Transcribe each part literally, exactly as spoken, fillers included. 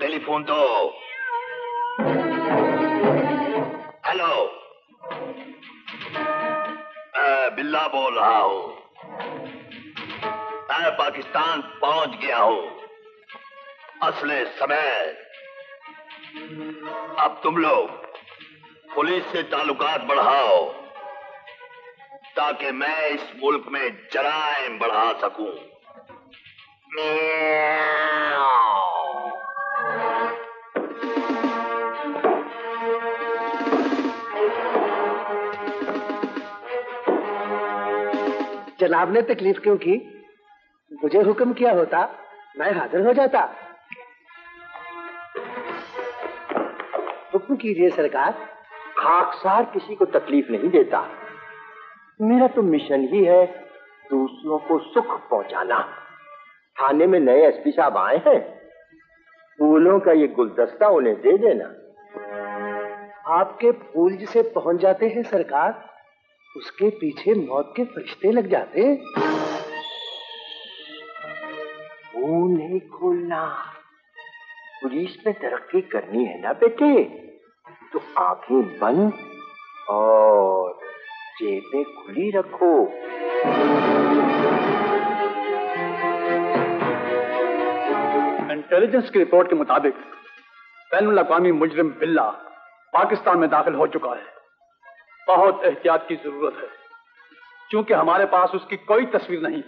Telephone दो। Hello, बिल्ला बोल रहा हूँ। मैं पाकिस्तान पहुंच गया हूँ असले समय। अब तुम लोग पुलिस से ताल्लुकात बढ़ाओ ताकि मैं इस मुल्क में जराइम बढ़ा सकूं। जनाब ने तकलीफ क्यों की? मुझे हुक्म किया होता मैं हाजिर हो जाता। हुक्म कीजिए सरकार। खाकसार किसी को तकलीफ नहीं देता। मेरा तो मिशन ही है दूसरों को सुख पहुंचाना। थाने में नए एस पी साहब आए हैं, फूलों का ये गुलदस्ता उन्हें दे देना। आपके फूल जिसे पहुंच जाते हैं सरकार, उसके पीछे मौत के फरिश्ते लग जाते। मुंह नहीं खोलना। पुलिस में तरक्की करनी है ना बेटे, तो आंखें बंद और जेबें खुली रखो। इंटेलिजेंस की रिपोर्ट के मुताबिक बैनुल अक़वामी मुजरिम बिल्ला पाकिस्तान में दाखिल हो चुका है। बहुत एहतियात की जरूरत है क्योंकि हमारे पास उसकी कोई तस्वीर नहीं।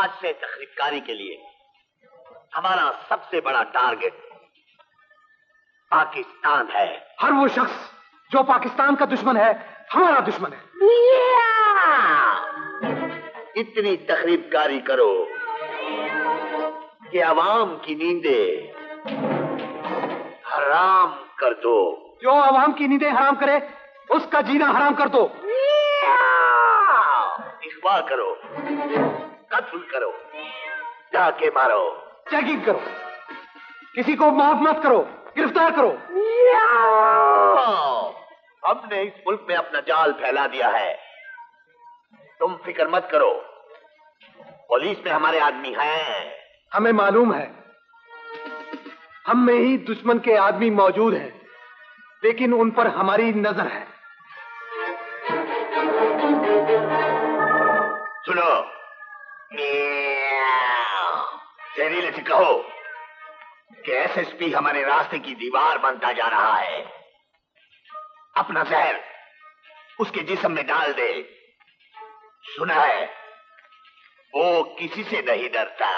आज से तखरीबकारी के लिए हमारा सबसे बड़ा टारगेट पाकिस्तान है। हर वो शख्स जो पाकिस्तान का दुश्मन है हमारा दुश्मन है। इतनी तखरीबकारी करो कि आवाम की नींदें हराम कर दो। जो आवाम की नींदें हराम करे उसका जीना हराम कर दो। इखबार करो, कत्ल करो, डाके मारो, चेकिंग करो, किसी को माफ मत करो, गिरफ्तार करो। हमने इस मुल्क में अपना जाल फैला दिया है। तुम फिक्र मत करो, पुलिस में हमारे आदमी हैं। हमें मालूम है हम में ही दुश्मन के आदमी मौजूद हैं, लेकिन उन पर हमारी नजर है। सुनो, जहरीले से कहो कि एस एस पी हमारे रास्ते की दीवार बनता जा रहा है। अपना जहर उसके जिस्म में डाल दे। सुना है वो किसी से नहीं डरता।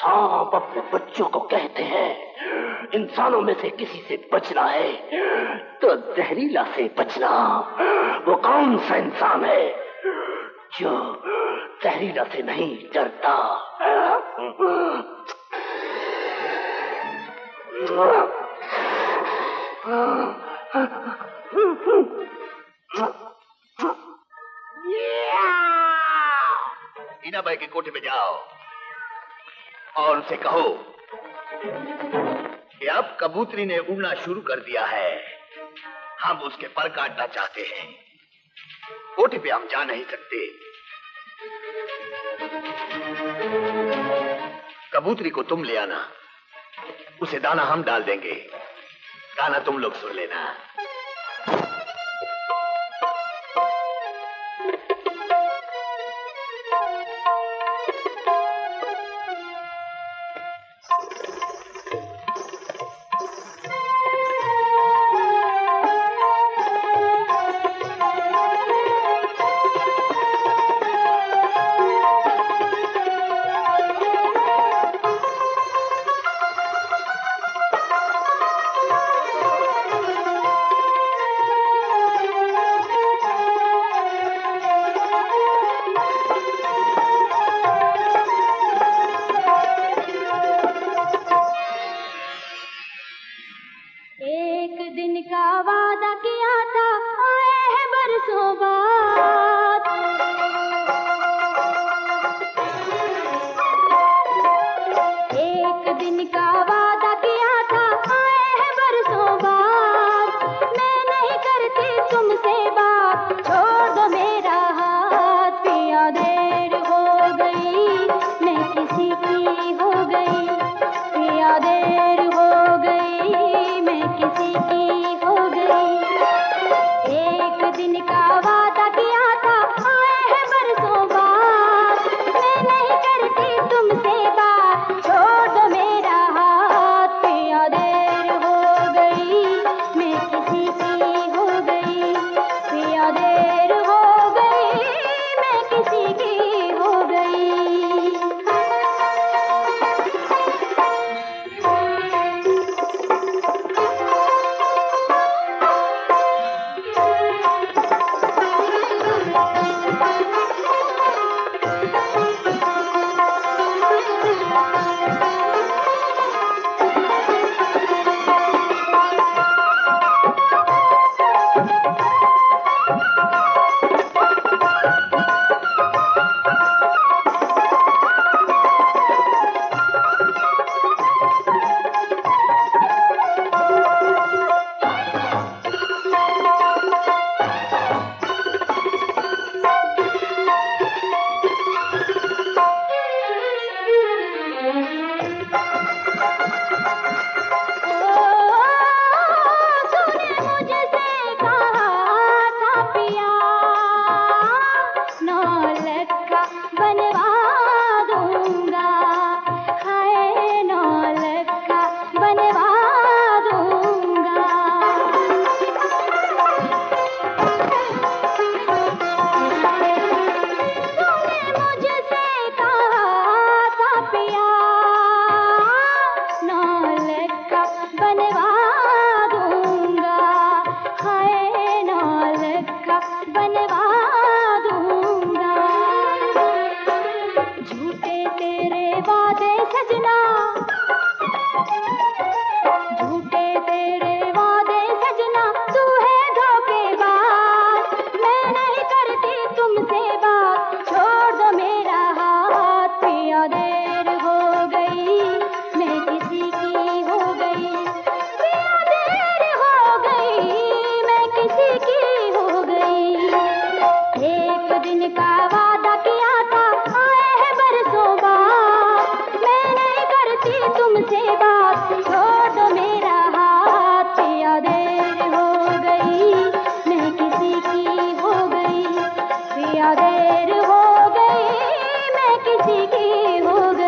सांप अपने बच्चों को कहते हैं इंसानों में से किसी से बचना है तो जहरीला से बचना। वो कौन सा इंसान है जो जहरीला से नहीं डरता? ईना भाई के कोठे में जाओ और उनसे कहो कि अब कबूतरी ने उड़ना शुरू कर दिया है, हम उसके पर काटना चाहते हैं। कोठे पे हम जा नहीं सकते। कबूतरी को तुम ले आना, उसे दाना हम डाल देंगे, गाना तुम लोग सुन लेना। देर हो गई मैं किसी की हो गई।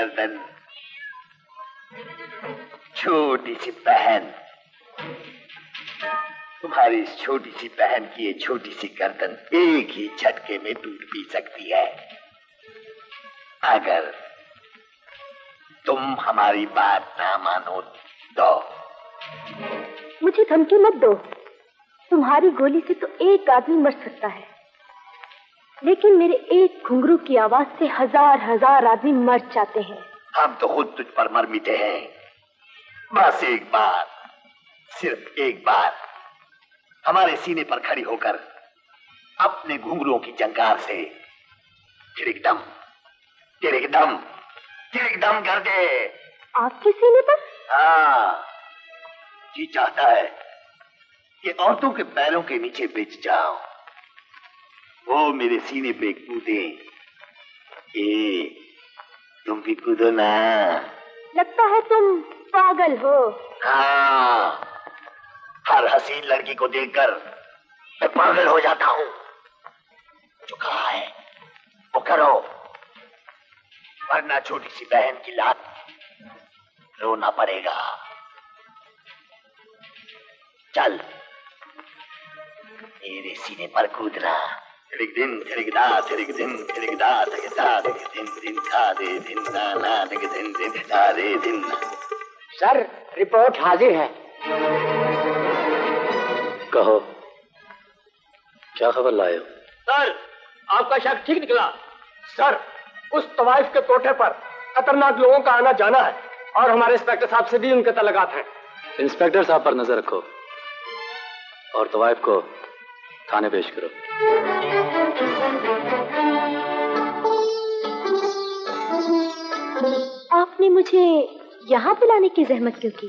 नजन, छोटी सी बहन, तुम्हारी इस छोटी सी बहन की ये छोटी सी गर्दन एक ही झटके में टूट भी सकती है। अगर तुम हमारी बात ना मानो तो। मुझे धमकी मत दो, तुम्हारी गोली से तो एक आदमी मर सकता है, लेकिन मेरे एक घुंघरू की आवाज से हजार हजार आदमी मर जाते हैं। हम तो खुद तुझ पर मर मिटे हैं। बस एक बार, सिर्फ एक बार, हमारे सीने पर खड़ी होकर अपने घुंघरुओं की जंकार से तिरिकदम तिरिकदम तिरिकदम कर दे। आपके सीने पर? हाँ, जी चाहता है कि औरतों के पैरों के नीचे बिछ जाओ, वो मेरे सीने पे कूदे। ए, तुम भी कूदो ना। लगता है तुम पागल हो। हाँ, हर हसीन लड़की को देखकर मैं पागल हो जाता हूँ। जो कहा है वो करो, वरना छोटी सी बहन की लात रोना पड़ेगा। चल, मेरे सीने पर कूदना। एक दिन थिरकदा थिरकदिन थिरकदा थिरकदा थिरकदिन दिन खा दे दिन दाना थिरकदिन दिन खा दे दिन। सर, रिपोर्ट हाजिर है। कहो, क्या खबर लाए हो? सर, आपका शक ठीक निकला। सर, उस तवाइफ के कोठे पर खतरनाक लोगों का आना जाना है और हमारे इंस्पेक्टर साहब से भी उनके तलगात हैं। इंस्पेक्टर साहब पर नजर रखो और तवाइफ को थाने पेश करो। आपने मुझे यहाँ बुलाने की जहमत क्यों की?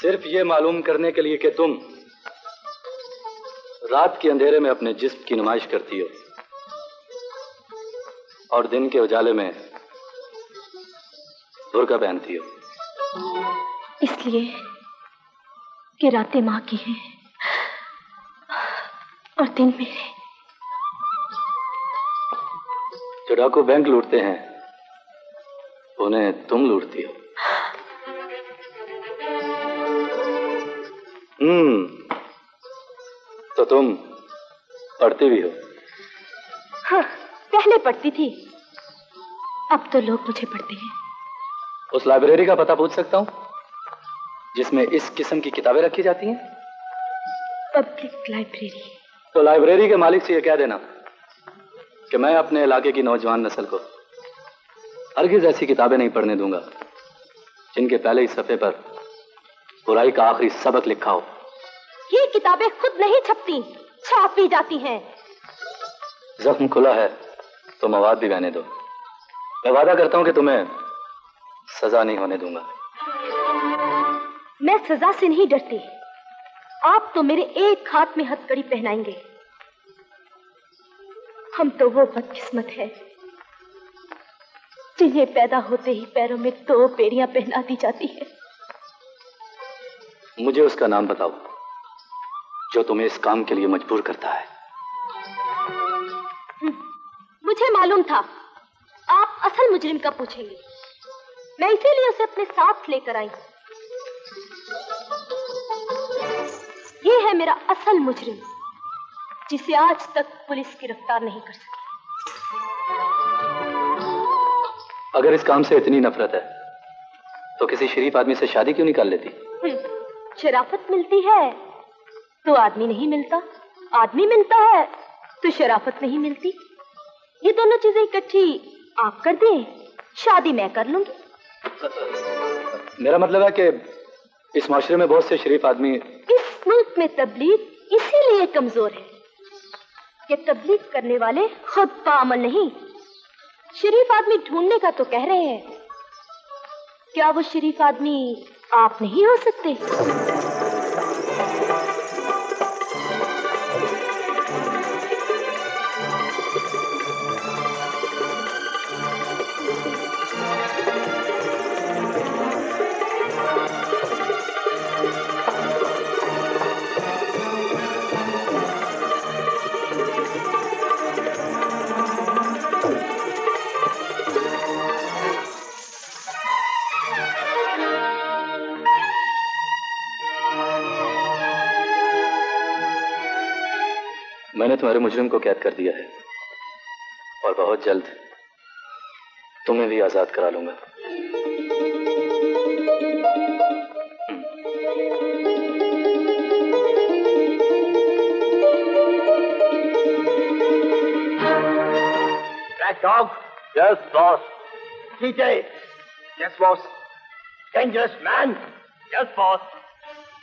सिर्फ ये मालूम करने के लिए कि तुम रात के अंधेरे में अपने जिस्म की नुमाइश करती हो और दिन के उजाले में बुर्का पहनती हो। इसलिए कि रातें माँ की हैं और दिन मेरे। जो डाकू बैंक लूटते हैं उन्हें तुम लूटती हो। हम्म, तो तुम पढ़ती भी हो? हाँ, पहले पढ़ती थी, अब तो लोग मुझे पढ़ते हैं। उस लाइब्रेरी का पता पूछ सकता हूँ जिसमें इस किस्म की किताबें रखी जाती हैं? Public library. तो लाइब्रेरी के मालिक से यह कह देना कि मैं अपने इलाके की नौजवान नस्ल को हरगिज ऐसी किताबें नहीं पढ़ने दूंगा जिनके पहले ही सफ़े पर बुराई का आखिरी सबक लिखा हो। ये किताबें खुद नहीं छपती, छापी जाती हैं। जख्म खुला है तो मवाद भी बहने दो। मैं वादा करता हूँ कि तुम्हें सजा नहीं होने दूंगा। मैं सजा से नहीं डरती। आप तो मेरे एक हाथ में हथकड़ी पहनाएंगे। हम तो वो बदकिस्मत है जिन्हें पैदा होते ही पैरों में दो पेड़ियां पहना दी जाती है। मुझे उसका नाम बताओ जो तुम्हें इस काम के लिए मजबूर करता है। मुझे मालूम था आप असल मुजरिम का पूछेंगे, मैं इसीलिए उसे अपने साथ लेकर आई। ये है मेरा असल मुजरिम जिसे आज तक पुलिस गिरफ्तार नहीं कर सकी। अगर इस काम से इतनी नफरत है तो किसी शरीफ आदमी से शादी क्यों नहीं कर लेती? शराफत मिलती है तो आदमी नहीं मिलता, आदमी मिलता है तो शराफत नहीं मिलती। ये दोनों चीजें इकट्ठी आप कर दें, शादी मैं कर लूंगी। मेरा मतलब है कि इस माशरे में बहुत से शरीफ आदमी। इस मुल्क में तबलीग इसीलिए कमजोर है कि तबलीग करने वाले खुद बाअमल नहीं। शरीफ आदमी ढूंढने का तो कह रहे हैं, क्या वो शरीफ आदमी आप नहीं हो सकते? मैंने तुम्हारे मुजरिम को कैद कर दिया है और बहुत जल्द तुम्हें भी आजाद करा लूंगा। Yes, boss. T J. Yes, boss. Dangerous man. Yes, boss.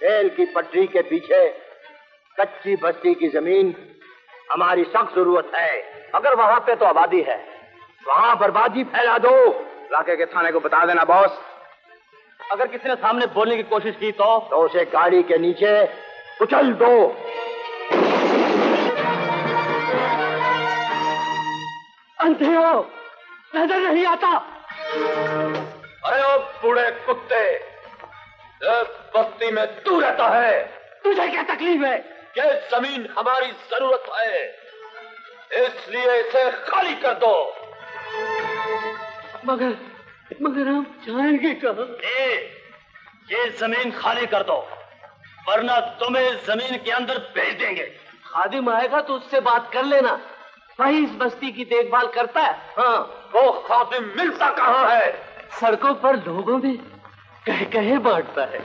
Rail की पटरी के पीछे कच्ची बस्ती की जमीन हमारी सख्त जरूरत है। अगर वहाँ पे तो आबादी है, वहाँ बर्बादी फैला दो। इलाके के थाने को बता देना बॉस। अगर किसी ने सामने बोलने की कोशिश की तो, तो उसे गाड़ी के नीचे उछल दो। अंधे हो, नजर नहीं आता। अरे ओ बूढ़े कुत्ते, बस्ती में तू रहता है, तुझे क्या तकलीफ है? ये जमीन हमारी जरूरत है, इसलिए इसे खाली कर दो। मगर मगर हम जाएंगे कहाँ? ये जमीन खाली कर दो वरना तुम्हें जमीन के अंदर भेज देंगे। खादिम आएगा तो उससे बात कर लेना, वही इस बस्ती की देखभाल करता है। हाँ, वो खादिम मिलता कहाँ है? सड़कों पर लोगों में कह कहे बांटता है।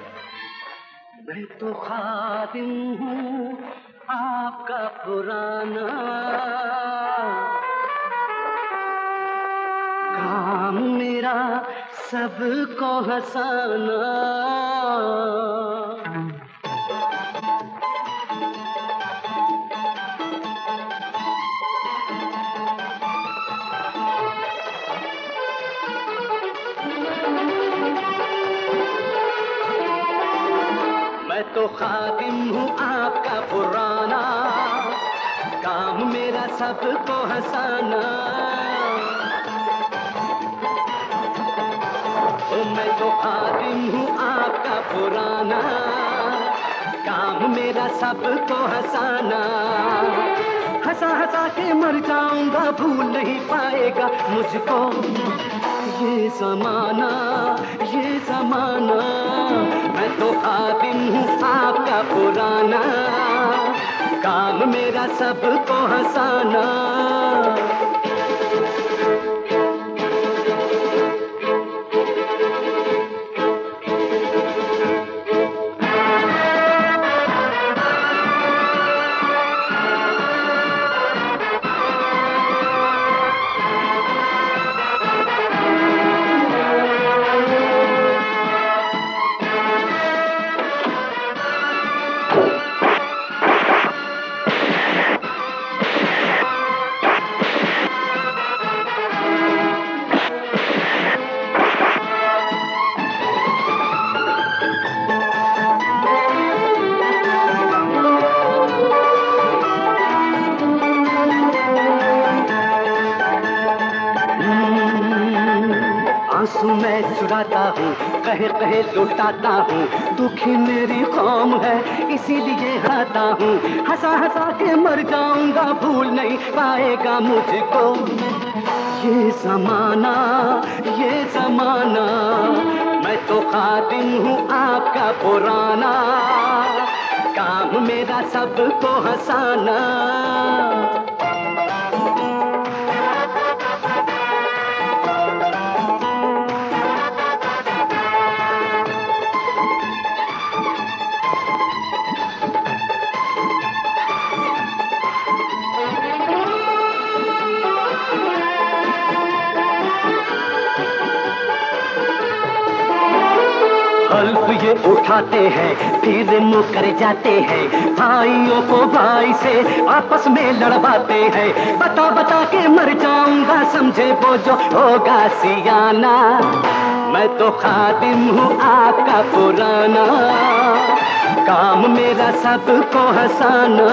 मैं तो खादिम हूँ आपका पुराना, काम मेरा सबको हंसाना। तो खादिम हूँ आपका पुराना, काम मेरा सबको हंसाना। मैं तो खादिम हूँ आपका पुराना, काम मेरा सबको हंसाना। हंसा हंसा के मर जाऊंगा, भूल नहीं पाएगा मुझको ये ज़माना, ये ज़माना। मैं तो खादिम हूँ आपका पुराना, काम मेरा सबको हंसाना। कहे कहे लुटाता हूँ, दुखी मेरी कौम है इसीलिए खाता हूँ। हंसा हंसा के मर जाऊंगा, भूल नहीं पाएगा मुझको ये ज़माना, ये ज़माना। मैं तो खादिम हूँ आपका पुराना, काम मेरा सबको हंसाना। ये उठाते हैं फिर मुकर जाते हैं, भाइयों को भाई से आपस में लड़वाते हैं। बता बता के मर जाऊंगा, समझे वो जो होगा सियाना। मैं तो खादिम हूँ आपका पुराना, काम मेरा सबको हंसाना।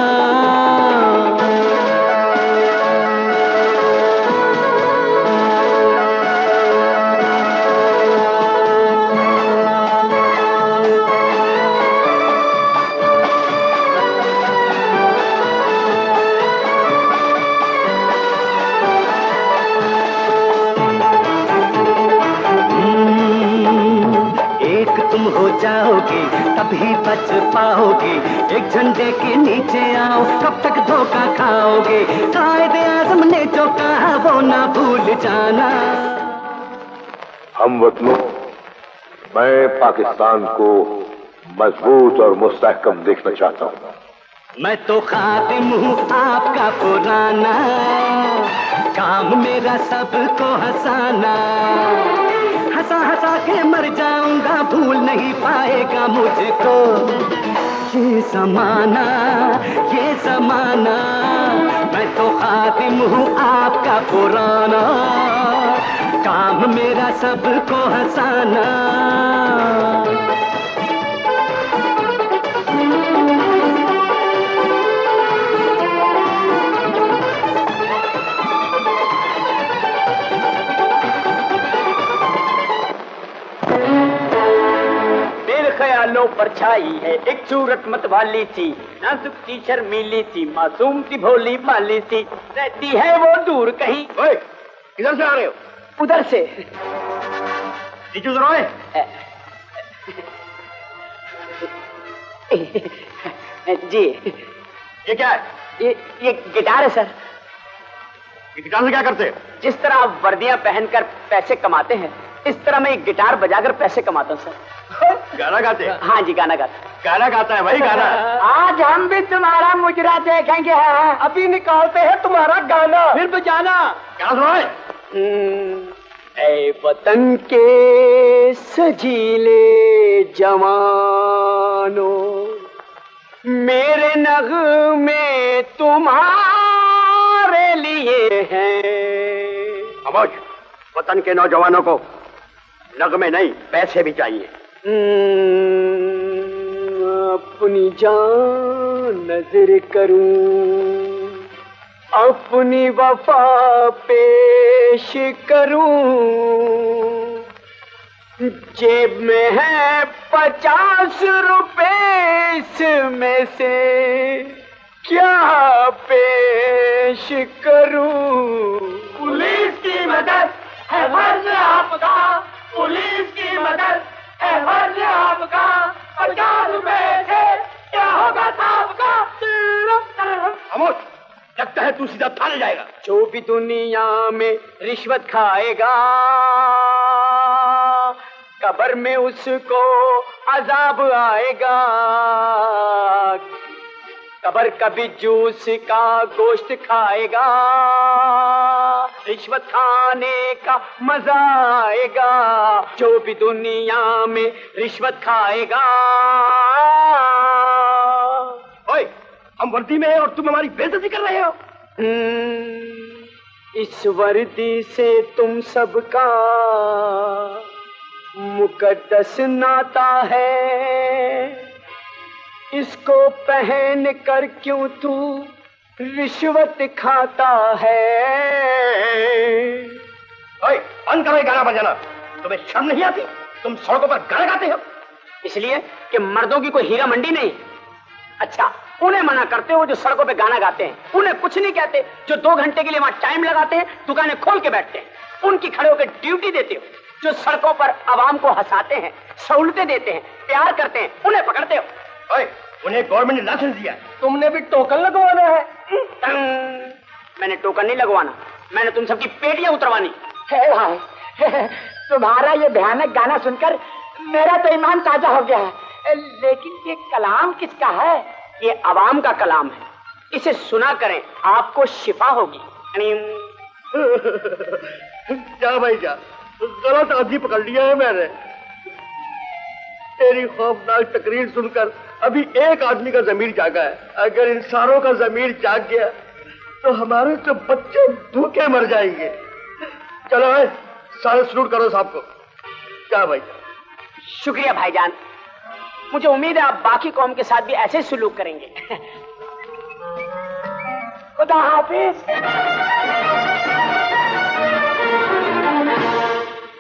तभी सच पाओगे, एक झंडे के नीचे आओ, कब तक धोखा खाओगे, कायदे आज़म ने जो कहा वो ना भूल जाना। हम वतनों, मैं पाकिस्तान को मजबूत और मुस्तहकम देखना चाहता हूँ। मैं तो खादिम हूँ आपका पुराना, काम मेरा सबको हंसाना, हंसा हंसा के मर जाऊंगा, भूल नहीं पाएगा मुझको ये ज़माना, ये ज़माना। मैं तो खादिम हूँ आपका पुराना, काम मेरा सबको हंसाना। ख्यालों पर छाई है एक सूरत वाली थी, नाजुक सी शर्मीली थी, मासूम थी भोली भाली थी, रहती है वो दूर कहीं। ओए, किधर से आ रहे हो? उधर से। नीचे उतरो। जी ये क्या है? ये ये गिटार है सर। ये गिटार से क्या करते हैं? जिस तरह आप वर्दियां पहनकर पैसे कमाते हैं, इस तरह मैं एक गिटार बजाकर पैसे कमाता हूँ सर। गाना गाते हैं? हाँ जी गाना गाते हैं। गाना गाता है भाई गाना। आज हम भी तुम्हारा मुजरा देखेंगे। हाँ। अभी निकालते हैं तुम्हारा गाना, फिर बजाना। क्या सुनाए? ऐ वतन के सजीले जवानो, मेरे नगमे तुम्हारे लिए हैं। अबोझ, वतन के नौजवानों को नगमे नहीं पैसे भी चाहिए। अपनी जान नजर करूं, अपनी वफा पेश करूं, जेब में है पचास रुपये, इसमें से क्या पेश करूं। पुलिस की मदद है फर्ज आपका, पुलिस की मदद है फर्ज आपका, पचास रुपए से क्या होगा आपका। अमोद, लगता है तू सीधा थाने जाएगा। जो भी दुनिया में रिश्वत खाएगा, कब्र में उसको अजाब आएगा। कब्र कभी जूस का गोश्त खाएगा, रिश्वत खाने का मजा आएगा। जो भी दुनिया में रिश्वत खाएगा। ओए, हम वर्दी में हैं और तुम हमारी बेइज्जती कर रहे हो। इस वर्दी से तुम सबका मुकद्दस नाता है, इसको पहन कर क्यों तू रिश्वत खाता है। ओए, बंद करो ये गाना बजाना। तुम्हें शर्म नहीं आती? तुम सड़कों पर गाना गाते हो। इसलिए कि मर्दों की कोई हीरा मंडी नहीं। अच्छा, उन्हें मना करते हो जो सड़कों पे गाना गाते हैं, उन्हें कुछ नहीं कहते जो दो घंटे के लिए वहाँ टाइम लगाते हैं, दुकानें खोल के बैठते हैं, उनकी खड़े होकर ड्यूटी देते हो। जो सड़कों पर आवाम को हंसाते हैं, सहूलतें देते हैं, प्यार करते हैं, उन्हें पकड़ते हो। ओए, उन्हें गवर्नमेंट ने लाइसेंस दिया, तुमने भी टोकन लगवाना है। मैंने टोकन नहीं लगवाना, मैंने तुम सबकी पेटियां उतरवानी। हे भाई, तुम्हारा ये भयानक गाना सुनकर मेरा तो ईमान ताजा हो गया है। लेकिन ये कलाम किसका है? ये आवाम का कलाम है, इसे सुना करें, आपको शिफा होगी। जा भाई जा, गलत आदमी पकड़ लिया है मैंने। तेरी खौफनाक तकरीर सुनकर अभी एक आदमी का जमीर जागा है, अगर इन सारों का जमीर जाग गया तो हमारे तो बच्चे भूखे मर जाएंगे। चलो भाई, सारे सलूट करो साहब को। क्या भाई? शुक्रिया भाईजान, मुझे उम्मीद है आप बाकी कौम के साथ भी ऐसे सलूक करेंगे। खुदा हाफिज।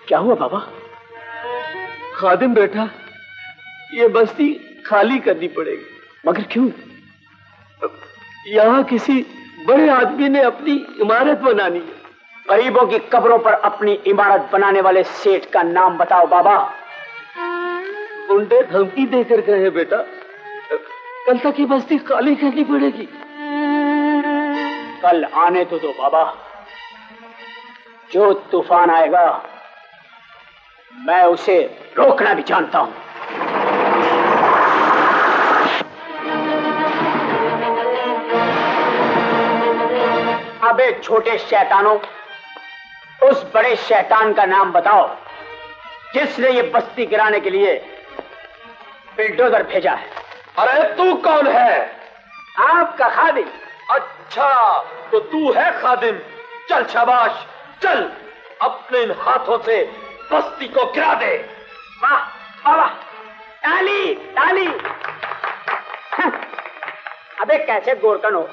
क्या हुआ बाबा? खादिम बैठा, ये बस्ती खाली करनी पड़ेगी। मगर क्यों? यहाँ किसी बड़े आदमी ने अपनी इमारत बनानी है। गरीबों की कब्रों पर अपनी इमारत बनाने वाले सेठ का नाम बताओ बाबा। मुंडे धमकी देकर गए हैं बेटा, कल तक ये बस्ती खाली करनी पड़ेगी। कल आने तो दो बाबा, जो तूफान आएगा मैं उसे रोकना भी जानता हूं। अबे छोटे शैतानों, उस बड़े शैतान का नाम बताओ जिसने ये बस्ती गिराने के लिए बिल्डोजर भेजा है। अरे तू कौन है? आपका खादिम। अच्छा तो तू है खादिम, चल शाबाश, चल अपने इन हाथों से बस्ती को गिरा दे। वाह वाह, ताली ताली। अबे कैसे गोरकन हो,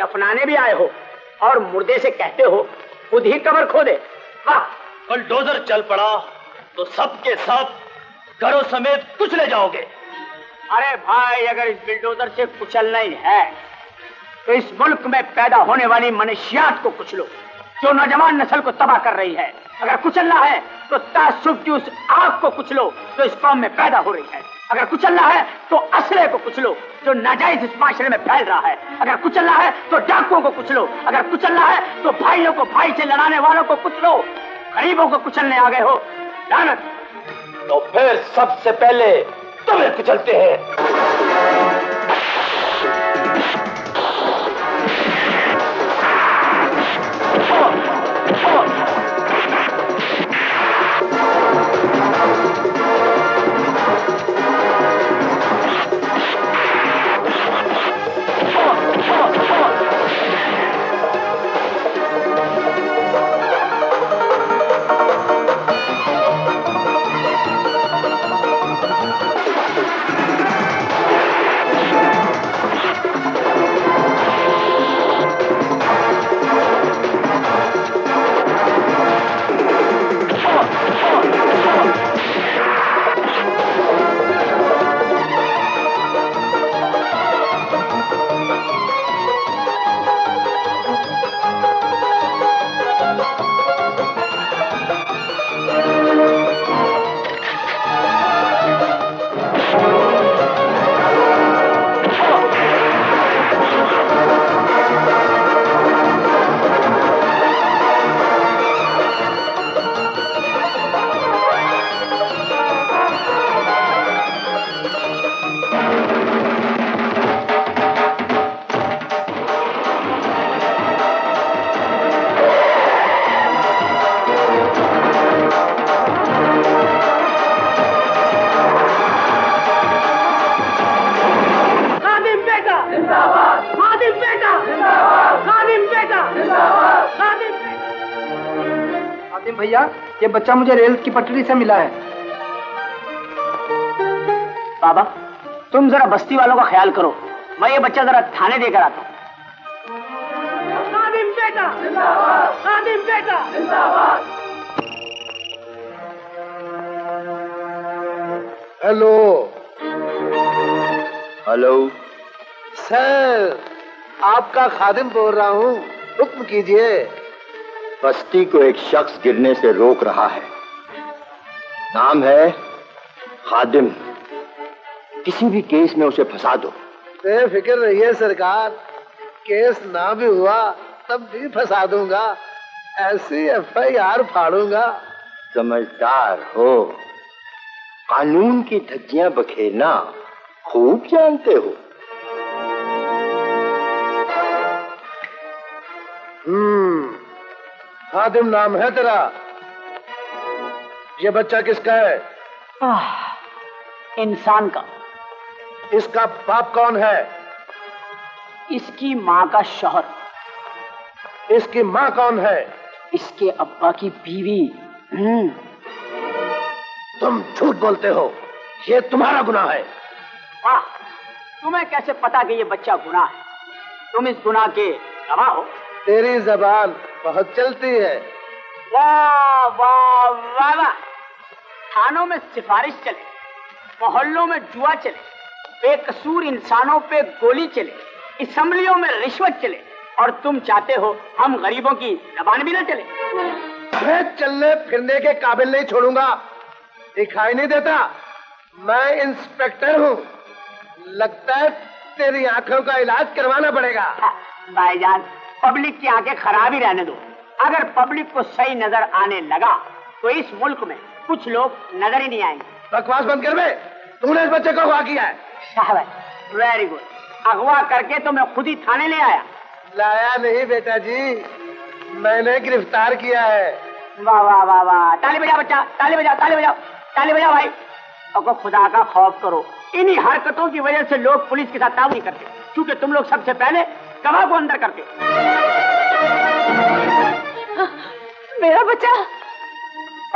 दफनाने भी आए हो और मुर्दे से कहते हो खुद ही कबर खो दे। वाह, डोजर चल पड़ा तो सबके सब घरों समेत कुचले जाओगे। अरे भाई, अगर इस बिल्डोजर से कुचलना ही है तो इस मुल्क में पैदा होने वाली मनुष्यात को कुचलो जो नौजवान नस्ल को तबाह कर रही है। अगर कुचलना है तो तासुब की उस आग को कुचलो जो इस कौम में पैदा हो रही है। अगर कुचलना है तो असले को कुचलो जो नाजायज इस माशरे में फैल रहा है। अगर कुचलना है तो डाकुओं को कुचलो। अगर कुचलना है तो भाइयों को भाई से लड़ाने वालों को कुचलो। गरीबों को कुचलने आ गए हो लानत। तो फिर सबसे पहले तुम्हें कुचलते हैं। ये बच्चा मुझे रेल की पटरी से मिला है। बाबा तुम जरा बस्ती वालों का ख्याल करो, मैं ये बच्चा जरा थाने देकर आता हूँ। खादिम बेटा जिंदाबाद, खादिम बेटा जिंदाबाद। हेलो हेलो सर, आपका खादिम बोल रहा हूँ, हुक्म कीजिए। बस्ती को एक शख्स गिरने से रोक रहा है, नाम है खादिम। किसी भी केस में उसे फंसा दो। बेफिक्र रहिए सरकार, केस ना भी हुआ तब भी फंसा दूंगा, ऐसी एफ आई आर फाड़ूंगा। समझदार हो, कानून की धज्जियां बखेरना खूब जानते हो। हम्म खादिम नाम है तेरा। ये बच्चा किसका है? आह, इंसान का। इसका बाप कौन है? इसकी माँ का शौहर। इसकी माँ कौन है? इसके अब्बा की बीवी। तुम झूठ बोलते हो, ये तुम्हारा गुनाह है। वाह, तुम्हें कैसे पता कि ये बच्चा गुनाह है? तुम इस गुनाह के गवाह हो। तेरी जबान बहुत चलती है। वाह वाह वाह वाह, थानों में सिफारिश चले, मोहल्लों में जुआ चले, बेकसूर इंसानों पे गोली चले, असम्बलियों में रिश्वत चले, और तुम चाहते हो हम गरीबों की जबान भी ना चले। मैं चलने फिरने के काबिल नहीं छोड़ूंगा, दिखाई नहीं देता। मैं इंस्पेक्टर हूँ, लगता है तेरी आंखों का इलाज करवाना पड़ेगा। भाईजान, पब्लिक की आंखें खराब ही रहने दो। अगर पब्लिक को सही नजर आने लगा तो इस मुल्क में कुछ लोग नजर ही नहीं आएंगे। बकवास बंद कर बे, तूने इस बच्चे को अगवा किया है। शाबाश, वेरी गुड। अगवा करके तो मैं खुद ही थाने ले आया। लाया नहीं बेटा जी, मैंने गिरफ्तार किया है। वाह वाह वाह वाह, ताली बजाओ बच्चा, ताली बजाओ, ताली बजाओ, ताली बजाओ भाई। अब खुदा का खौफ करो, इन्हीं हरकतों की वजह से लोग पुलिस के साथ ताऊ नहीं करते, क्योंकि तुम लोग सबसे पहले गवाह को अंदर करते। मेरा बच्चा।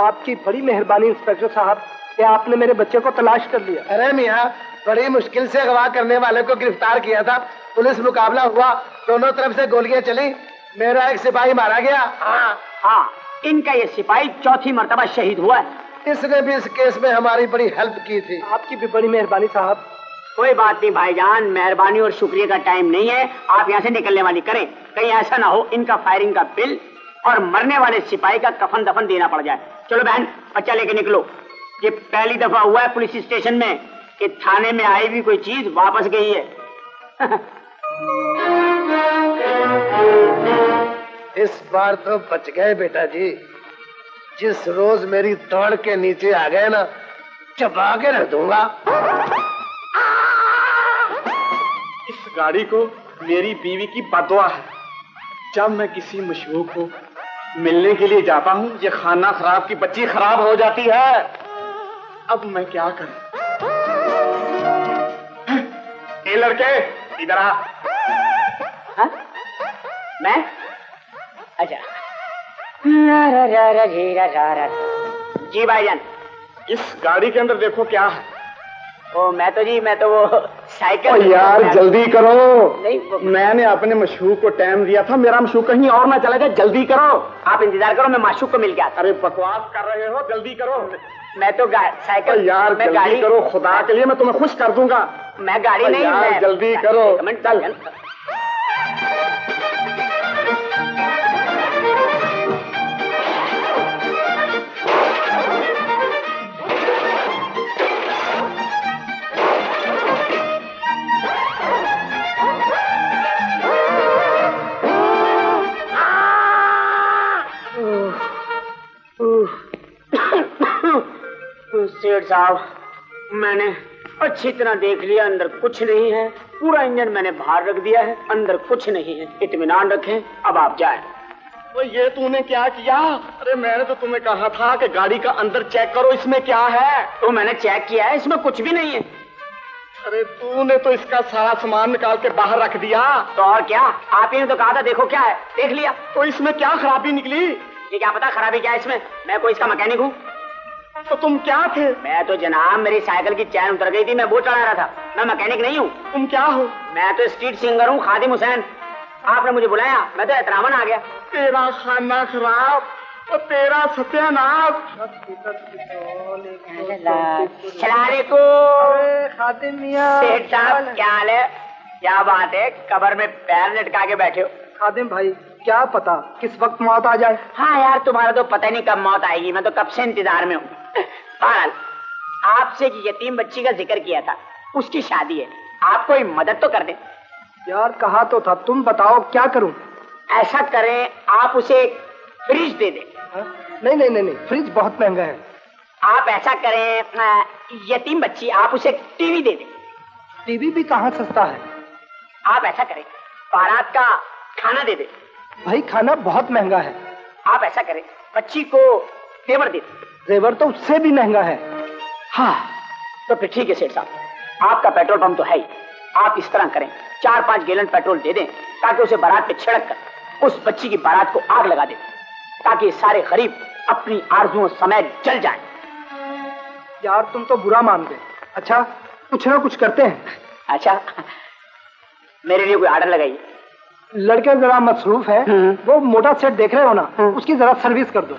आपकी बड़ी मेहरबानी इंस्पेक्टर साहब, कि आपने मेरे बच्चे को तलाश कर लिया। अरे मियाँ, बड़ी मुश्किल से अगवा करने वाले को गिरफ्तार किया था। पुलिस मुकाबला हुआ, दोनों तरफ से गोलियां चली, मेरा एक सिपाही मारा गया। हाँ हाँ, इनका ये सिपाही चौथी मर्तबा शहीद हुआ है। इसने भी इस केस में हमारी बड़ी हेल्प की थी। आपकी भी बड़ी मेहरबानी साहब। कोई बात नहीं भाईजान, मेहरबानी और शुक्रिया का टाइम नहीं है। आप यहाँ से निकलने वाली करें, कहीं ऐसा ना हो इनका फायरिंग का बिल और मरने वाले सिपाही का कफन दफन देना पड़ जाए। चलो बहन, बच्चा लेके निकलो। ये पहली दफा हुआ है पुलिस स्टेशन में कि थाने में आई भी कोई चीज वापस गई है। इस बार तो बच गए बेटा जी, जिस रोज मेरी दौड़ के नीचे आ गए ना, चबा के रख दूंगा। इस गाड़ी को मेरी बीवी की बदवा है। जब मैं किसी मशहूक को मिलने के लिए जाता हूँ, ये खाना खराब की बच्ची खराब हो जाती है। अब मैं क्या करूं? ए लड़के, इधर आ। हाँ? मैं? अच्छा। रा रा रा रा रा रा। जी भाईजान। इस गाड़ी के अंदर देखो क्या है। ओ मैं तो जी, मैं तो वो साइकिल। यार जल्दी करो, नहीं मैंने अपने मशहूक को टाइम दिया था, मेरा मशहूक कहीं और ना चला जाए। जल्दी करो, आप इंतजार करो, मैं मशहूक को मिल गया। अरे बकवास कर रहे हो, जल्दी करो। मैं तो साइकिल। यार मैं गाड़ी करो, खुदा के लिए मैं तुम्हें खुश कर दूंगा। मैं गाड़ी नहीं, यार जल्दी करो। सेठ साहब, मैंने अच्छी तरह देख लिया, अंदर कुछ नहीं है। पूरा इंजन मैंने बाहर रख दिया है, अंदर कुछ नहीं है। इत्मीनान रखें, अब आप जाएं। वो ये तूने क्या किया? अरे मैंने तो तुम्हें कहा था कि गाड़ी का अंदर चेक करो, इसमें क्या है। तो मैंने चेक किया है, इसमें कुछ भी नहीं है। अरे तूने तो इसका सारा सामान निकाल के बाहर रख दिया। तो और क्या, आप ही ने तो कहा था देखो क्या है, देख लिया। तो इसमें क्या खराबी निकली? ये क्या पता खराबी क्या है इसमें, मैं कोई इसका मैकेनिक हूँ। तो तुम क्या थे? मैं तो जनाब, मेरी साइकिल की चैन उतर गई थी, मैं वो चला रहा था। मैं मैकेनिक नहीं हूँ। तुम क्या हो? मैं तो स्ट्रीट सिंगर हूँ, खादिम हुसैन। आपने मुझे बुलाया, मैं तो एहतरामन आ गया। तेरा खाना खराब और तेरा सत्यानाश। शरारे को खादिम सेठ साहब, क्या हाल है? क्या बात है, कबर में पैर लटका के बैठे हो? खादिम भाई, क्या पता किस वक्त मौत आ जाए। हाँ यार, तुम्हारा तो पता ही नहीं कब मौत आएगी, मैं तो कब से इंतजार में हूँ। बहरहाल, आपसे यतीम बच्ची का जिक्र किया था, उसकी शादी है, आप कोई मदद तो कर दें। यार कहा तो था, तुम बताओ क्या करूं? ऐसा करें, आप उसे फ्रिज दे दें। नहीं नहीं नहीं, फ्रिज बहुत महंगा है। आप ऐसा करें, यतीम बच्ची, आप उसे टीवी दे दें। टीवी भी कहाँ सस्ता है। आप ऐसा करें, बारात का खाना दे दें। भाई खाना बहुत महंगा है। आप ऐसा करें, बच्ची को तेवर दे दें। जेवर तो उससे भी महंगा है। हाँ तो फिर ठीक है सेठ साहब, आपका पेट्रोल पंप तो है ही। आप इस तरह करें, चार पांच गैलन पेट्रोल दे दें, ताकि उसे बारात पे छिड़क कर उस बच्ची की बारात को आग लगा दें, ताकि सारे गरीब अपनी आरजुओं समेत जल जाएं। यार तुम तो बुरा मान गए। अच्छा कुछ ना कुछ करते हैं। अच्छा मेरे लिए कोई आर्डर लगाइए। लड़के जरा मसरूफ है, वो मोटा सेट देख रहे हो ना, उसकी जरा सर्विस कर दो।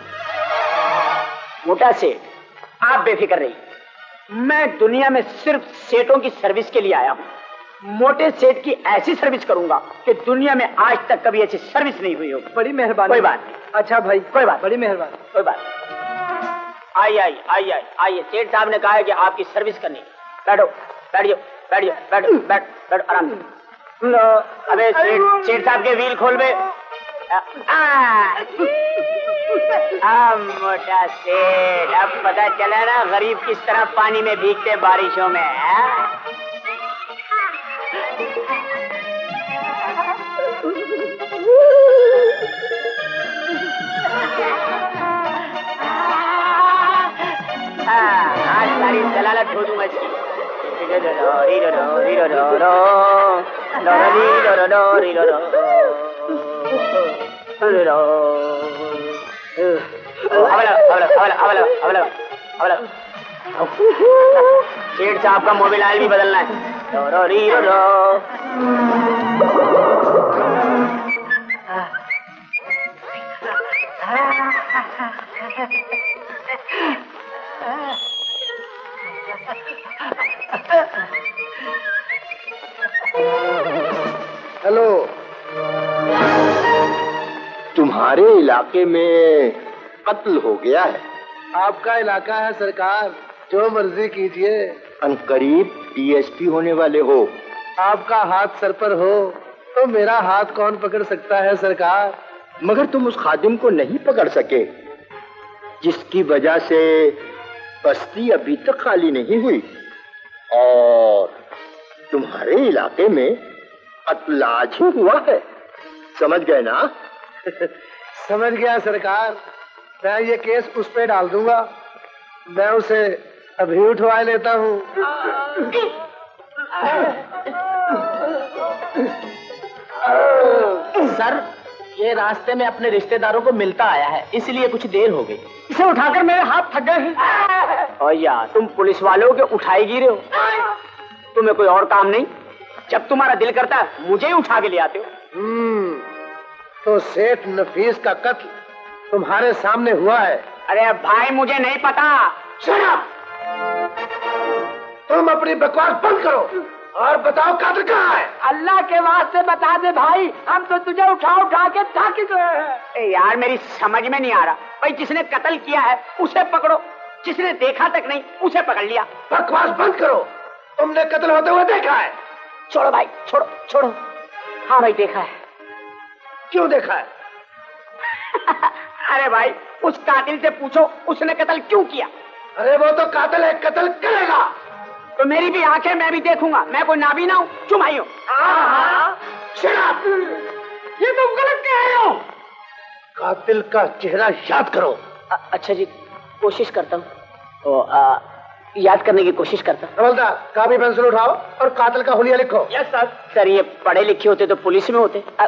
मोटा सेठ, आप बेफिक्र रहिए, मैं दुनिया में सिर्फ सेठों की सर्विस के लिए आया हूँ। मोटे सेठ की ऐसी सर्विस करूंगा कि दुनिया में आज तक कभी ऐसी सर्विस नहीं हुई हो। बड़ी मेहरबानी। कोई बात नहीं। अच्छा भाई, कोई बात, बड़ी मेहरबानी। कोई बात। आइए आइए आइए आइए सेठ साहब ने कहा है कि आपकी सर्विस करनी। बैठो बैठिए बैठिए बैठो बैठ बैठो आराम से। अबे सेठ सेठ साहब के व्हील खोल में मोटा सेठ, अब पता चला ना गरीब किस तरह पानी में भीगते बारिशों में है। आज सारी दलालत हो दूंगा सेठ साहब का मोबाइल आयल भी बदलना है। हेलो, तुम्हारे इलाके में कत्ल हो गया है। आपका इलाका है सरकार, जो मर्जी कीजिए। अनकरीब डीएसपी होने वाले हो। आपका हाथ सर पर हो तो मेरा हाथ कौन पकड़ सकता है सरकार। मगर तुम उस खादिम को नहीं पकड़ सके जिसकी वजह से बस्ती अभी तक खाली नहीं हुई, और तुम्हारे इलाके में कत्ल आज ही हुआ है। समझ गए ना? समझ गया सरकार। मैं ये केस उस पे डाल दूंगा। मैं उसे अभी उठवा लेता हूँ। सर, ये रास्ते में अपने रिश्तेदारों को मिलता आया है, इसलिए कुछ देर हो गई। इसे उठाकर मेरे हाथ थक गए हैं। और यार, तुम पुलिस वालों के उठाए गिरे हो। तुम्हें कोई और काम नहीं? जब तुम्हारा दिल करता है मुझे ही उठा के ले आते हो। तो सेठ नफीस का कत्ल तुम्हारे सामने हुआ है। अरे भाई, मुझे नहीं पता। तुम अपनी बकवास बंद करो और बताओ कातिल कहाँ है। अल्लाह के वास्ते बता दे भाई, हम तो तुझे उठा उठा के थक गए हैं। यार, मेरी समझ में नहीं आ रहा। भाई, जिसने कत्ल किया है उसे पकड़ो, जिसने देखा तक नहीं उसे पकड़ लिया। बकवास बंद करो, तुमने कत्ल होते हुए देखा है। छोड़ो भाई, छोड़ो छोड़ो। हाँ भाई, देखा है। क्यों देखा है? अरे भाई, उस कातिल से पूछो उसने कत्ल क्यों किया। अरे वो तो कातिल है, कत्ल करेगा। तो मेरी भी आंखें, मैं भी देखूंगा। मैं कोई नाबीना हूँ, चुमाई हूँ। ये तुम गलत कह रहे हो। कातिल का चेहरा याद करो। अ, अच्छा जी, कोशिश करता हूँ। तो, याद करने की कोशिश करता। अमलदार, कापी पेंसिल उठाओ और कातिल का हुलिया लिखो। Yes sir. सर, ये पढ़े लिखे होते तो पुलिस में होते। आ,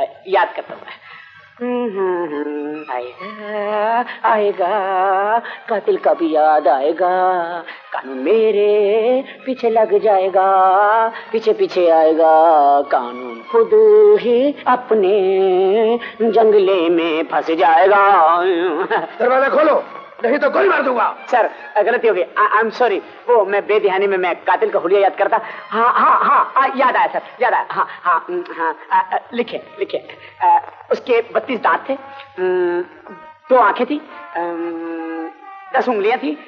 आ, याद करता हूँ। आएगा आएगा, कातिल का भी याद आएगा। कानून मेरे पीछे लग जाएगा, पीछे पीछे आएगा। कानून खुद ही अपने जंगले में फंस जाएगा। दरवाजा खोलो, नहीं तो गोली मार दूंगा। सर, गलती हो गई। I am sorry. वो मैं बेध्यानी में मैं कातिल का हुलिया याद करता। हाँ हाँ हाँ, याद आया सर, याद आया। हाँ हाँ हाँ, लिखे लिखे। उसके बत्तीस दांत थे, दो आंखें थी, दस उंगलियां थी।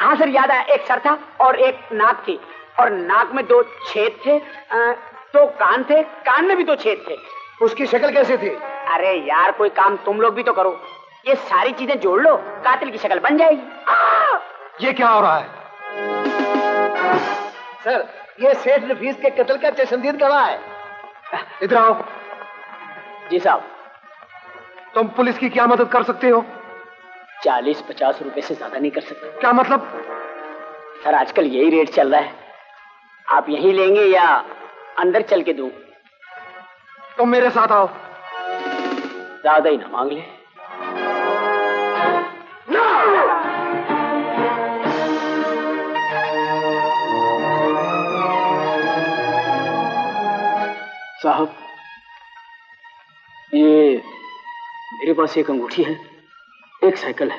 हाँ सर, याद आया। एक सर था और एक नाक थी, और नाक में दो छेद थे। दो कान थे, कान में भी दो छेद थे। उसकी शक्ल कैसी थी? अरे यार, कोई काम तुम लोग भी तो करो। ये सारी चीजें जोड़ लो, कातिल की शक्ल बन जाएगी। ये क्या हो रहा है? सर, ये सेठ नफीस के कत्ल का चश्मदीद गवाह है। इधर आओ। जी साहब। तुम पुलिस की क्या मदद कर सकते हो? चालीस पचास रुपए से ज्यादा नहीं कर सकते। क्या मतलब? सर, आजकल यही रेट चल रहा है। आप यही लेंगे या अंदर चल के दूं? तुम मेरे साथ आओ। ज्यादा ही ना मांग ले। साहब, ये मेरे पास एक अंगूठी है, एक साइकिल है,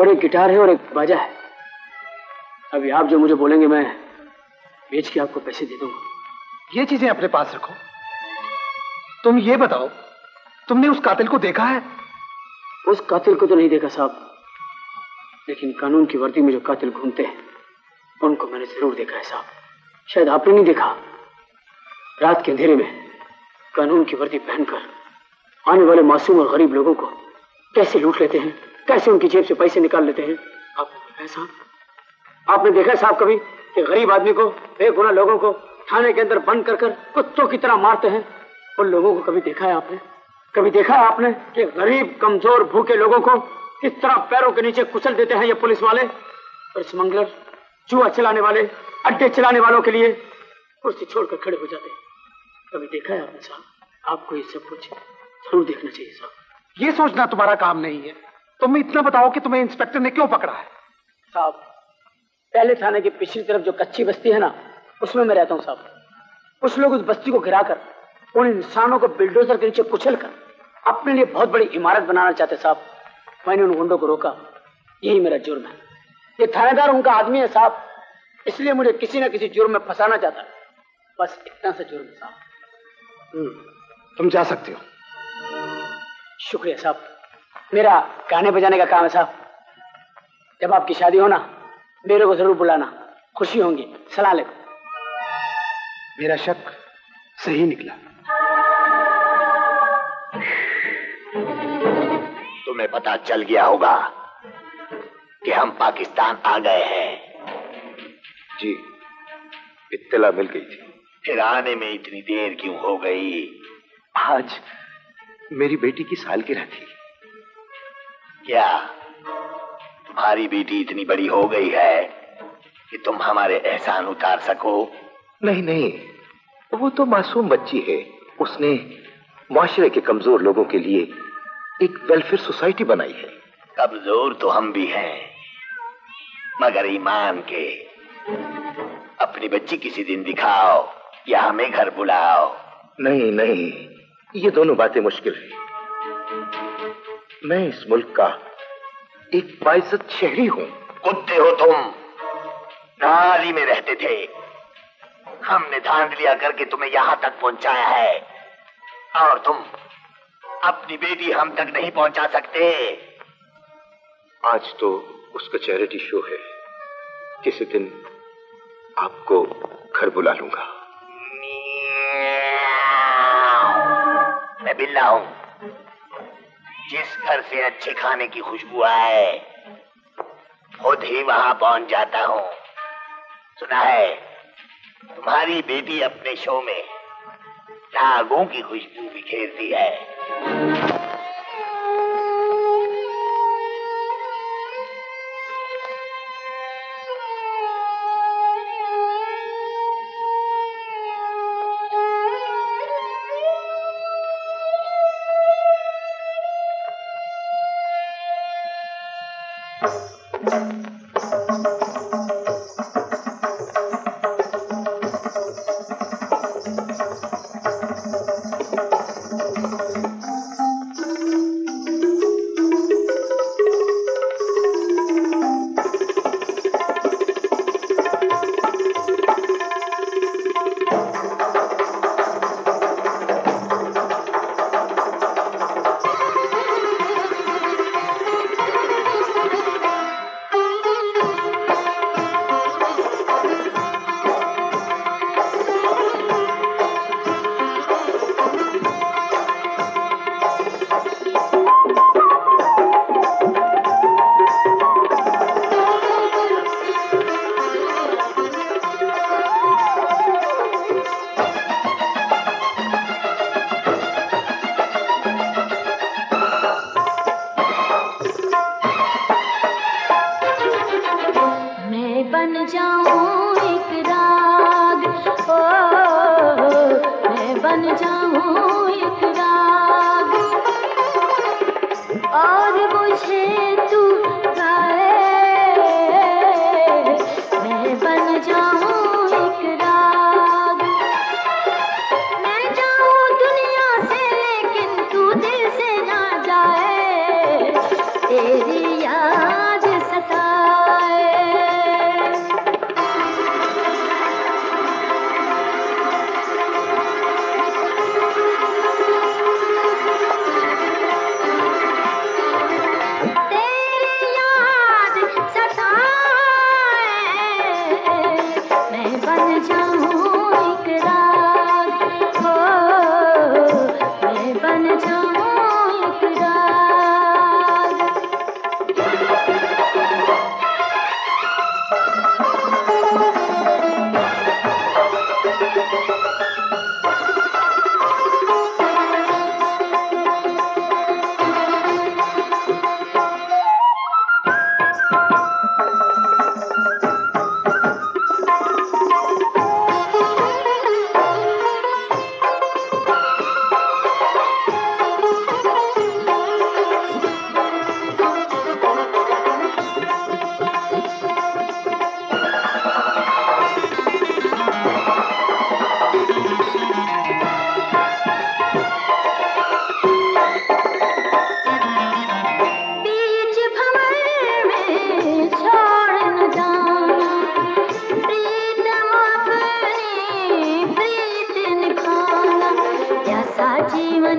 और एक गिटार है, और एक बाजा है। अभी आप जो मुझे बोलेंगे मैं बेच के आपको पैसे दे दूंगा। ये चीजें अपने पास रखो। तुम ये बताओ, तुमने उस कातिल को देखा है? उस कातिल को तो नहीं देखा साहब, लेकिन कानून की वर्दी में जो कातिल घूमते हैं उनको मैंने जरूर देखा है साहब, शायद आपने नहीं देखा। रात के अंधेरे में कानून की वर्दी पहनकर आने वाले मासूम और गरीब लोगों को कैसे लूट लेते हैं, कैसे उनकी जेब से पैसे निकाल लेते हैं। आपने देखा है साहब, आपने देखा है साहब कभी कि गरीब आदमी को, बेगुनाह लोगों को थाने के अंदर बंद कर कर कुत्तों की तरह मारते हैं। उन लोगों को कभी देखा है आपने? कभी देखा है आपने कि गरीब कमजोर भूखे लोगों को किस तरह पैरों के नीचे कुचल देते हैं ये पुलिस वाले और स्मगलर, जुआ चलाने वाले, अड्डे चलाने वालों के लिए कुर्सी छोड़कर खड़े हो जाते हैं। कभी देखा है आपने साहब? आपको ये सब कुछ जरूर देखना चाहिए साहब। ये सोचना तुम्हारा काम नहीं है। तुम इतना बताओ कि तुम्हें इंस्पेक्टर ने क्यों पकड़ा है? साहब, पहले थाने की पिछली तरफ जो कच्ची बस्ती है ना, उसमें मैं रहता हूँ साहब। कुछ लोग उस बस्ती को गिरा कर उन इंसानों को बिल्डोजर के नीचे कुचल कर अपने लिए बहुत बड़ी इमारत बनाना चाहते साहब। मैंने उन गुंडों को रोका, यही मेरा जुर्म है। ये थानेदार उनका आदमी है साहब, इसलिए मुझे किसी न किसी जुर्म में फंसाना चाहता। बस इतना सा जुर्म है साहब। तुम जा सकते हो। शुक्रिया साहब, मेरा गाने बजाने का काम है साहब। जब आपकी शादी हो ना, मेरे को जरूर बुलाना, खुशी होंगी। सलाम अलैकुम। मेरा शक सही निकला। तुम्हें पता चल गया होगा कि हम पाकिस्तान आ गए हैं। जी, इत्तला मिल गई थी। फिर आने में इतनी देर क्यों हो गई? आज मेरी बेटी की सालगिरह थी। क्या तुम्हारी बेटी इतनी बड़ी हो गई है कि तुम हमारे एहसान उतार सको? नहीं नहीं, वो तो मासूम बच्ची है। उसने माशरे के कमजोर लोगों के लिए एक वेलफेयर सोसाइटी बनाई है। कमजोर तो हम भी हैं, मगर ईमान के। अपनी बच्ची किसी दिन दिखाओ या हमें घर बुलाओ। नहीं नहीं, ये दोनों बातें मुश्किल है। मैं इस मुल्क का एक बाइज़्ज़त शहरी हूँ। कुत्ते हो तुम, नाली में रहते थे, हमने धांधलिया करके तुम्हें यहाँ तक पहुँचाया है और तुम अपनी बेटी हम तक नहीं पहुँचा सकते। आज तो उसका चैरिटी शो है, किसी दिन आपको घर बुला लूंगा। मैं बिल्ला हूँ। जिस घर से अच्छे खाने की खुशबू आए, खुद ही वहां पहुंच जाता हूँ। सुना है, तुम्हारी बेटी अपने शो में नागों की खुशबू बिखेरती है। Hey!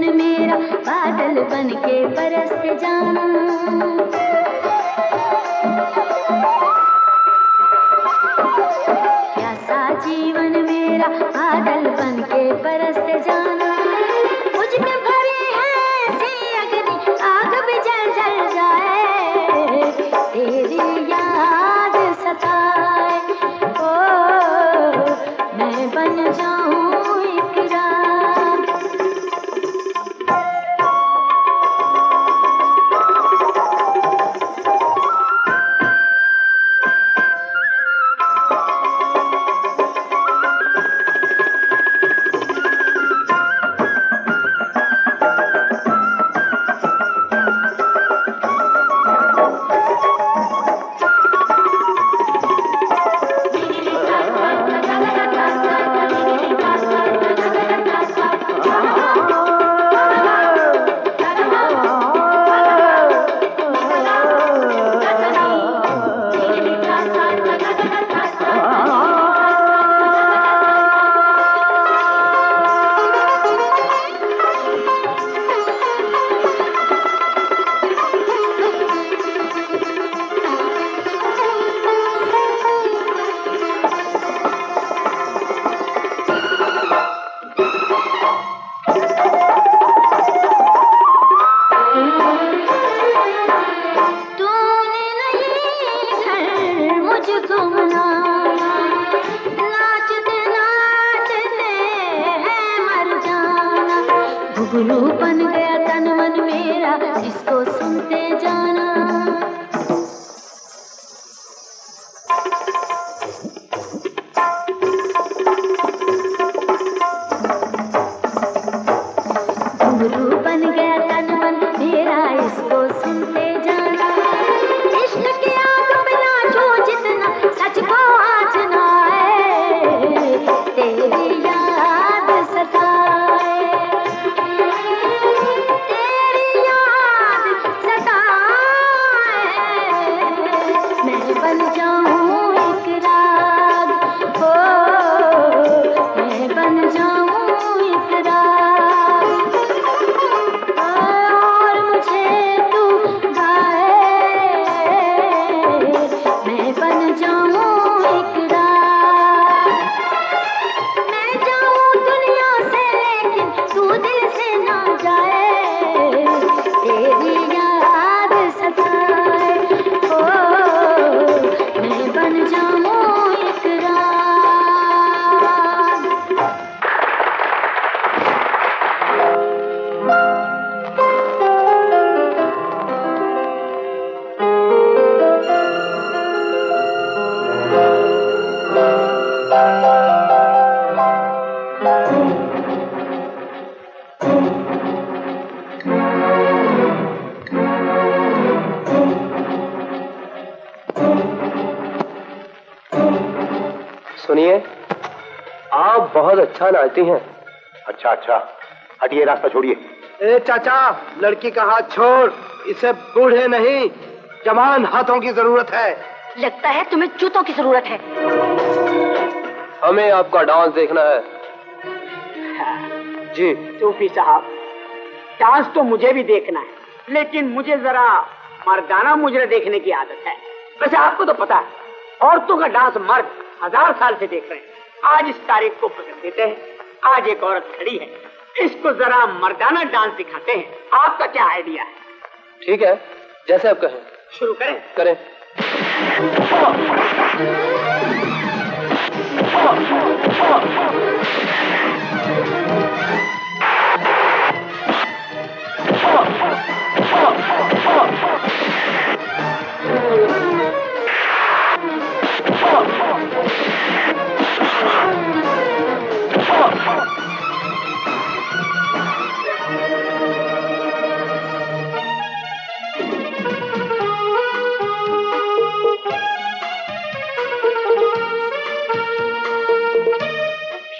मन मेरा बादल बन के बरस जाना। प्यासा जीवन मेरा बादल बन के बरस जाना। मुझ में भरे ऐसी अग्नि आग भी जल जल जाए, तेरी याद सताए। ओ मैं बन जाऊं नाचती हैं। अच्छा अच्छा हटिए, रास्ता छोड़िए। ए चाचा, लड़की का हाथ छोड़, इसे बूढ़े नहीं जवान हाथों की जरूरत है। लगता है तुम्हें जूतों की जरूरत है। हमें आपका डांस देखना है। जी सूफी साहब, डांस तो मुझे भी देखना है, लेकिन मुझे जरा मर्दाना मुजरे देखने की आदत है। वैसे आपको तो पता है औरतों का डांस मर्द हजार साल से देख रहे हैं। आज इस तारीख को पकड़ देते हैं। आज एक औरत खड़ी है, इसको जरा मर्दाना डांस दिखाते हैं। आपका क्या आइडिया है? ठीक है, जैसे आप कहें। शुरू करें करें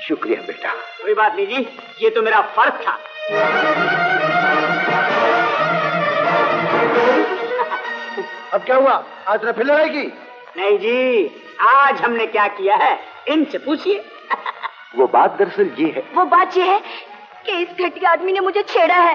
शुक्रिया बेटा। कोई बात नहीं जी, ये तो मेरा फर्ज था। अब क्या हुआ, आज रफेल लड़ाएगी? नहीं जी, आज हमने क्या किया है इनसे पूछिए। वो बात दरअसल ये है वो बात ये है कि इस घटिया आदमी ने मुझे छेड़ा है,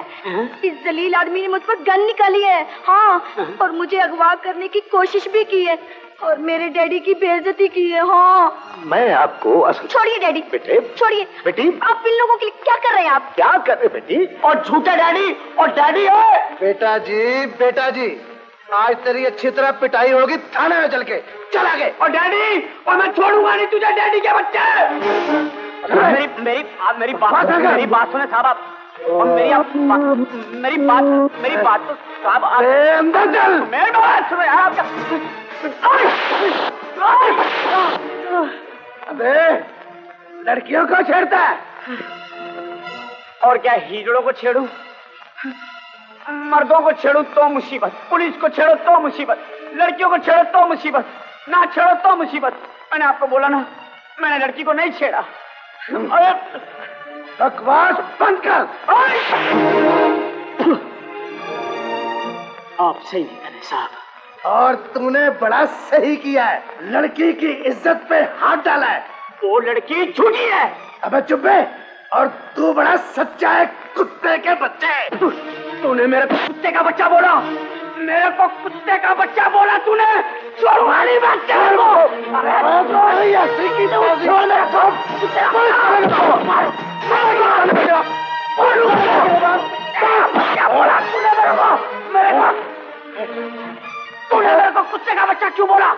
इस जलील आदमी ने मुझ पर गन निकाली है, हाँ, और मुझे अगवा करने की कोशिश भी की है और मेरे डैडी की बेइज्जती की है। हाँ, मैं आपको असल... छोड़िए डैडी, बेटे छोड़िए बेटी, आप इन लोगों के लिए क्या कर रहे हैं? आप क्या कर रहे बेटी? और झूठा डैडी और डैडी है। बेटा जी, बेटा जी, आज तेरी अच्छी तरह पिटाई होगी थाने में चल के। चल आगे। और डैडी, और मैं छोड़ूंगा नहीं तुझे डैडी के बच्चे। मेरी मेरी आप मेरी बात मेरी बात सुने साहब आप, और मेरी आप मेरी बात मेरी बात तो साहब आप अंदर चल। मेरी बात सुनो यार आपका। अबे लड़कियों को छेड़ता है और क्या हीरों को छेड़ूं, मर्दों को छेड़ूं तो मुसीबत, पुलिस को छेड़ो तो मुसीबत, लड़कियों को छेड़ो तो मुसीबत, ना छेड़ो तो मुसीबत। मैंने आपको बोला ना, मैंने लड़की को नहीं छेड़ा। अरे बकवास बंद कर। आप सही निकले साहब, और तुमने बड़ा सही किया है, लड़की की इज्जत पे हाथ डाला है। वो लड़की झूठी है। अबे चुप है, और तू बड़ा सच्चा है कुत्ते के बच्चे। तूने मेरे को कुत्ते का बच्चा बोला, मेरे को कुत्ते का बच्चा बोला तूने। छोड़वाली बात कर लो। अरे छोड़िए ऐसी की तो छोड़ने को कुत्ते को मार मार मार बोलो। क्या बोला तूने मेरे को? मेरे को तूने मेरे को कुत्ते का बच्चा क्यों बोला?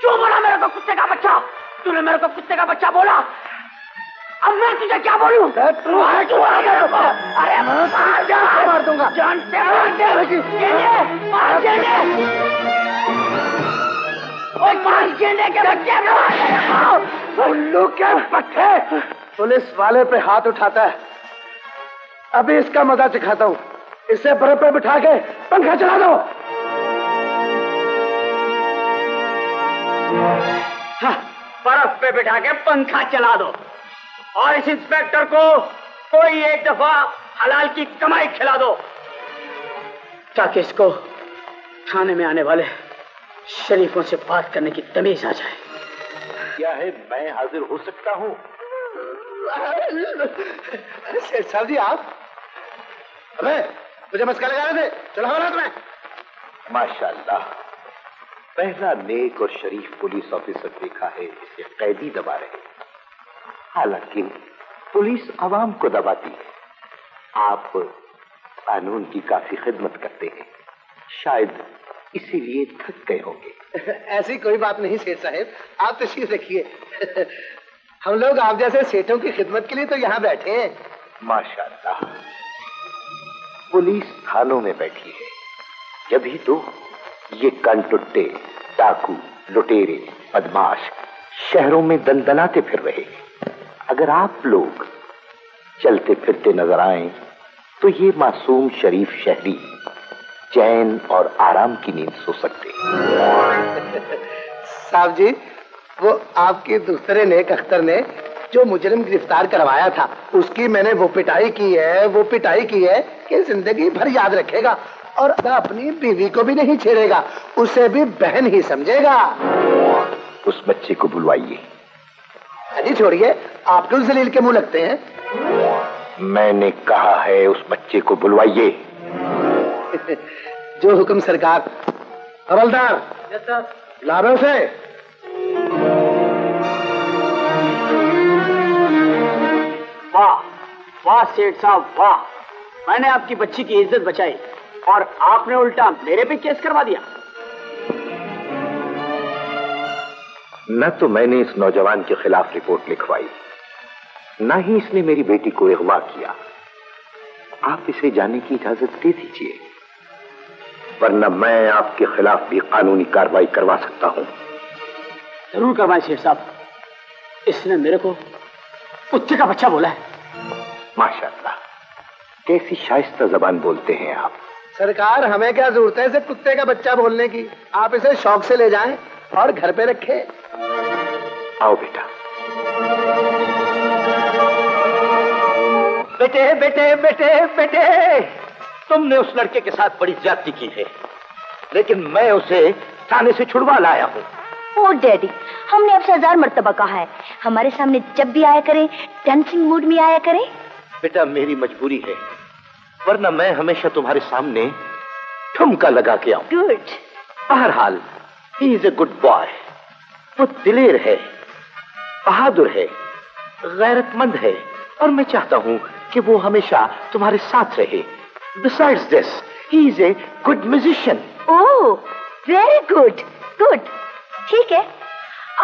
क्यों बोला मेरे को कुत्ते का बच्चा? तूने मेरे को कुत्ते का बच्चा बोला। अब मैं तुझे क्या बोलूं? अरे मार जा, मार दूंगा। जानते उल्लू के पट्टे पुलिस वाले पे हाथ उठाता है, अभी इसका मजा चखाता हूँ। इसे बर्फ पे बिठा के पंखा चला दो। हाँ, बर्फ पे बिठा के पंखा चला दो और इस इंस्पेक्टर को कोई एक दफा हलाल की कमाई खिला दो, ताकि इसको थाने में आने वाले शरीफों से बात करने की तमीज आ जाए। क्या है, मैं हाजिर हो सकता हूँ? शेर साहब जी आप, अबे मुझे मस्का लगा रहे थे, चलो हो रहा तुम्हें। माशाल्लाह, पहला नेक और शरीफ पुलिस ऑफिसर देखा है जिसे कैदी दबा रहे हैं। हालांकि पुलिस आवाम को दबाती है, आप कानून की काफी खिदमत करते हैं, शायद इसीलिए थक गए होंगे। ऐसी कोई बात नहीं सेठ साहब, आप तशरीफ रखिए। हम लोग आप जैसे सेठों की खिदमत के लिए तो यहाँ बैठे हैं। माशाल्लाह, पुलिस थानों में बैठी है, जब ही तो ये कानटुट्टे, डाकू, लुटेरे, बदमाश शहरों में दलदलाते फिर रहे हैं। अगर आप लोग चलते फिरते नजर आए तो ये मासूम शरीफ शहरी चैन और आराम की नींद सो सकते। साहब जी, वो आपके दूसरे नेक अख्तर ने जो मुजरिम गिरफ्तार करवाया था, उसकी मैंने वो पिटाई की है, वो पिटाई की है कि जिंदगी भर याद रखेगा और अपनी बीवी को भी नहीं छेड़ेगा, उसे भी बहन ही समझेगा। उस बच्चे को बुलवाइए। अजी छोड़िए, आप क्यों जलील के मुंह लगते हैं? मैंने कहा है उस बच्चे को बुलवाइए। जो हुक्म सरकार। हवलदार, यस सर, लाओ उसे। वाह वाह सेठ साहब वाह, मैंने आपकी बच्ची की इज्जत बचाई और आपने उल्टा मेरे पे केस करवा दिया। न तो मैंने इस नौजवान के खिलाफ रिपोर्ट लिखवाई, ना ही इसने मेरी बेटी को अगवा किया। आप इसे जाने की इजाजत दे दीजिए, वरना मैं आपके खिलाफ भी कानूनी कार्रवाई करवा सकता हूं। जरूर करवाएं शेर साहब, इसने मेरे को कुत्ते का बच्चा बोला है। माशाल्लाह, कैसी शाइस्ता जबान बोलते हैं आप। सरकार, हमें क्या जरूरत है इसे कुत्ते का बच्चा बोलने की, आप इसे शौक से ले जाएं और घर पे रखे। आओ बेटा। बेटे बेटे बेटे बेटे, तुमने उस लड़के के साथ बड़ी ज्यादती की है, लेकिन मैं उसे थाने से छुड़वा लाया हूँ। ओ डैडी, हमने आपसे हजार मर्तबा कहा है, हमारे सामने जब भी आया करें डांसिंग मूड में आया करें। बेटा मेरी मजबूरी है, वरना मैं हमेशा तुम्हारे सामने ठुमका लगा के आऊं। गुड। बहरहाल he is a good boy. वो दिलेर है, बहादुर है, गैरतमंद है और मैं चाहता हूं कि वो हमेशा तुम्हारे साथ रहे। Besides this he is a good musician. Oh very good. Good, ठीक है,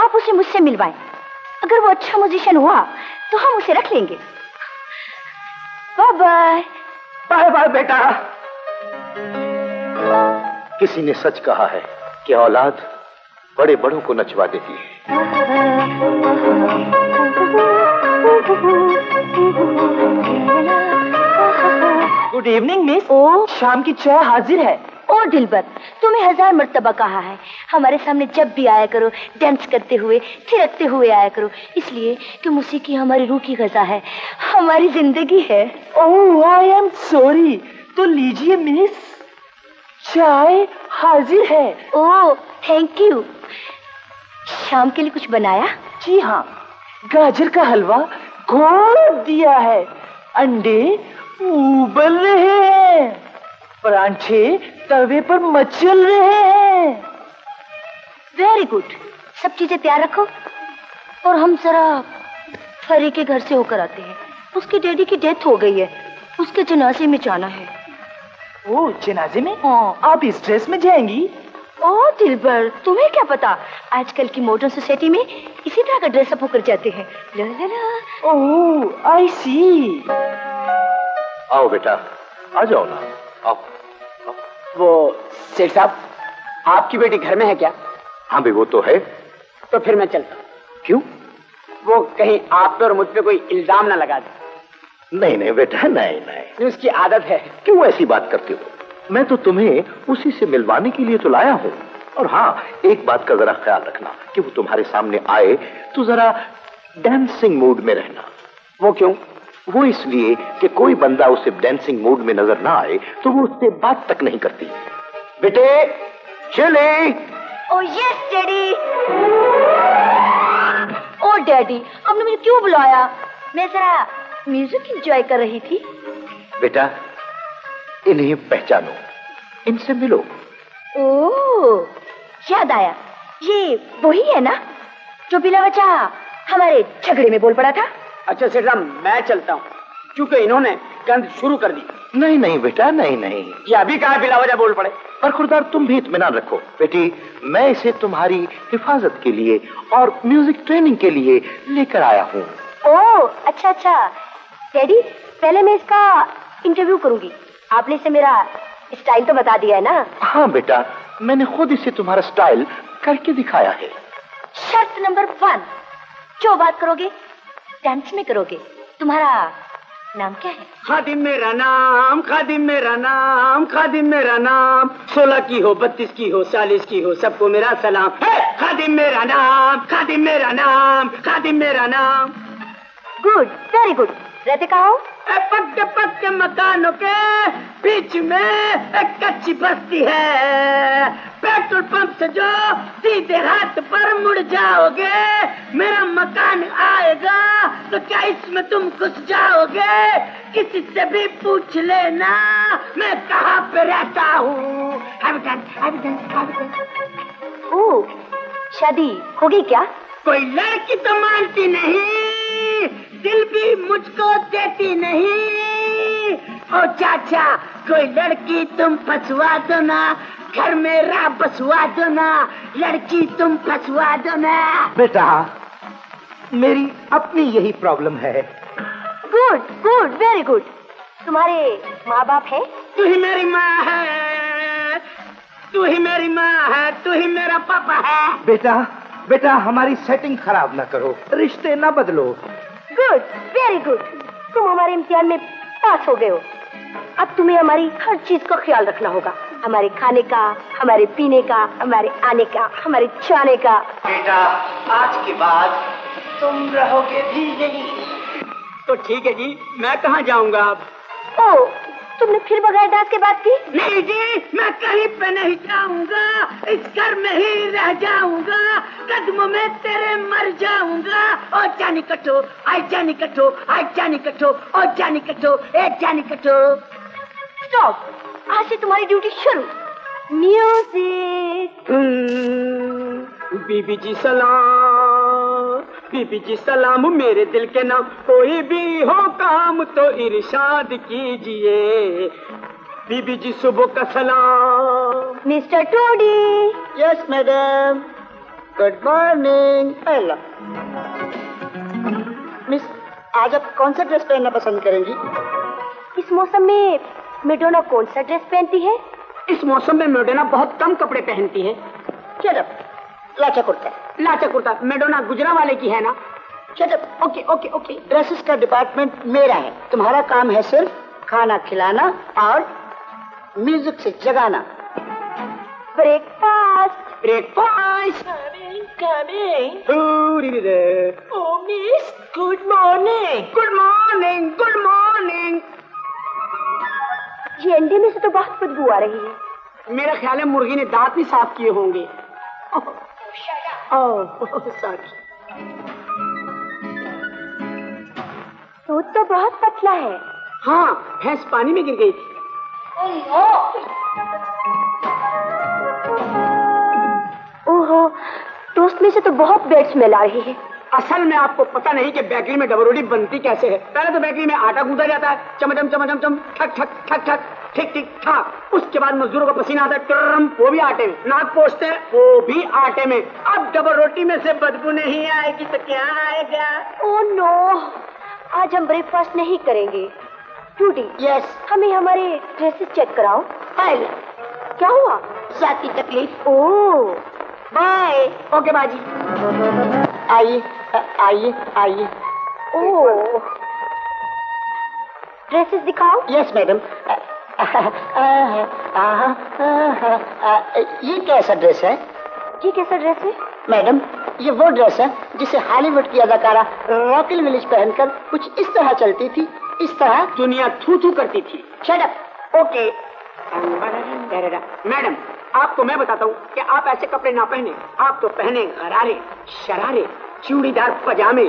आप उसे मुझसे मिलवाएं। अगर वो अच्छा म्यूजिशियन हुआ तो हम उसे रख लेंगे। Bye bye. बाय बाय बेटा। किसी ने सच कहा है कि औलाद बड़े बड़ों को नचवा देती है। Good evening miss. ओ शाम की चाय हाजिर है। ओ दिलबर, तुम्हें हजार मर्तबा कहा है हमारे सामने जब भी आया करो डांस करते हुए, थिरकते हुए आया करो, इसलिए कि मौसीकी हमारी रूह की ग़ज़ा है, हमारी जिंदगी है। Oh I am sorry. तो लीजिए मिस, चाय हाजिर है। Oh thank you. शाम के लिए कुछ बनाया? जी हाँ, गाजर का हलवा घोल दिया है, अंडे उबल रहे हैं, परांठे तवे पर मचल रहे हैं। Very good. सब चीजें तैयार रखो और हम जरा फरी के घर से होकर आते हैं। उसके डैडी की डेथ हो गई है, उसके जनाजे में जाना है। वो जनाजे में? हाँ। आप इस ड्रेस में जाएंगी? ओह दिलबर, तुम्हें क्या पता, आजकल की मॉडर्न सोसाइटी में इसी तरह का ड्रेसअप होकर जाते हैं। ला ला ला। ओह आई सी। आओ बेटा, आ जाओ ना। आप, आप। वो सेठ साहब, आपकी बेटी घर में है क्या? हाँ भाई वो तो है। तो फिर मैं चलता। क्यों? वो कहीं आप पे और मुझ पे कोई इल्जाम ना लगा दे। नहीं नहीं बेटा, नहीं नहीं, उसकी आदत है। क्यों ऐसी बात करते हो? मैं तो तुम्हें उसी से मिलवाने के लिए तो लाया हूँ। और हाँ, एक बात का जरा ख्याल रखना कि वो तुम्हारे सामने आए तो जरा डांसिंग मूड में रहना। वो क्यों? वो इसलिए कि कोई बंदा उसे डांसिंग मूड में नजर ना आए तो वो उससे बात तक नहीं करती। बेटे चले। Oh yes daddy. Oh daddy, आपने मुझे क्यों बुलाया? मैं जरा म्यूजिक एंजॉय कर रही थी। बेटा इन्हें पहचानो, इनसे मिलो। ओ याद आया, ये वही है ना जो बिला बचा हमारे झगड़े में बोल पड़ा था। अच्छा सेठ साहब मैं चलता हूँ, क्योंकि इन्होंने गंद शुरू कर दी। नहीं नहीं बेटा, नहीं नहीं, ये अभी कहाँ बिलावजा बोल पड़े। पर खुरदार तुम भी इत्मीनान रखो बेटी, मैं इसे तुम्हारी हिफाजत के लिए और म्यूजिक ट्रेनिंग के लिए लेकर आया हूँ। ओह अच्छा अच्छा। डैडी पहले मैं इसका इंटरव्यू करूँगी, आपने इसे मेरा स्टाइल तो बता दिया है ना? हाँ बेटा, मैंने खुद इसे तुम्हारा स्टाइल करके दिखाया है। शर्त नंबर वन, जो बात करोगे डांस में करोगे। तुम्हारा नाम क्या है? खादिम मेरा नाम, खादिम मेरा नाम, खादिम मेरा नाम, सोलह की हो, बत्तीस की हो, चालीस की हो, सबको मेरा सलाम है। खादिम मेरा नाम, खादिम मेरा नाम, खादिम मेरा नाम। Good, very good. रहते कहाँ हो? पक्के पक्के मकानों के बीच में एक कच्ची बस्ती है, पेट्रोल पंप से जो सीधे हाथ पर मुड़ जाओगे मेरा मकान आएगा, तो क्या इसमें तुम घुस जाओगे? किसी से भी पूछ लेना मैं कहाँ पे रहता हूँ। ओह शादी होगी क्या? कोई लड़की तो मानती नहीं, दिल भी मुझको देती नहीं। ओ चाचा कोई लड़की तुम फंसवा दो ना, घर मेरा बसवा दो ना, लड़की तुम फंसवा दो ना। बेटा मेरी अपनी यही प्रॉब्लम है। Good good, very good. तुम्हारे माँ बाप है? तू ही मेरी माँ है, तू ही मेरी माँ है, तू ही मेरा पापा है। बेटा बेटा हमारी सेटिंग खराब ना करो, रिश्ते ना बदलो। Good, very good. तुम हमारे इम्तिहान में पास हो गए हो, अब तुम्हें हमारी हर चीज का ख्याल रखना होगा, हमारे खाने का, हमारे पीने का, हमारे आने का, हमारे जाने का। बेटा आज के बाद तुम रहोगे भी नहीं। तो ठीक है जी, मैं कहाँ जाऊँगा? अब ओ तुमने फिर बगैर दास के बात की? नहीं जी, मैं कहीं पे नहीं जाऊंगा, इस घर में ही रह जाऊंगा, कदमों में तेरे मर जाऊंगा। ओ जानी कटो, आई जानी कटो, आई जानी कटो, ओ जानी कटो, ए जानी कटो। स्टॉप, आज से तुम्हारी ड्यूटी शुरू। म्यूजिक। बीबी जी सलाम, बीबी जी सलाम, मेरे दिल के नाम कोई भी हो काम तो इरशाद कीजिए। बीबी जी सुबह का सलाम। Mister Todi. Yes madam, good morning. पहला मिस, आज आप कौन सा ड्रेस पहनना पसंद करेंगी? इस मौसम में मैडोना कौन सा ड्रेस पहनती है? इस मौसम में मैडोना बहुत कम कपड़े पहनती है। चटप, लाचा कुर्ता। लाचा कुर्ता मैडोना गुजरा वाले की है ना? चटप। Okay okay okay. ड्रेसेस का डिपार्टमेंट मेरा है, तुम्हारा काम है सिर्फ खाना खिलाना और म्यूजिक से जगाना। ब्रेकफास्ट। ब्रेकफास्ट। Coming coming. थोड़ी देर। Oh miss, good morning. Good morning, good morning. ये अंडे में से तो बहुत बदबू आ रही है। मेरा ख्याल है मुर्गी ने दांत भी साफ किए होंगे। दूध तो बहुत पतला है। हाँ, भैंस पानी में गिर गई थी। ओहो, टोस्ट में से तो बहुत बैड स्मेल आ रही है। असल में आपको पता नहीं कि बेकरी में डबल रोटी बनती कैसे है। पहले तो बेकरी में आटा गूंदा जाता है, चमचम चमचम चम, ठक ठक ठक ठक, ठीक ठीक ठाक। उसके बाद मजदूरों का पसीना आता है, टर्रम, वो भी आटे में। नाक पोंछते हैं, वो भी आटे में। अब डबल रोटी में से बदबू नहीं आएगी तो क्या आएगा? ओह नो, आज हम ब्रेकफास्ट नहीं करेंगे। टूटी, यस, हमें हमारे ड्रेसेस चेक कराओ। फाइल, क्या हुआ? जाती तकलीफ। ओह, बाय। ओके बाजी, आइए आइए आइए। ओह, ड्रेसेस दिखाओ। Yes madam. ये कैसा ड्रेस है? ये कैसा ड्रेस है? मैडम, ये वो ड्रेस है जिसे हॉलीवुड की अदाकारा रॉकिल विलेज पहनकर कुछ इस तरह चलती थी, इस तरह दुनिया थू थू करती थी। Shut up. ओके मैडम, आपको मैं बताता हूँ कि आप ऐसे कपड़े ना पहने। आप तो पहने गरारे, शरारे, चूड़ीदार पजामे,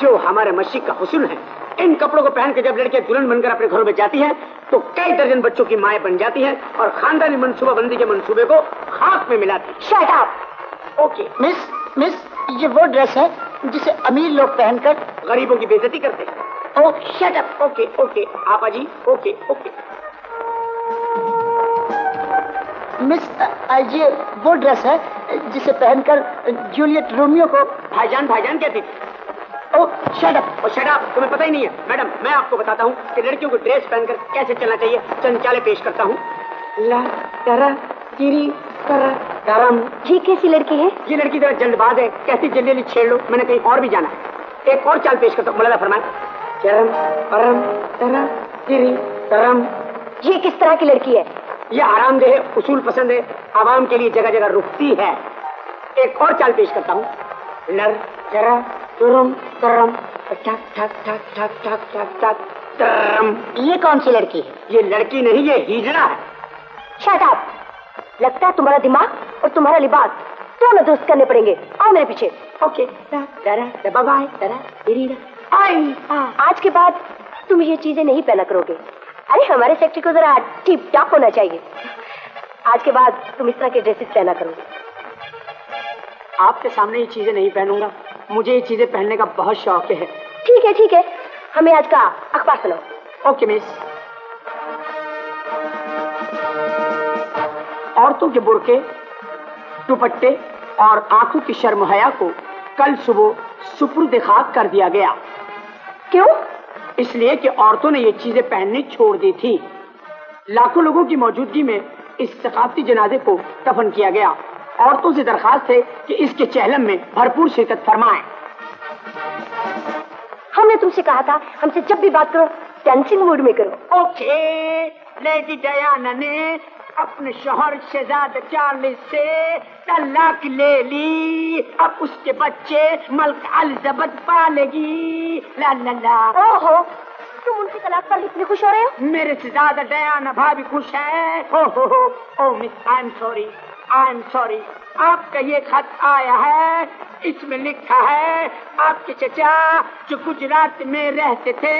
जो हमारे मशीक का हुस्न है। इन कपड़ों को पहन के जब लड़के दुल्हन बनकर अपने घरों में जाती है तो कई दर्जन बच्चों की माए बन जाती है और खानदानी मनसूबा बंदी के मनसूबे को खाक में मिलाती। Shut up. Okay miss, miss, ये वो ड्रेस है जिसे अमीर लोग पहनकर गरीबों की बेइज्जती करते हैं। Oh shut up. Okay okay, आप आजी। ओके ओके मिस, ये वो ड्रेस है जिसे पहनकर जूलियट रोमियो को भाईजान भाईजान कहती थी। Oh shut up. Oh shut up, तुम्हें पता ही नहीं है। मैडम, मैं आपको बताता हूँ कि लड़कियों को ड्रेस पहनकर कैसे चलना चाहिए। चंचाले पेश करता हूँ। ला तरा तिरी तरा तरम। ये कैसी लड़की है? ये लड़की जरा जल्दबाज है, कैसी जल्दी जल्दी छेड़ लो। मैंने कहीं और भी जाना है। एक और चाल पेश करता हूँ, मुलादा फरमाए। चरम परम तरा तिरी तरम। ये किस तरह की लड़की है? ये आरामदेह, उसूल पसंद है, आवाम के लिए जगह जगह रुकती है। एक और चाल पेश करता हूँ। लर जरा तुरम तरम ठक ठक ठक ठक ठक ठक ठक तरम। ये कौन सी लड़की है? ये लड़की नहीं, ये हिजड़ा है। Shut up. लगता है तुम्हारा दिमाग और तुम्हारा लिबास दोनों दुरुस्त करने पड़ेंगे। आओ मेरे पीछे। ओके आई। आज के बाद तुम ये चीजें नहीं पहना करोगे। अरे हमारे सेक्टर को जरा टिप टॉप होना चाहिए। आज के बाद तुम इस तरह के ड्रेसेस पहना करोगे। आपके सामने ये चीजें नहीं पहनूंगा। मुझे ये चीजें पहनने का बहुत शौक है। ठीक है ठीक है, हमें आज का अखबार सुनाओ। Okay miss. औरतों के बुरके, दुपट्टे और आंखों की शर्महया को कल सुबह सुपुर्द खाक कर दिया गया। क्यों? इसलिए कि औरतों ने ये चीजें पहननी छोड़ दी थी। लाखों लोगों की मौजूदगी में इस सकाफती जनाजे को दफन किया गया। औरतों से दरखास्त है कि इसके चहलम में भरपूर शिरकत फरमाएं। हमने तुमसे कहा था हमसे जब भी बात करो डांसिंग मूड में करो। ओके, लेडी डायना ने अपने शोहर शहजाद चार्ल्स से तलाक ले ली। अब उसके बच्चे मलक अलिजाबेथ पालेगी। ला ला ला। ओहो, तुम उनकी तलाक पर इतनी खुश हो रहे हो? मेरे से ज्यादा डयाना भाभी खुश है। हो हो हो, oh miss, I am sorry, I am sorry. आपका ये खत आया है, इसमें लिखा है आपके चचा जो गुजरात में रहते थे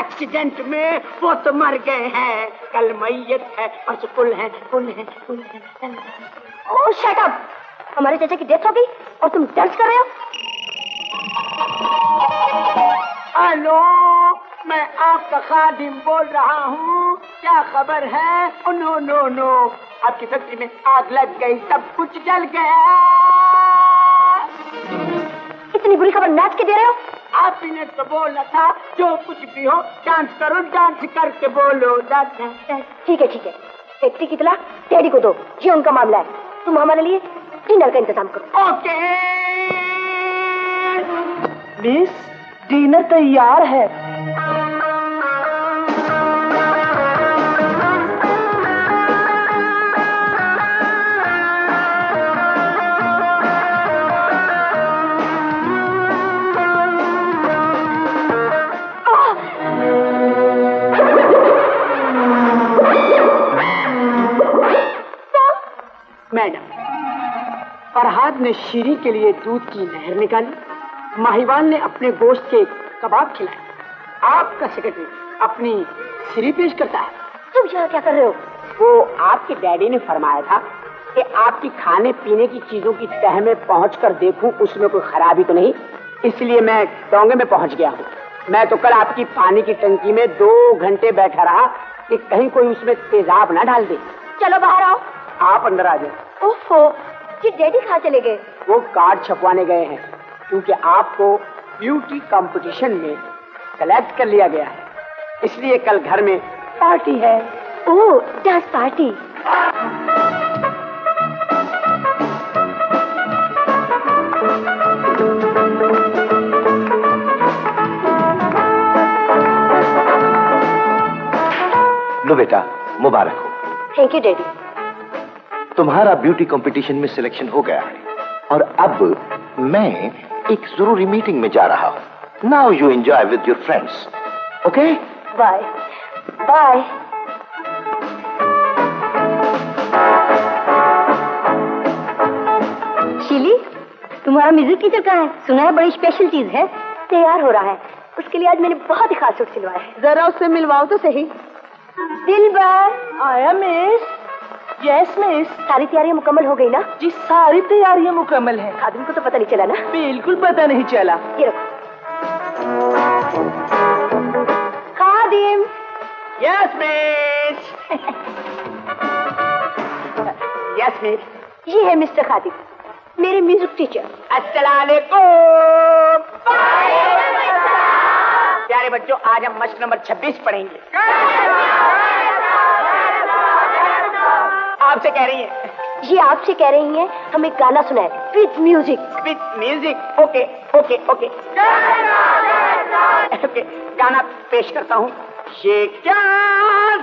एक्सीडेंट में वो तो मर गए हैं, कल मैयत है और जो पुल है पुल है पुल है। ओह शट अप, हमारे चचा की डेथ हो गई और तुम दर्ज कर रहे हो? हेलो, मैं आपका खादिम बोल रहा हूँ, क्या खबर है? ओ नो नो नो, आपकी फैक्ट्री में आग लग गई, सब कुछ जल गया। इतनी बुरी खबर नाच के दे रहे हो? आप ही ने तो बोला था जो कुछ भी हो डांस करो, डांस करके बोलो। ठीक है ठीक है, फैक्ट्री की तलाश डैडी को दो, ये उनका मामला है, तुम हमारे लिए डिनर का इंतजाम करो। ओके मिस, डिनर तैयार है। मैडम, फरहाद ने शीरी के लिए दूध की नहर निकाली, माहीवाल ने अपने गोश्त के कबाब खिलाए, आपका सेक्रेटरी अपनी शीरी पेश करता है। तुम यहाँ क्या कर रहे हो? वो आपके डैडी ने फरमाया था कि आपकी खाने पीने की चीजों की तह में पहुँच कर देखूँ उसमें कोई खराबी तो नहीं, इसलिए मैं डोंगे में पहुँच गया हूँ। मैं तो कल आपकी पानी की टंकी में दो घंटे बैठा रहा कि कहीं कोई उसमें तेजाब ना डाल दे। चलो बाहर आओ। आप अंदर आ जाए। ओफो, ये डैडी कहाँ चले गए? वो कार्ड छपवाने गए हैं क्योंकि आपको ब्यूटी कंपटीशन में सेलेक्ट कर लिया गया है, इसलिए कल घर में पार्टी है। ओह, डांस पार्टी। लो बेटा, मुबारक हो। Thank you daddy. तुम्हारा ब्यूटी कंपटीशन में सिलेक्शन हो गया है और अब मैं एक जरूरी मीटिंग में जा रहा हूं। Now you enjoy with your friends, okay? Bye bye. शीली, तुम्हारा म्यूजिक टीचर कहाँ है? सुना है बड़ी स्पेशल चीज है, तैयार हो रहा है, उसके लिए आज मैंने बहुत ही खास सूट सिलवाया है, जरा उससे मिलवाओ तो सही। दिलबर आया मिस। Yes miss. सारी तैयारियां मुकम्मल हो गई ना? जी सारी तैयारियां मुकम्मल हैं। खादिम को तो पता नहीं चला ना? बिल्कुल पता नहीं चला। ये रखो। Khadim. Yes miss. Yes miss. ये है मिस्टर खादिम, मेरे म्यूजिक टीचर। अस्सलाम वालेकुम। प्यारे बच्चों, आज हम मश्क नंबर छब्बीस पढ़ेंगे। आपसे कह रही है जी, आपसे कह रही है हमें गाना सुनाए with music. With music, okay okay okay. Okay, गाना पेश करता हूँ। ये क्या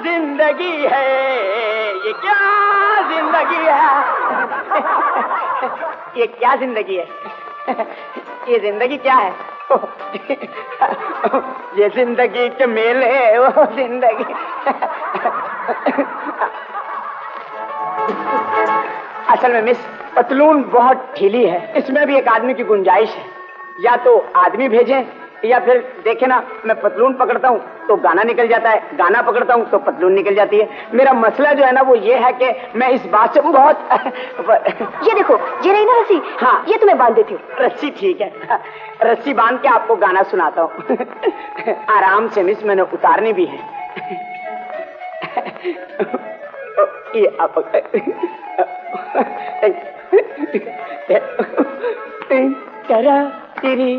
जिंदगी है, ये क्या जिंदगी है, ये क्या जिंदगी है, ये जिंदगी क्या है, ये जिंदगी के मेले, वो जिंदगी। असल में मिस, पतलून बहुत ढीली है, इसमें भी एक आदमी की गुंजाइश है, या तो आदमी भेजें या फिर देखे ना, मैं पतलून पकड़ता हूँ तो गाना निकल जाता है, गाना पकड़ता हूँ तो पतलून निकल जाती है। मेरा मसला जो है ना वो ये है कि मैं इस बात से बहुत ये देखो, ये रही ना रस्सी। हाँ, ये तुम्हें बांध देती हूँ। रस्सी ठीक है, रस्सी बांध के आपको गाना सुनाता हूँ। आराम से मिस, मैंने उतारनी भी है। ये आप तेरा तेरी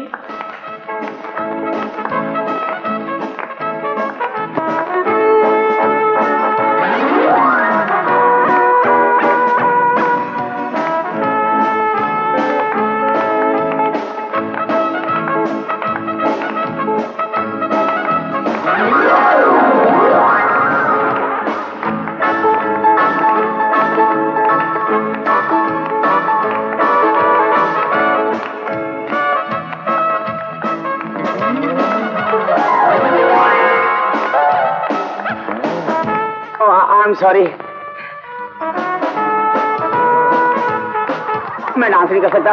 आई एम सॉरी, मैं डांस नहीं कर सकता।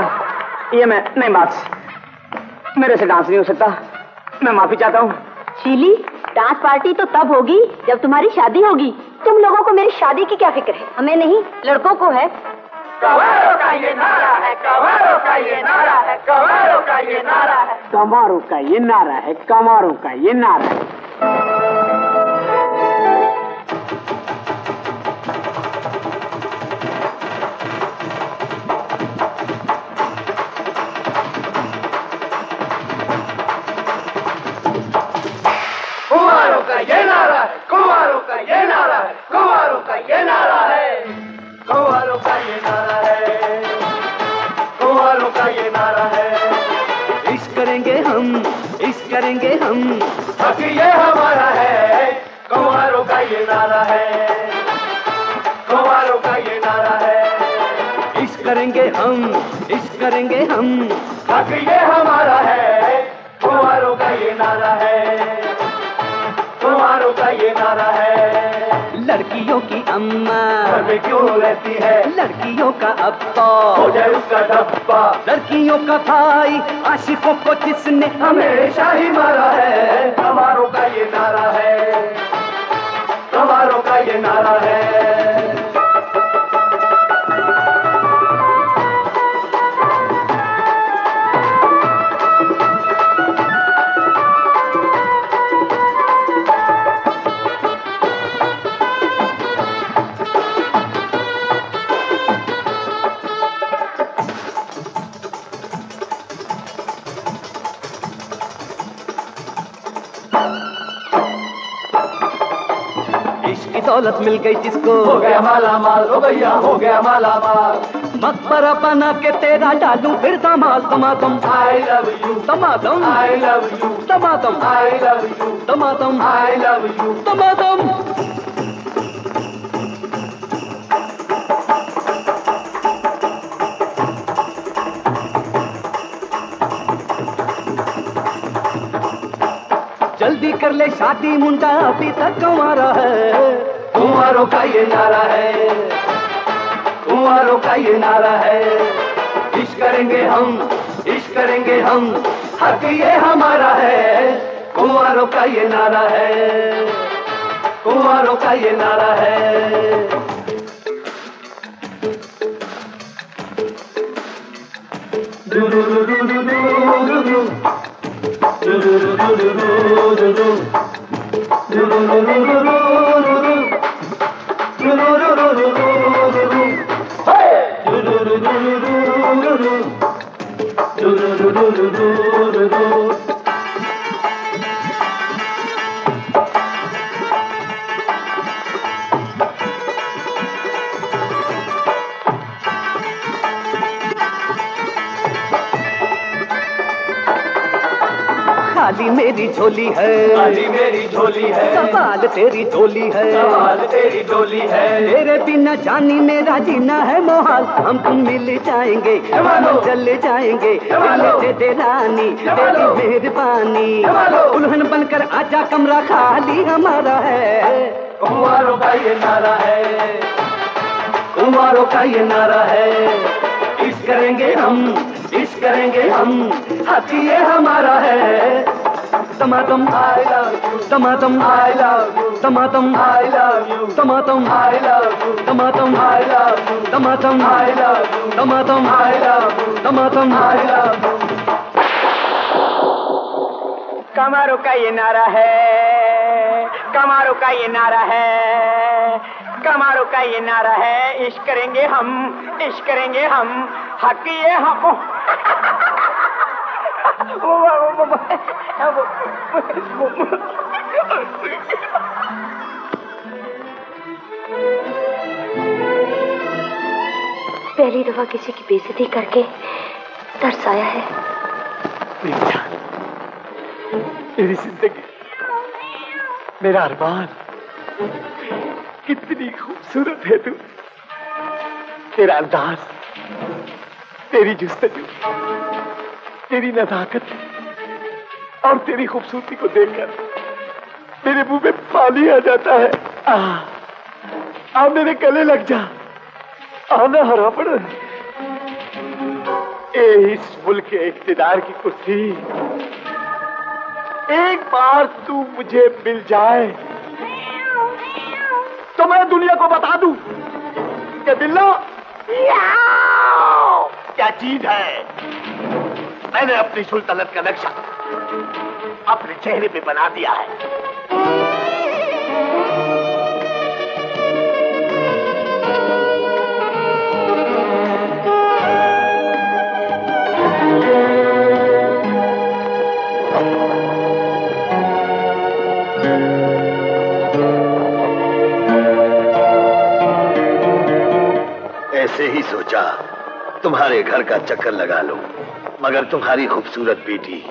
ये मैं नहीं बात, मेरे से डांस नहीं हो सकता, मैं माफी चाहता हूँ। शीली, डांस पार्टी तो तब होगी जब तुम्हारी शादी होगी। तुम लोगों को मेरी शादी की क्या फिक्र है? हमें नहीं, लड़कों को है। कवारों का ये नारा है, कवारों का ये नारा है, कवारों का ये नारा है, कवारों का ये नारा है, कवारों का ये नारा है। ये नारा है, कुंवारों का ये नारा है, कुंवारों का ये नारा है, कुंवारों का ये नारा है, कुंवारों का ये नारा है। इश्क करेंगे हम, इश्क करेंगे हम, हक ये हमारा है, कुंवारों का ये नारा है, कुंवारों का ये नारा है। इश्क करेंगे हम, इश्क करेंगे हम, हक ये हमारा है, कुंवारों का ये नारा है, कुंवारों का ये नारा है। लड़कियों की अम्मा घर में क्यों रहती है, लड़कियों का अब्बा हो जाए उसका डब्बा, लड़कियों का भाई आशिकों को जिसने हमेशा ही मारा है, कुंवारों का ये नारा है, कुंवारों का ये नारा है। दौलत मिल गई जिसको, हो गया माला माल, हो गया हो गया माला माल। मकबरा बना के तेरा डालू फिर धमाल, धमाधम आई लव यू, धमाधम आई लव यू, धमाधम आई लव यू, धमाधम आई लव यू, धमाधम। जल्दी कर ले शादी मुंडा अभी तक हमारा है, कुंवारों का ये नारा है, कुंवारों का ये नारा है। इश्क करेंगे हम, इश्क करेंगे हम, हक ये हमारा है, कुंवारों का ये नारा है, कुंवारों का ये नारा है। दू दू दू दू दू दू दू दू दू दू दू खाली मेरी झोली है, खाली मेरी झोली है, सवाल तेरी झोली है, सवाल तेरी झोली है। तेरे बिना जानी मेरा जीना है मोहाल, हम तुम मिल जाएंगे चल जाएंगे, दे दे रानी तेरी मेहरबानी, दुल्हन बनकर आजा कमरा खाली हमारा है, कुंवारों का ये नारा है, कुंवारों का ये नारा है। इश्क करेंगे हम, इश्क करेंगे हम, हक ये हमारा है, तमातम आई लव यू, तमातम आई लव यू, तमातम आई लव यू, तमातम आई लव यू, तमातम आई लव यू, तमातम आई लव यू, तमातम आई लव यू, तमातम आई लव यू। कुंवारों का ये नारा है, कुंवारों का ये नारा है, कुंवारों का ये नारा है। इश्क करेंगे हम, इश्क करेंगे हम, हक ये हम। पहली दफा किसी की बेइज्जती करके तरस आया है। मेरी जिंदगी, मेरा अरमान, कितनी खूबसूरत है तू, तेरा अंदाज, तेरी जुस्तजू, तेरी नजाकत और तेरी खूबसूरती को देखकर मेरे मुंह में पानी आ जाता है। आ मेरे गले लग जा, आना हरा पड़। इस मुल्क के इख्तिदार की कुर्सी एक बार तू मुझे मिल जाए तो मैं दुनिया को बता दूं कि बिल्ला क्या चीज है। मैंने अपनी सुल्तनत का नक्शा अपने चेहरे पे बना दिया है। ऐसे ही सोचा तुम्हारे घर का चक्कर लगा लूं, मगर तुम्हारी खूबसूरत बेटी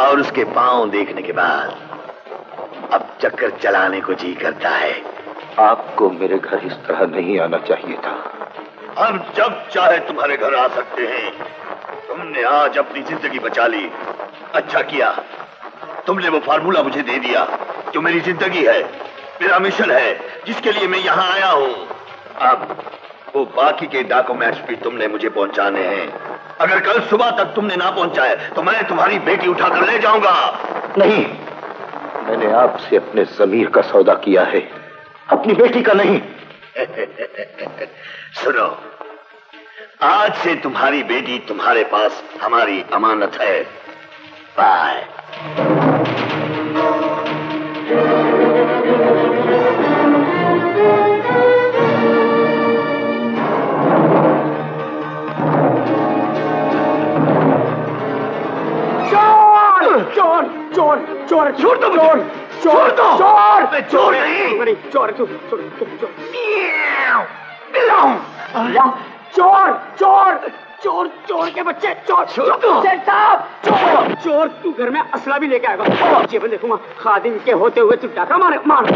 और उसके पांव देखने के बाद अब चक्कर चलाने को जी करता है। आपको मेरे घर इस तरह नहीं आना चाहिए था। हम जब चाहे तुम्हारे घर आ सकते हैं। तुमने आज अपनी जिंदगी बचा ली, अच्छा किया। तुमने वो फार्मूला मुझे दे दिया जो मेरी जिंदगी है, मेरा मिशन है, जिसके लिए मैं यहाँ आया हूँ। अब वो बाकी के डॉक्यूमेंट्स भी तुमने मुझे पहुंचाने हैं। अगर कल सुबह तक तुमने ना पहुंचाए तो मैं तुम्हारी बेटी उठाकर ले जाऊंगा। नहीं, मैंने आपसे अपने जमीर का सौदा किया है, अपनी बेटी का नहीं। सुनो, आज से तुम्हारी बेटी तुम्हारे पास हमारी अमानत है। बाय। चोर चोर चोर चोर तो चोर चोर तो चोर मैं चोर नहीं चोर चोर चोर चोर चोर चोर चोर चोर के बच्चे चोर चोर चोर चोर तू घर में असला भी लेके आएगा। जीवन देखूंगा। खादिम के होते हुए तू डाका मारे, मार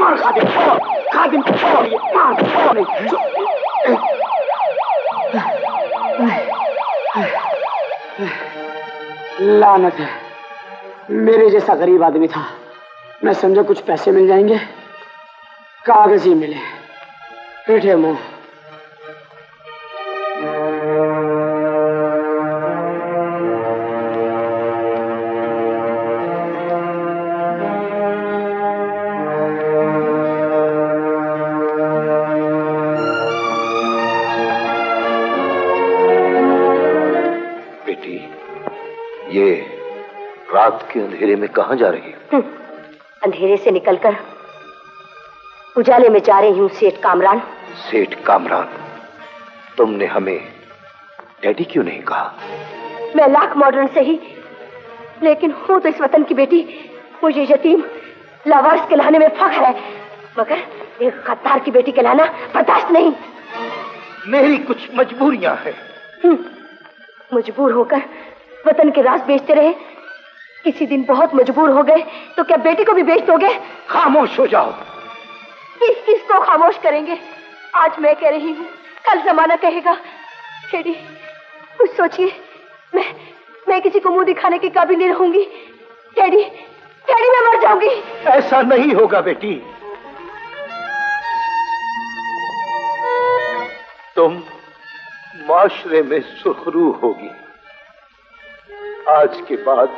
मार खादिम खादिम मार। लानत है, मेरे जैसा गरीब आदमी था। मैं समझा कुछ पैसे मिल जाएंगे, कागज ही मिले। बैठे मुंह के अंधेरे में कहां जा रही है? अंधेरे से निकलकर उजाले में जा रही हूं सेठ कामरान। सेठ कामरान, तुमने हमें डैडी क्यों नहीं कहा? मैं लाख मॉडर्न से ही, लेकिन हूं तो इस वतन की बेटी। मुझे यतीम लावारिस के लाने में फख्र है, मगर एक गद्दार की बेटी के लाना बर्दाश्त नहीं। मेरी कुछ मजबूरियां हैं। मजबूर होकर वतन के राज बेचते रहे, किसी दिन बहुत मजबूर हो गए तो क्या बेटी को भी बेच दोगे? खामोश हो जाओ। किस किस को खामोश करेंगे? आज मैं कह रही हूँ, कल जमाना कहेगा। शेरी, कुछ सोचिए। मैं मैं किसी को मुंह दिखाने के काबिल नहीं रहूंगी। शेरी, शेरी मैं मर जाऊंगी। ऐसा नहीं होगा बेटी। तुम माशरे में सुखरू होगी। आज के बाद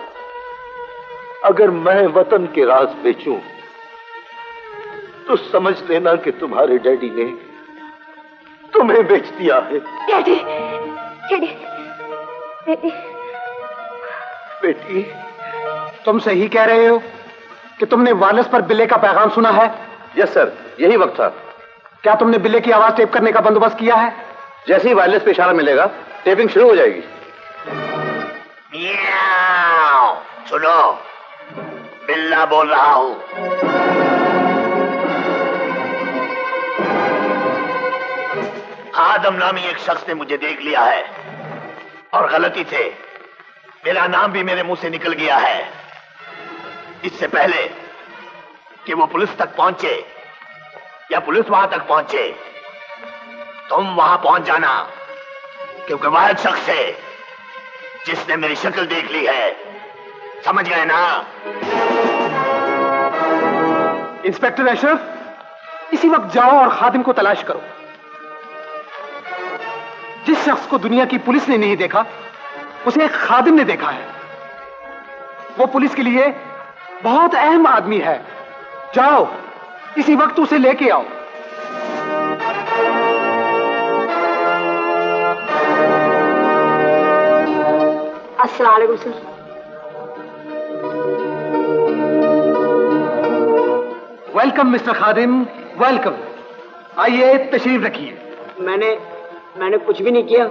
अगर मैं वतन के राज बेचूं तो समझ लेना कि तुम्हारे डैडी ने तुम्हें बेच दिया है। Daddy, daddy, daddy. बेटी, तुम सही कह रहे हो कि तुमने वालिस पर बिल्ले का पैगाम सुना है? यस सर, यही वक्त था। क्या तुमने बिल्ले की आवाज टेप करने का बंदोबस्त किया है? जैसे ही वालिस पे इशारा मिलेगा टेपिंग शुरू हो जाएगी। सुनो, बिल्ला बोल रहा हूं। आदम नामी एक शख्स ने मुझे देख लिया है और गलती से मेरा नाम भी मेरे मुंह से निकल गया है। इससे पहले कि वो पुलिस तक पहुंचे या पुलिस वहां तक पहुंचे, तुम वहां पहुंच जाना, क्योंकि वह एक शख्स है जिसने मेरी शक्ल देख ली है। समझ गए ना? इंस्पेक्टर अशरफ, इसी वक्त जाओ और खादिम को तलाश करो। जिस शख्स को दुनिया की पुलिस ने नहीं देखा उसे एक खादिम ने देखा है। वो पुलिस के लिए बहुत अहम आदमी है। जाओ इसी वक्त उसे लेके आओ। अस्सलाम वालेकुम sir. Welcome mister Khadim, welcome. आइए तशरीफ रखिए। मैंने मैंने कुछ भी नहीं किया,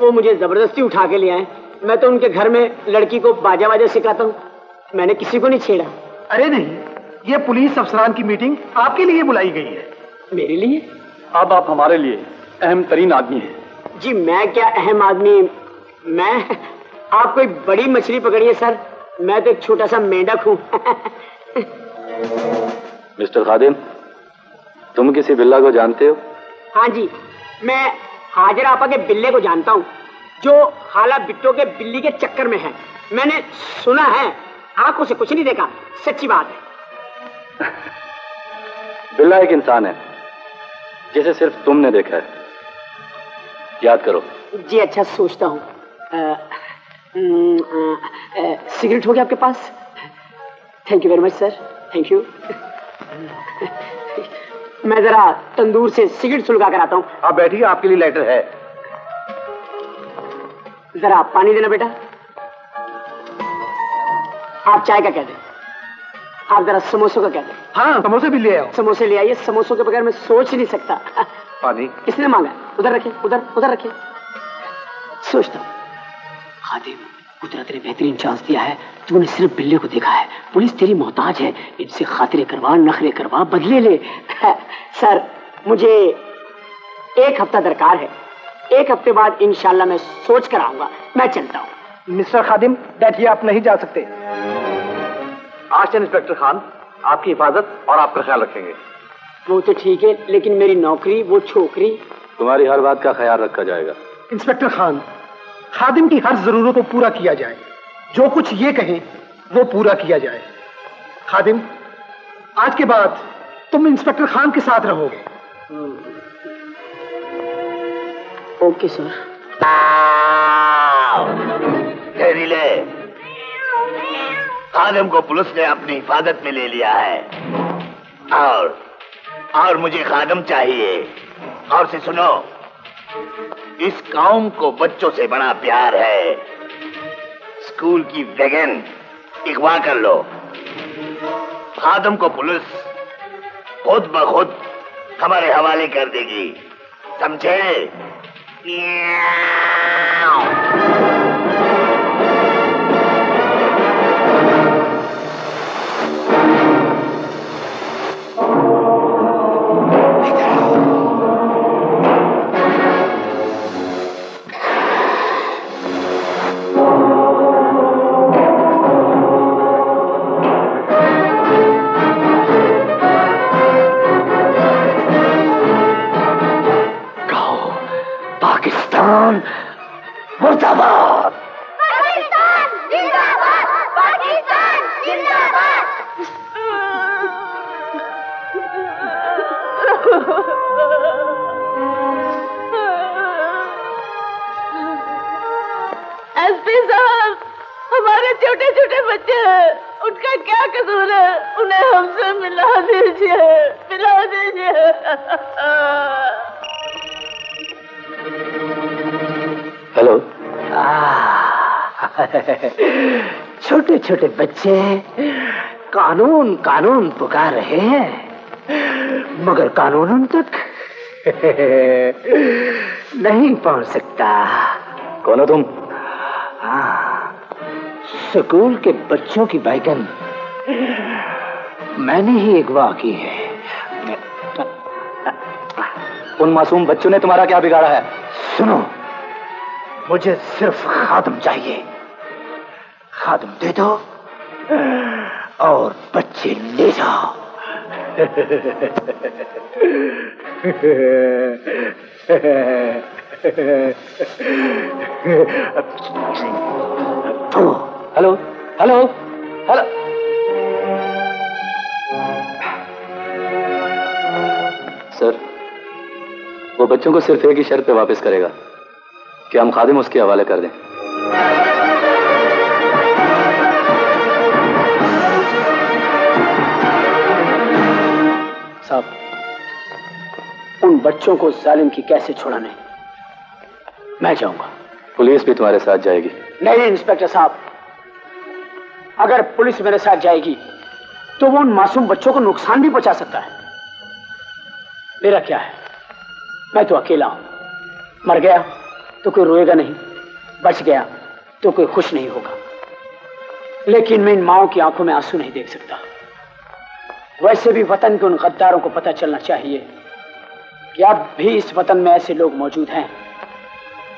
वो मुझे जबरदस्ती उठा के ले आए। मैं तो उनके घर में लड़की को बाजा बाजा सिखाता हूँ, मैंने किसी को नहीं छेड़ा। अरे नहीं, ये पुलिस अफसरान की मीटिंग आपके लिए बुलाई गई है। मेरे लिए? अब आप हमारे लिए अहम तरीन आदमी हैं। जी मैं क्या अहम आदमी, मैं आप कोई बड़ी मछली पकड़िए सर, मैं तो एक छोटा सा मेंढक हूँ। मिस्टर खादिम, तुम किसी बिल्ला को जानते हो? हाँ जी, मैं हाजरा आपा के बिल्ले को जानता हूँ जो खाला बिट्टो के बिल्ली के चक्कर में है। मैंने सुना है, आंखों से कुछ नहीं देखा, सच्ची बात है। बिल्ला एक इंसान है जिसे सिर्फ तुमने देखा है, याद करो। जी अच्छा, सोचता हूँ। सिगरेट हो गया आपके पास? Thank you very much sir, thank you. मैं जरा तंदूर से सिगरेट सुलगा कर आता हूँ। आप बैठिए, आपके लिए लाइटर है। जरा पानी देना बेटा। आप चाय का कह दें, आप जरा समोसों का कह दें। हाँ समोसे भी ले आओ। समोसे ले आइए, समोसों के बगैर मैं सोच नहीं सकता। पानी किसने मांगा? उधर रखे, उधर उधर रखे। सोचता हूँ खादिम, कुदरत ने बेहतरीन चांस दिया है, तूने सिर्फ बिल्ले को देखा है, पुलिस तेरी मोहताज है, इनसे खातिरे करवा, नखरे करवा, बदले ले। सर मुझे एक हफ्ता दरकार है, एक हफ्ते बाद इंशाल्लाह मैं सोच कर आऊंगा। मैं चलता हूँ। मिस्टर खादिम बैठिए, आप नहीं जा सकते। आर्टिस्ट इंस्पेक्टर खान आपकी हिफाजत और आपका ख्याल रखेंगे। वो तो ठीक है, लेकिन मेरी नौकरी, वो छोकरी। तुम्हारी हर बात का ख्याल रखा जाएगा। इंस्पेक्टर खान, खादिम की हर जरूरत को पूरा किया जाए, जो कुछ ये कहे वो पूरा किया जाए। खादिम आज के बाद तुम इंस्पेक्टर खान के साथ रहोगे। Okay sir. जहरीले खादिम को पुलिस ने अपनी हिफाजत में ले लिया है और और मुझे खादिम चाहिए। और से सुनो, इस कौम को बच्चों से बड़ा प्यार है। स्कूल की वैगन अगवा कर लो। खादिम को पुलिस खुद ब खुद हमारे हवाले कर देगी, समझे? छोटे छोटे बच्चे कानून कानून पुकार रहे हैं, मगर कानून उन तक नहीं पहुंच सकता। कौन हो तुम? हाँ, स्कूल के बच्चों की बाइकन मैंने ही अगवा की है। उन मासूम बच्चों ने तुम्हारा क्या बिगाड़ा है? सुनो, मुझे सिर्फ खादिम चाहिए। खादिम दे दो और बच्चे ले जाओ। हेलो हेलो हेलो सर, वो बच्चों को सिर्फ एक ही शर्त पे वापस करेगा कि हम खादिम उसके हवाले कर दें। साहब, उन बच्चों को जालिम की कैसे छोड़ाने, मैं जाऊंगा। पुलिस भी तुम्हारे साथ जाएगी। नहीं इंस्पेक्टर साहब, अगर पुलिस मेरे साथ जाएगी तो वो उन मासूम बच्चों को नुकसान भी पहुंचा सकता है। मेरा क्या है, मैं तो अकेला हूं। मर गया तो कोई रोएगा नहीं, बच गया तो कोई खुश नहीं होगा। लेकिन मैं इन माओं की आंखों में आंसू नहीं देख सकता। वैसे भी वतन के उन गद्दारों को पता चलना चाहिए कि अब भी इस वतन में ऐसे लोग मौजूद हैं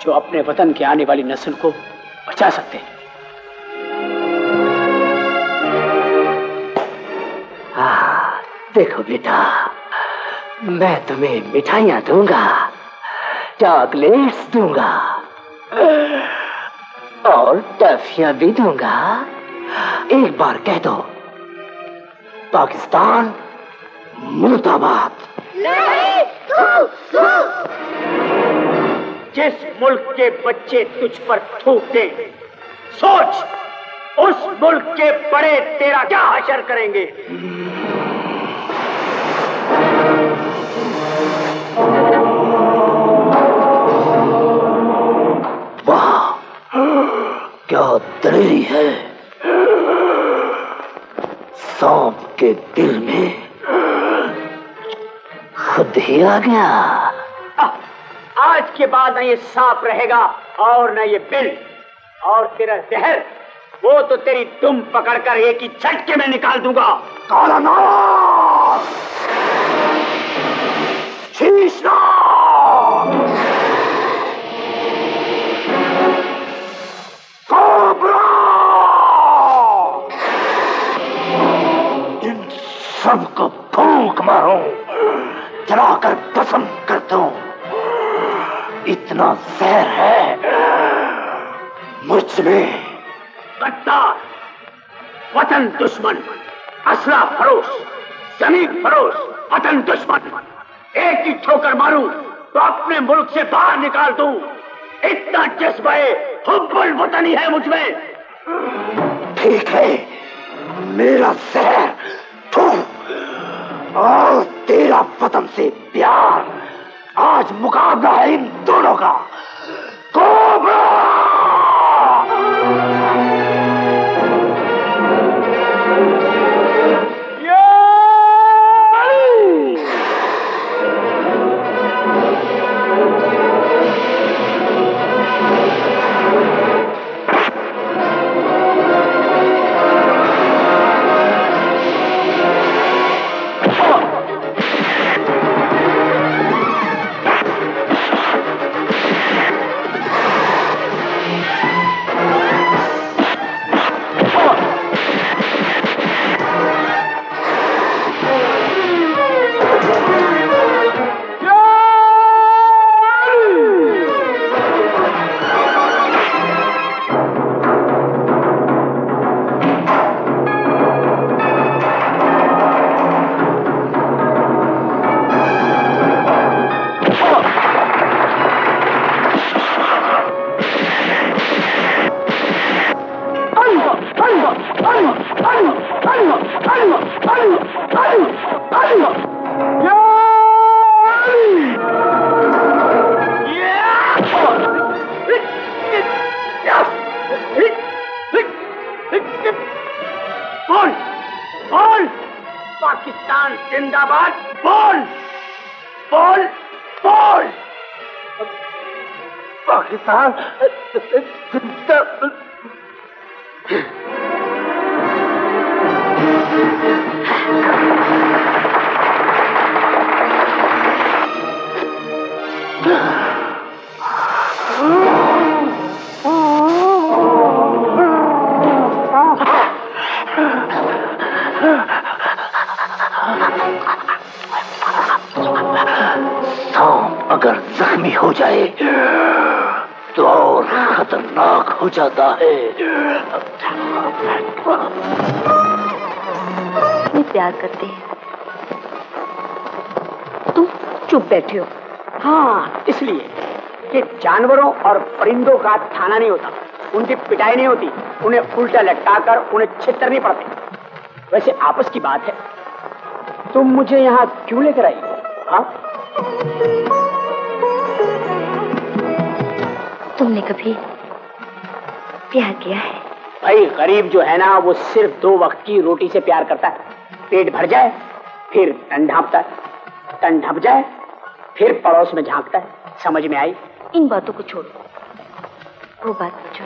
जो अपने वतन के आने वाली नस्ल को बचा सकते हैं। आ, देखो बेटा, मैं तुम्हें मिठाइयाँ दूंगा, चॉकलेट्स दूंगा और टॉफियां भी दूंगा। एक बार कह दो, पाकिस्तान मुर्दाबाद। जिस मुल्क के बच्चे तुझ पर थूक दे, सोच उस मुल्क के बड़े तेरा क्या हशर करेंगे। वाह, क्या दलेरी है। सांप के दिल में खुद ही आ गया। आज के बाद न ये सांप रहेगा और न ये बिल, और तेरा जहर वो तो तेरी दुम पकड़कर एक ही झटके में निकाल दूंगा। काला नाग, शीश नाग, कोबरा, इन सबको फूंक मारूं, जलाकर भस्म कर दूं। इतना जहर है मुझ में। गद्दार, वतन दुश्मन, असला फरोश, जमीन फरोश, वतन दुश्मन, एक ही ठोकर मारूं तो अपने मुल्क से बाहर निकाल दूं। इतना जज्बा-ए हुब्बुल वतनी है मुझ में। ठीक है, मेरा जहर तू और तेरा वतन से प्यार। आज मुकाबला है इन दोनों का। कोबरा! प्यार करते हैं, तुम चुप बैठे हो। हाँ, इसलिए कि जानवरों और परिंदों का थाना नहीं होता, उनकी पिटाई नहीं होती, उन्हें उल्टा लटकाकर उन्हें छितर नहीं पड़ते। वैसे आपस की बात है, तुम तो मुझे यहाँ क्यों लेकर आई हो? हाँ? तुमने कभी प्यार किया है? भाई गरीब जो है ना, वो सिर्फ दो वक्त की रोटी से प्यार करता है। पेट भर जाए फिर तन ढांपता है, तन ढप जाए फिर पड़ोस में झांकता है। समझ में आई? इन बातों को छोड़, वो बात पूछो।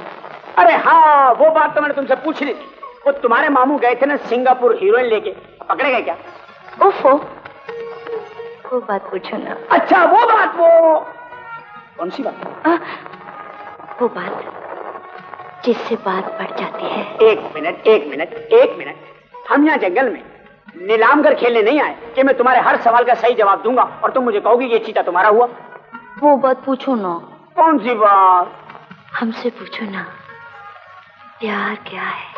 अरे हाँ, वो बात तो मैंने तुमसे पूछ ली थी। वो तुम्हारे मामू गए थे ना सिंगापुर हीरोइन लेके, पकड़े गए क्या? ओफो, वो बात पूछो ना। अच्छा वो बात, वो कौन सी बात? आ, वो बात जिससे बात बढ़ जाती है। एक मिनट एक मिनट एक मिनट, हम यहाँ जंगल में नीलामगर खेलने नहीं आए कि मैं तुम्हारे हर सवाल का सही जवाब दूंगा और तुम मुझे कहोगी ये चीता तुम्हारा हुआ। वो बात पूछो ना। कौन सी बात? हमसे पूछो ना, प्यार क्या है?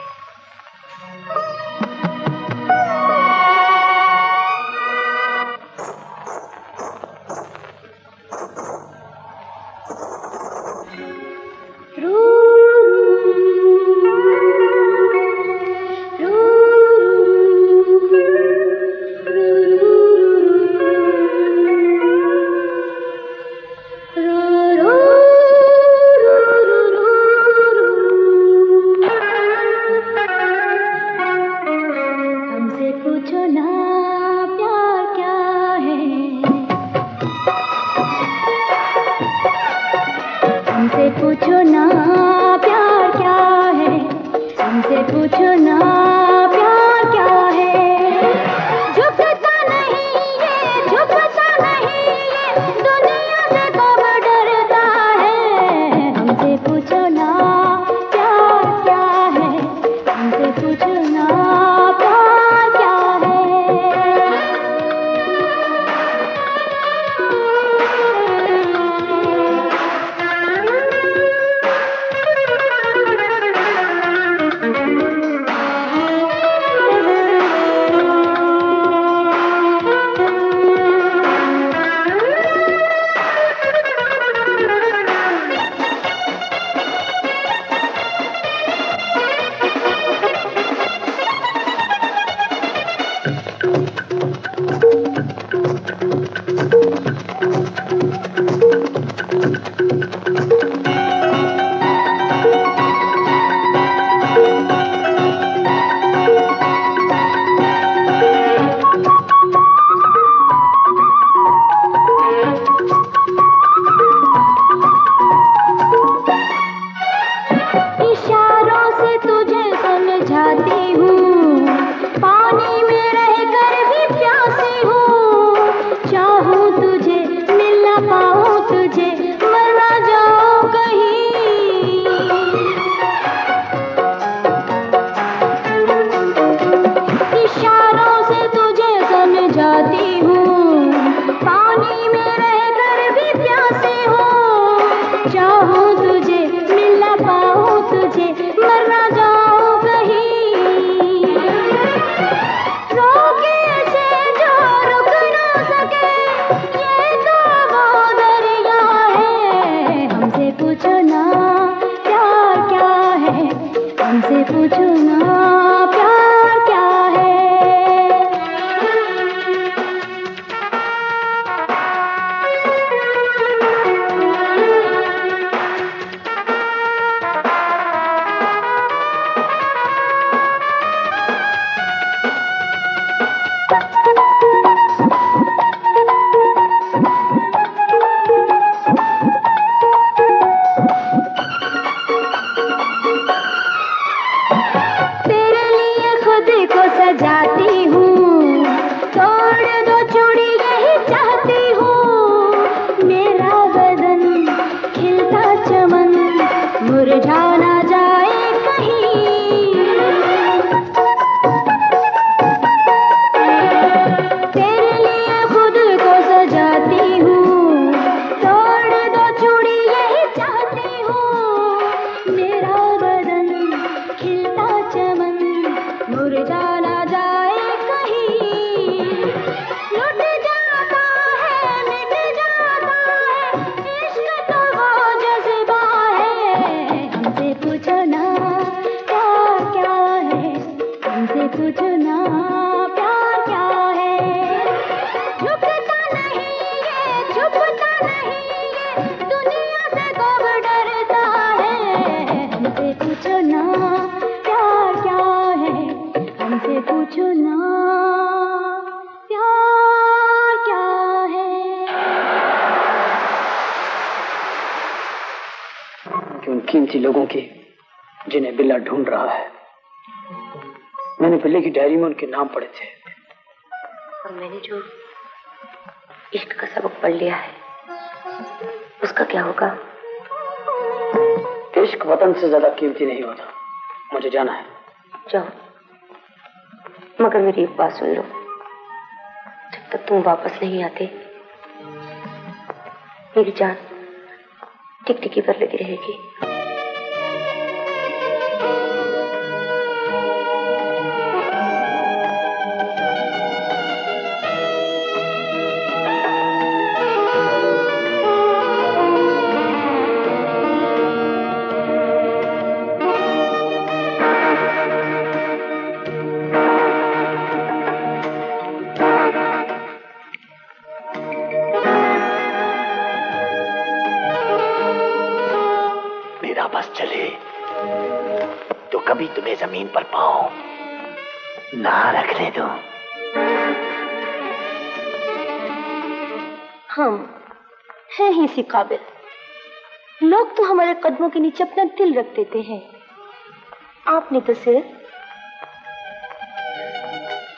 कीमती लोगों की जिन्हें बिल्ला ढूंढ रहा है। मैंने बिल्ले की डायरी में उनके नाम पढ़े थे और मैंने जो इश्क का सबक पढ़ लिया है उसका क्या होगा? इश्क वतन से ज्यादा कीमती नहीं होता। मुझे जाना है। जाओ, मगर मेरी एक बात सुन लो, जब तक तुम वापस नहीं आते मेरी जान टिकटिकी पर लगी रहेगी। काबिल लोग तो हमारे कदमों के नीचे अपना दिल रख देते हैं, आपने तो सिर्फ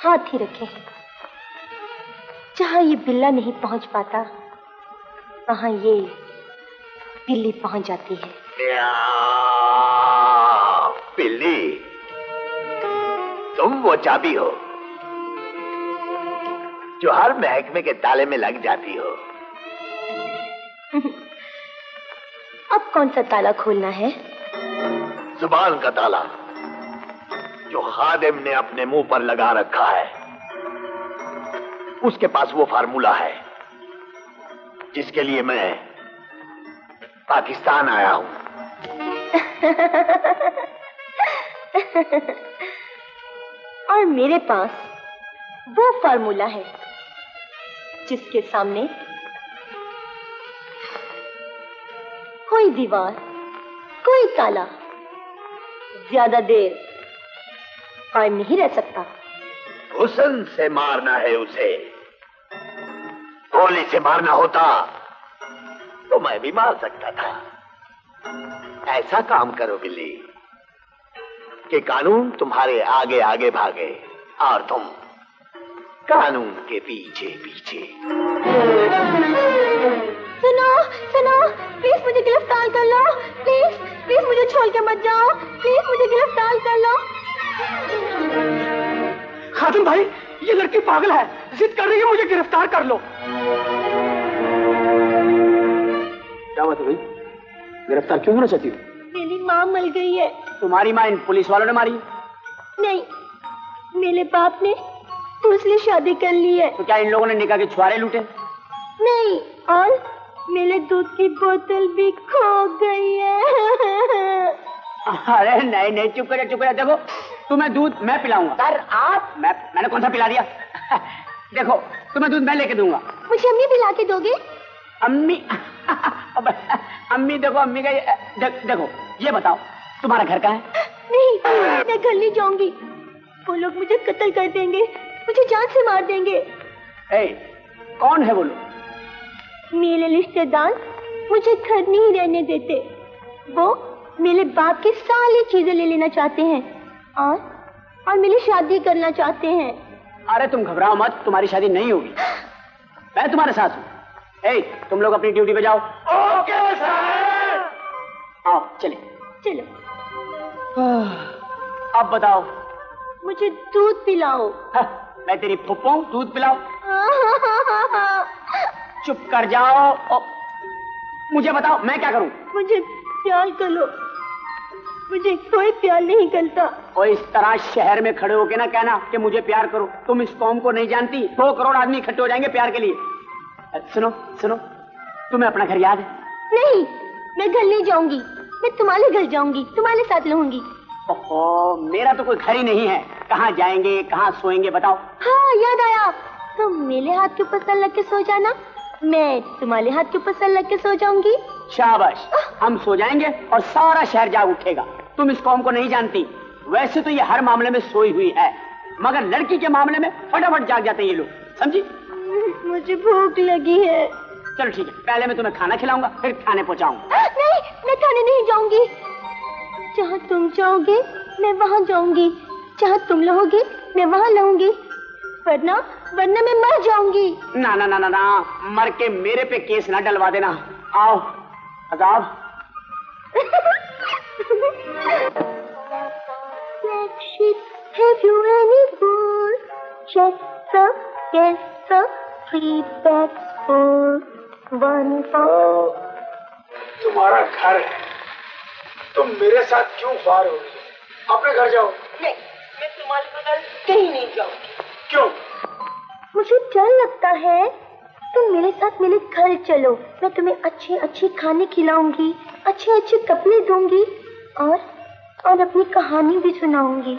हाथ ही रखे हैं। जहां ये बिल्ला नहीं पहुंच पाता वहां ये बिल्ली पहुंच जाती है। बिल्ली, तुम वो चाबी हो जो हर महकमे के ताले में लग जाती हो। अब कौन सा ताला खोलना है? जुबान का ताला जो खादिम ने अपने मुंह पर लगा रखा है। उसके पास वो फार्मूला है जिसके लिए मैं पाकिस्तान आया हूं। और मेरे पास वो फार्मूला है जिसके सामने कोई दीवार, कोई ताला ज्यादा देर कायम नहीं रह सकता। हुस्न से मारना है उसे, गोली से मारना होता तो मैं भी मार सकता था। ऐसा काम करो बिल्ली कि कानून तुम्हारे आगे आगे भागे और तुम कानून के पीछे पीछे। सुनो सुनो, प्लीज मुझे गिरफ्तार कर लो। प्लीज प्लीज मुझे छोड़ के मत जाओ। प्लीज मुझे गिरफ्तार कर लो। खादिम भाई, ये लड़की पागल है, जिद कर रही है मुझे गिरफ्तार कर लो। क्या बात हो गई? गिरफ्तार क्यों होना चाहती हो? मेरी माँ मर गई है। तुम्हारी माँ इन पुलिस वालों ने मारी? नहीं, मेरे बाप ने दूसरी शादी कर ली है। तो क्या इन लोगों ने निकाह के छुआरे लूटे? नहीं, और मेरे दूध की बोतल भी खो गई है। अरे नहीं नहीं, चुप करो चुप करो। देखो, तुम्हें दूध मैं पिलाऊंगा। सर आप मैं मैंने कौन सा पिला दिया? देखो, तुम्हें दूध मैं लेके दूंगा। मुझे अम्मी पिला के दोगे? अम्मी अम्मी देखो, अम्मी का दे, देखो ये बताओ तुम्हारा घर कहाँ है? नहीं, मैं घर नहीं जाऊंगी। वो लोग मुझे कत्ल कर देंगे, मुझे जान से मार देंगे। ए, कौन है वो लोग? मेरे रिश्तेदार मुझे घर नहीं रहने देते। वो मेरे बाप की सारी चीजें ले लेना चाहते हैं और और मेरी शादी करना चाहते हैं। अरे तुम घबराओ मत, तुम्हारी शादी नहीं होगी, मैं तुम्हारे साथ हूँ। ए, तुम लोग अपनी ड्यूटी पे जाओ। Okay sir. आओ चले चलो। अब बताओ, मुझे दूध पिलाओ। मैं तेरी फुप्पा हूँ, दूध पिलाओ। चुप कर जाओ। ओ, मुझे बताओ मैं क्या करूं? मुझे प्यार करो। मुझे कोई प्यार नहीं करता। और इस तरह शहर में खड़े होके ना कहना कि मुझे प्यार करो। तुम इस कौम को नहीं जानती, दो करोड़ आदमी इकट्ठे हो जाएंगे प्यार के लिए। सुनो सुनो, तुम्हें अपना घर याद है? नहीं, मैं घर नहीं जाऊंगी। मैं तुम्हारे घर जाऊंगी, तुम्हारे साथ रहूंगी। ओहो, मेरा तो कोई घर ही नहीं है। कहाँ जाएंगे, कहाँ सोएंगे बताओ? हाँ याद आया, तुम मेरे हाथ के ऊपर सर लग के सो जाना, मैं तुम्हारे हाथ के ऊपर सर लग के सो जाऊंगी। शाबाश, हम सो जाएंगे और सारा शहर जाग उठेगा। तुम इस कौम को नहीं जानती। वैसे तो ये हर मामले में सोई हुई है, मगर लड़की के मामले में फटाफट जाग जाते हैं ये लोग, समझी? मुझे भूख लगी है। चलो ठीक है, पहले मैं तुम्हें खाना खिलाऊंगा, फिर खाने पहुँचाऊंगा। मैं थाने नहीं जाऊंगी। जहाँ तुम जाओगे मैं वहाँ जाऊंगी, जहाँ तुम लोगे मैं वहाँ लूंगी, वरना वरना मैं मर जाऊंगी। ना ना ना ना ना, मर के मेरे पे केस ना डलवा देना। आओ अजाब। Have you any fool? Yes sir, yes sir. Three bags full, one full. तुम्हारा घर है, तुम मेरे साथ क्यों फार हो? अपने घर जाओ। नहीं, मैं तुम्हारे बगैर कहीं नहीं जाऊंगी। क्यों? मुझे डर लगता है। तुम मेरे साथ मेरे घर चलो, मैं तुम्हें अच्छे अच्छे खाने खिलाऊंगी, अच्छे अच्छे कपड़े दूंगी और और अपनी कहानी भी सुनाऊंगी।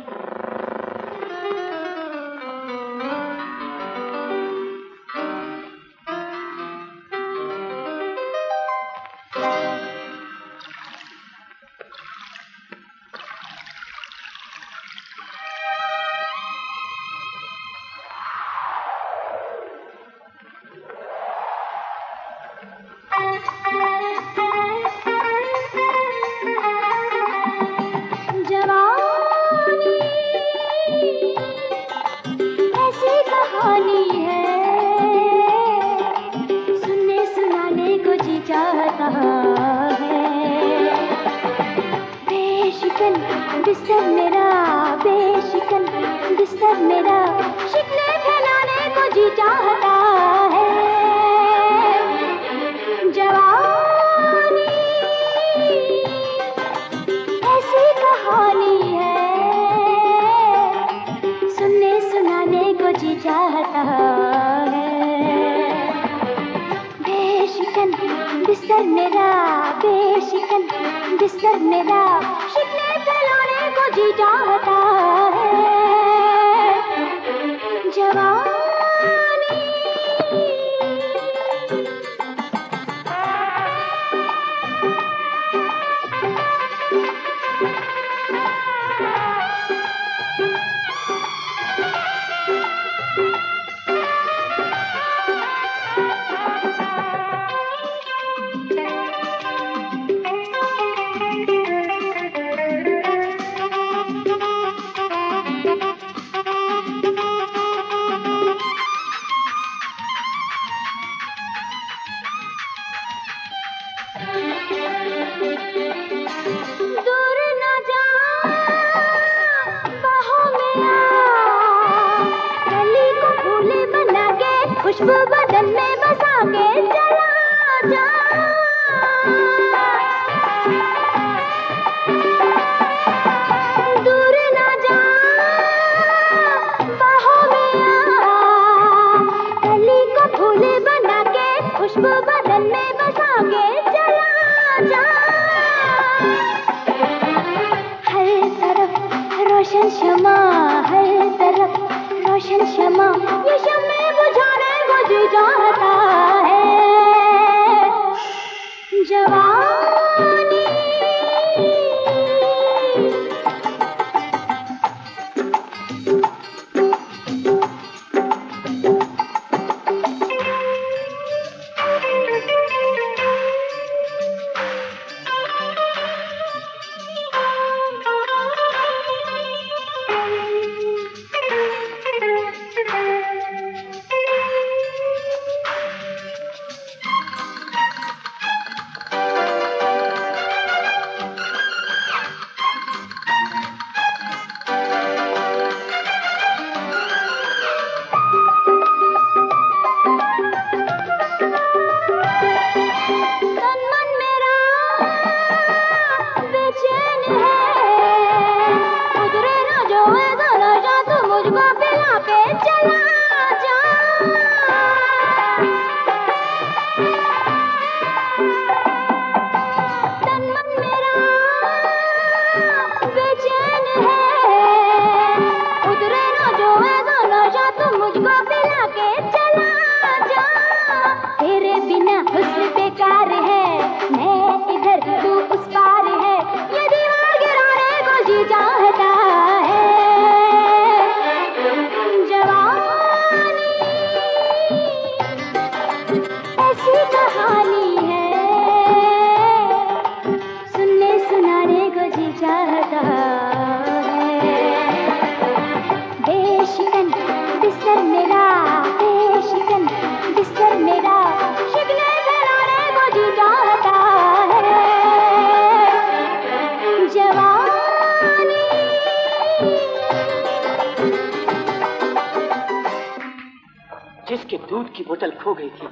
दूध की बोतल खो गई थी,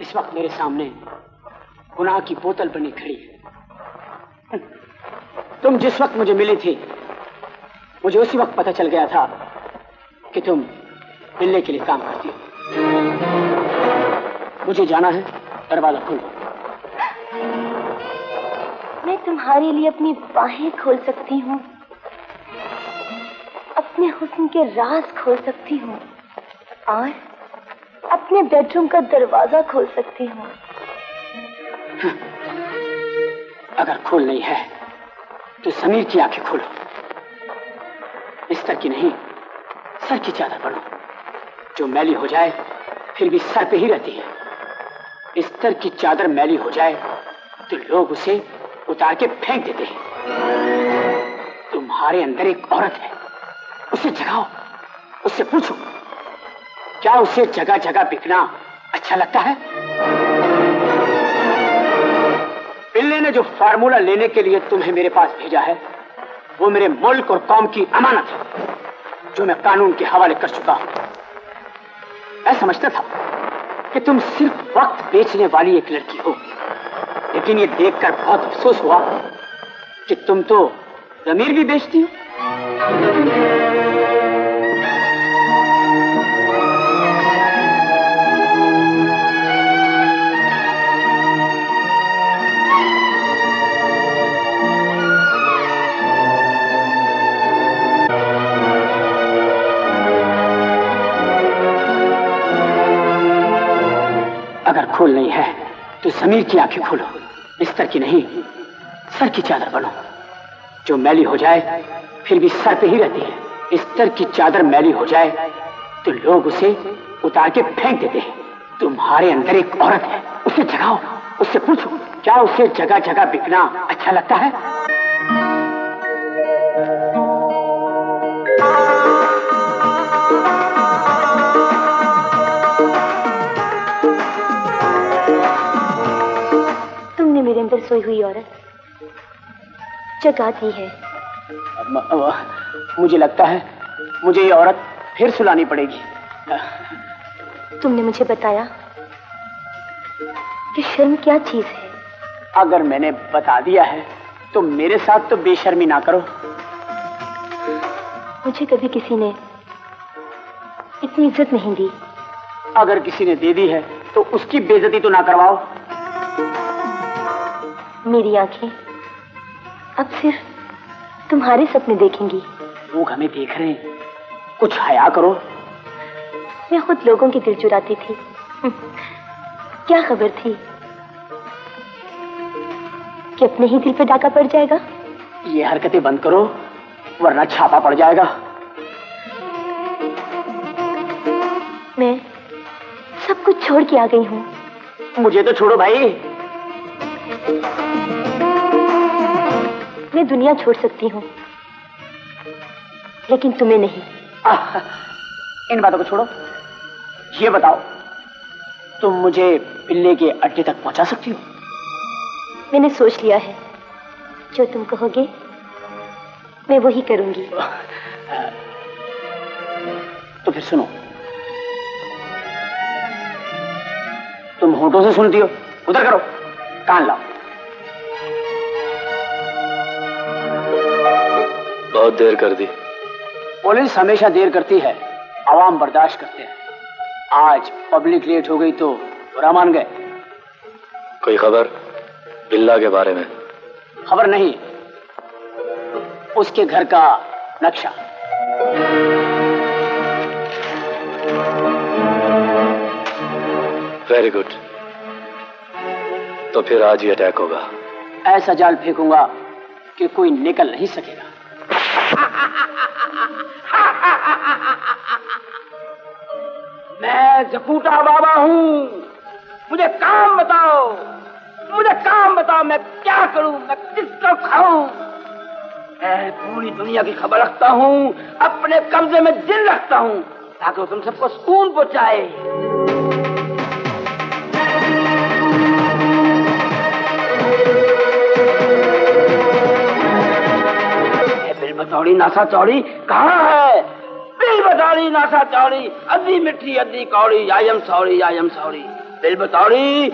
इस वक्त मेरे सामने गुनाह की बोतल बनी खड़ी है। तुम जिस वक्त मुझे मिली थी, मुझे उसी वक्त पता चल गया था कि तुम मिलने के लिए काम करती हो। मुझे जाना है, दरवाजा खोलो। मैं तुम्हारे लिए अपनी बाहें खोल सकती हूँ, अपने हुस्न के राज खोल सकती हूँ और अपने बेडरूम का दरवाजा खोल सकती हूँ। अगर खोल नहीं है तो समीर की आंखें खोलो। बिस्तर की नहीं, सर की चादर बनो, जो मैली हो जाए फिर भी सर पे ही रहती है। बिस्तर की चादर मैली हो जाए तो लोग उसे उतार के फेंक देते हैं। तुम्हारे अंदर एक औरत है, उसे जगाओ, उससे पूछो क्या उसे जगह जगह बिकना अच्छा लगता है। बिल्ले ने जो फार्मूला लेने के लिए तुम्हें मेरे पास भेजा है वो मेरे मुल्क और कौम की अमानत है, जो मैं कानून के हवाले कर चुका हूं। मैं समझता था कि तुम सिर्फ वक्त बेचने वाली एक लड़की हो, लेकिन ये देखकर बहुत अफसोस हुआ कि तुम तो ज़मीर भी बेचती हो। अगर खोल नहीं है तो समीर की आंखें खोलो, बिस्तर की नहीं सर की चादर बनो, जो मैली हो जाए फिर भी सर पे ही रहती है। बिस्तर की चादर मैली हो जाए तो लोग उसे उतार के फेंक देते हैं। तुम्हारे अंदर एक औरत है, उसे जगाओ, उससे पूछो क्या उसे जगह जगह बिकना अच्छा लगता है। मेरे अंदर सोई हुई औरत जगाती है। म, म, मुझे लगता है मुझे ये औरत फिर सुलानी पड़ेगी। तुमने मुझे बताया कि शर्म क्या चीज है। अगर मैंने बता दिया है तो मेरे साथ तो बेशर्मी ना करो। मुझे कभी किसी ने इतनी इज्जत नहीं दी। अगर किसी ने दे दी है तो उसकी बेइज्जती तो ना करवाओ। मेरी आंखें अब सिर्फ तुम्हारे सपने देखेंगी। लोग हमें देख रहे हैं, कुछ हया करो। मैं खुद लोगों के दिल चुराती थी, क्या खबर थी कि अपने ही दिल पे डाका पड़ जाएगा। ये हरकतें बंद करो वरना छापा पड़ जाएगा। मैं सब कुछ छोड़ के आ गई हूँ। मुझे तो छोड़ो भाई। मैं दुनिया छोड़ सकती हूँ लेकिन तुम्हें नहीं। आ, इन बातों को छोड़ो, ये बताओ तुम मुझे बिल्ले के अड्डे तक पहुँचा सकती हो? मैंने सोच लिया है, जो तुम कहोगे मैं वही करूँगी। तो फिर सुनो, तुम होठों से सुनती हो, उधर करो, कान लाओ। बहुत देर कर दी। पुलिस हमेशा देर करती है, आवाम बर्दाश्त करते हैं। आज पब्लिक लेट हो गई तो बुरा मान गए। कोई खबर बिल्ला के बारे में? खबर नहीं, उसके घर का नक्शा। वेरी गुड, तो फिर आज ही अटैक होगा। ऐसा जाल फेंकूंगा कि कोई निकल नहीं सकेगा। मैं जकूटा बाबा हूँ, मुझे काम बताओ, मुझे काम बताओ। मैं क्या करूँ, मैं किसको खाऊं? मैं पूरी दुनिया की खबर रखता हूँ, अपने कब्जे में जिन रखता हूँ ताकि तुम सबको सुकून पहुँचाए। चौड़ी नासा चौड़ी कहाँ है? बिल बतौरी नासा चौड़ी, अधी मिठी अधी कौड़ी, I am sorry I am sorry, दिल बतौरी।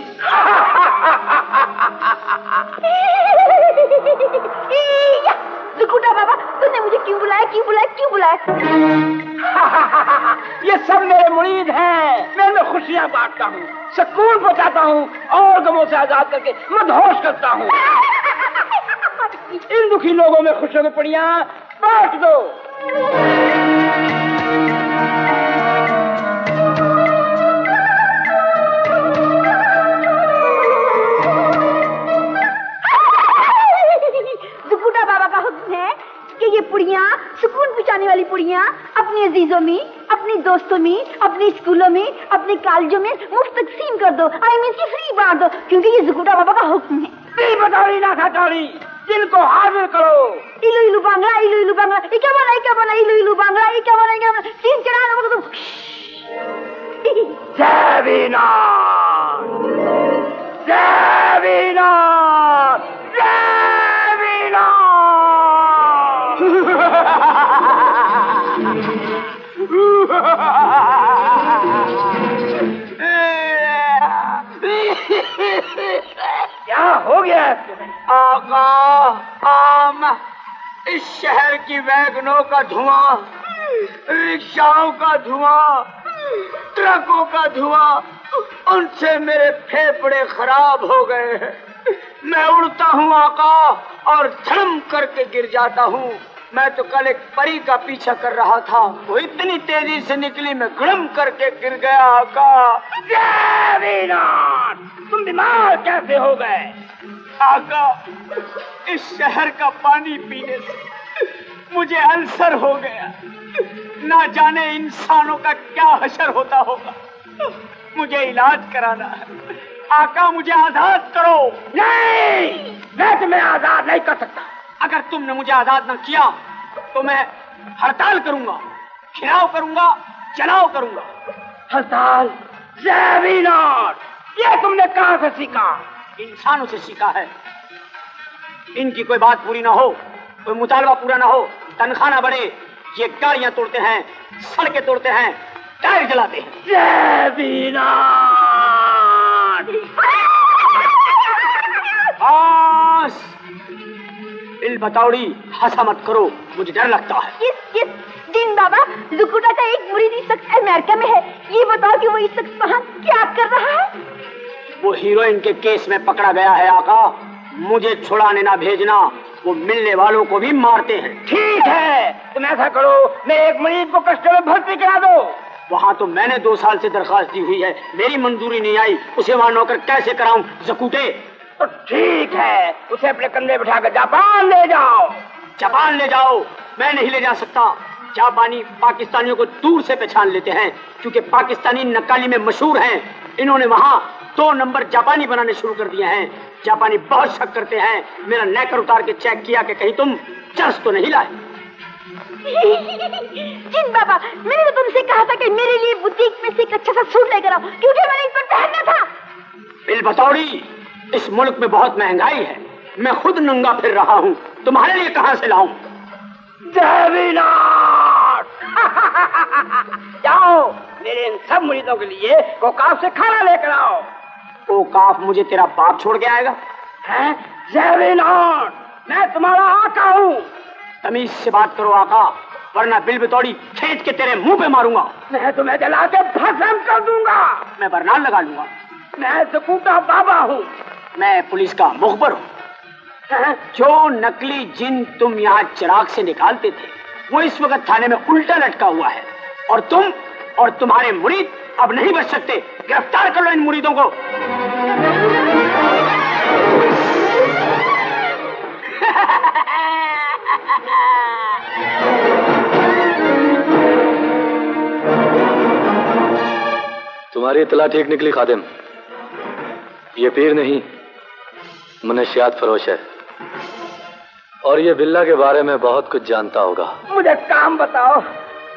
झुकूटा बाबा, तुमने मुझे क्यों बुलाया क्यों बुलाया क्यों बुलाया? ये सब मेरे मुरीद हैं, मैं इनमें खुशियाँ बांटता हूँ, सुकून पहुँचाता हूँ और गमों से आजाद करके मदहोश करता हूँ। इन दुखी लोगों में खुशियों की पुड़ियाँ बांट दो। दुपुटा बाबा का हुक्म है कि ये पुड़ियाँ, सुकून पहुँचाने वाली पुड़ियाँ, अपने अजीजों में, अपने दोस्तों में, अपने स्कूलों में, अपने कॉलेजों में मुफ्त तकसीम कर दो, आई मीन की फ्री बांट दो, क्योंकि ये दुपुटा बाबा का हुक्म है। बतौरी ना था चौड़ी, जिनको हाजिर करो। इलू इलू बांगला, इलू इलू बांगला, इक्का बोला इक्का बोला, इलू इलू बांगला इक्का बोला इक्का बोला, सीन चढ़ा दो तुम। देवीना, देवीना, देवीना। क्या हो गया? आका, आम, इस शहर की वैगनों का धुआं, रिक्शाओं का धुआं, ट्रकों का धुआं, उनसे मेरे फेफड़े खराब हो गए हैं। मैं उड़ता हूँ आका और धड़म करके गिर जाता हूँ। मैं तो कल एक परी का पीछा कर रहा था, वो इतनी तेजी से निकली, मैं गड़म करके गिर गया आका। तुम बीमार कैसे हो गए आका? इस शहर का पानी पीने से मुझे अल्सर हो गया, ना जाने इंसानों का क्या हशर होता होगा। मुझे इलाज कराना है आका, मुझे आजाद करो। नहीं, मैं तुम्हें आजाद नहीं कर सकता। अगर तुमने मुझे आजाद न किया तो मैं हड़ताल करूंगा, खिलाव करूंगा, जलाओ करूंगा। हड़ताल? ये तुमने कहां से सीखा? इंसानों से सीखा है। इनकी कोई बात पूरी ना हो, कोई मुतालबा पूरा ना हो, तनख्वाह ना बढ़े, ये गाड़ियां तोड़ते हैं, सड़कें तोड़ते हैं, टायर जलाते हैं। दिल बतौड़ी हंसा मत करो, मुझे डर लगता है। ये, ये, दिन बाबा, लुकुटा का एक मुरीद इस वक्त अमेरिका में है, ये बताओ कि वो इस वक्त वहाँ क्या कर रहा है? वो हीरोइन के केस में पकड़ा गया है आका, मुझे छुड़ाने ना भेजना, वो मिलने वालों को भी मारते हैं। ठीक है, तुम ऐसा करो, मेरे एक मुरीद को कस्टम में भर्ती करा दो। वहाँ तो मैंने दो साल से दरखास्त दी हुई है, मेरी मंजूरी नहीं आई, उसे वहाँ नौकर कैसे कराऊँ जकूटे? तो ठीक है, उसे अपने कंधे बिठा कर जापान ले जाओ। जापान ले जाओ? मैं नहीं ले जा सकता। जापानी पाकिस्तानियों को दूर से पहचान लेते हैं, क्योंकि पाकिस्तानी नक्काली में मशहूर हैं। इन्होंने वहाँ दो नंबर जापानी बनाने शुरू कर दिए हैं। जापानी बहुत शक करते हैं। मेरा नेकर उतार के चेक किया कि कहीं तुम चर्च तो नहीं लाए। जिन बाबा, मैंने तो तुमसे कहा था कि मेरे लिए बुटीक में से एक अच्छा सा सूट लेकर आओ, क्योंकि मैंने इस पर पहनना था। बिल बतौड़ी, इस मुल्क में बहुत महंगाई है, मैं खुद नंगा फिर रहा हूँ, तुम्हारे लिए कहाँ से लाऊं? जाओ, मेरे इन सब मुरीदों के लिए कोकाफ से खाना लेकर आओ। कोकाफ मुझे तेरा बाप छोड़ के आएगा? हैं? मैं तुम्हारा आका हूँ। तमीज से बात करो आका, वरना बिल बतौड़ी खींच के तेरे मुंह पे मारूंगा। मैं तुम्हें जला के भस्म कर दूंगा। मैं बरनाल लगा लूंगा। मैं जकूटा बाबा हूँ। मैं पुलिस का मुखबर हूँ। जो नकली जिन तुम यहाँ चिराग से निकालते थे, वो इस वक्त थाने में उल्टा लटका हुआ है, और तुम और तुम्हारे मुरीद अब नहीं बच सकते। गिरफ्तार करो इन मुरीदों को। तुम्हारी इतला ठीक निकली खादिम, ये पीर नहीं मनशियात फरोश है, और ये बिल्ला के बारे में बहुत कुछ जानता होगा। मुझे काम बताओ,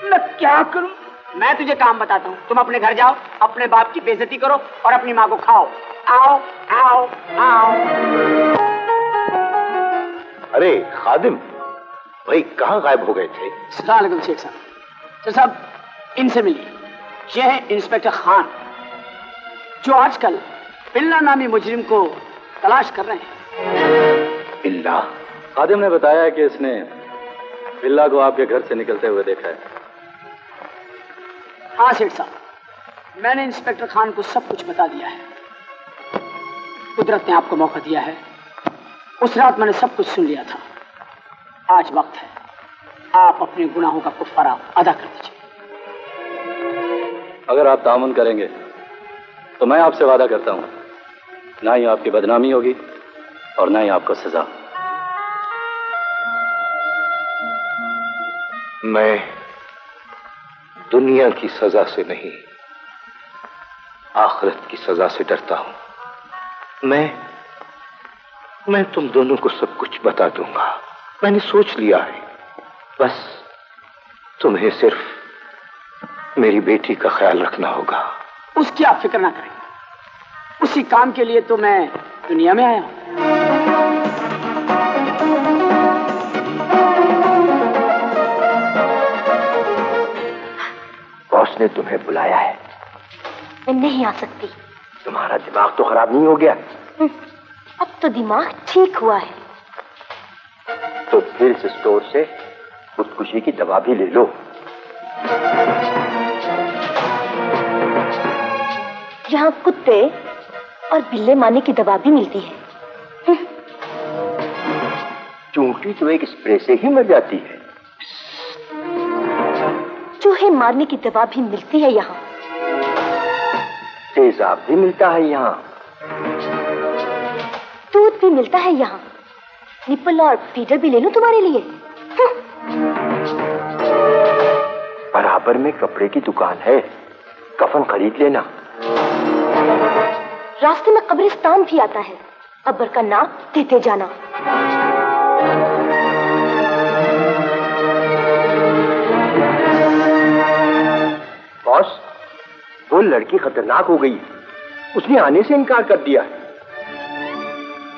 मैं क्या करूं? मैं तुझे काम बताता हूं, तुम अपने घर जाओ, अपने बाप की बेइज्जती करो और अपनी माँ को खाओ। आओ आओ आओ। अरे खादिम भाई, कहाँ गायब हो गए थे? सलाम अलैकुम शेख साहब। साहब इनसे मिलिए, ये हैं इंस्पेक्टर खान जो आजकल बिल्ला नामी मुजरिम को तलाश कर रहे हैं। बिल्ला? खादिम ने बताया कि इसने बिल्ला को आपके घर से निकलते हुए देखा है। हाँ सेठ साहब, मैंने इंस्पेक्टर खान को सब कुछ बता दिया है। कुदरत ने आपको मौका दिया है, उस रात मैंने सब कुछ सुन लिया था। आज वक्त है आप अपने गुनाहों का कफारा अदा कर दीजिए। अगर आप तामुन करेंगे तो मैं आपसे वादा करता हूं, ना ही आपकी बदनामी होगी और ना ही आपको सजा। मैं दुनिया की सजा से नहीं, आखिरत की सजा से डरता हूं। मैं मैं तुम दोनों को सब कुछ बता दूंगा, मैंने सोच लिया है। बस तुम्हें सिर्फ मेरी बेटी का ख्याल रखना होगा। उसकी आप फिक्र ना करें, उसी काम के लिए तो मैं दुनिया में आया हूं। बॉस ने तुम्हें बुलाया है। मैं नहीं आ सकती। तुम्हारा दिमाग तो खराब नहीं हो गया? अब तो दिमाग ठीक हुआ है। तो हिल्स स्टोर से उस खुशी की दवा भी ले लो। यहाँ कुत्ते और बिल्ले मारने की दवा भी मिलती है। चूंटी तो एक स्प्रे से ही मर जाती है। चूहे मारने की दवा भी मिलती है यहाँ। तेजाब भी मिलता है यहाँ। दूध भी मिलता है यहाँ। निपल और फीडर भी ले लूं तुम्हारे लिए। बराबर में कपड़े की दुकान है, कफन खरीद लेना। रास्ते में कब्रिस्तान भी आता है, अब्बर का नाम देते जाना। बॉस, वो लड़की खतरनाक हो गई, उसने आने से इनकार कर दिया है।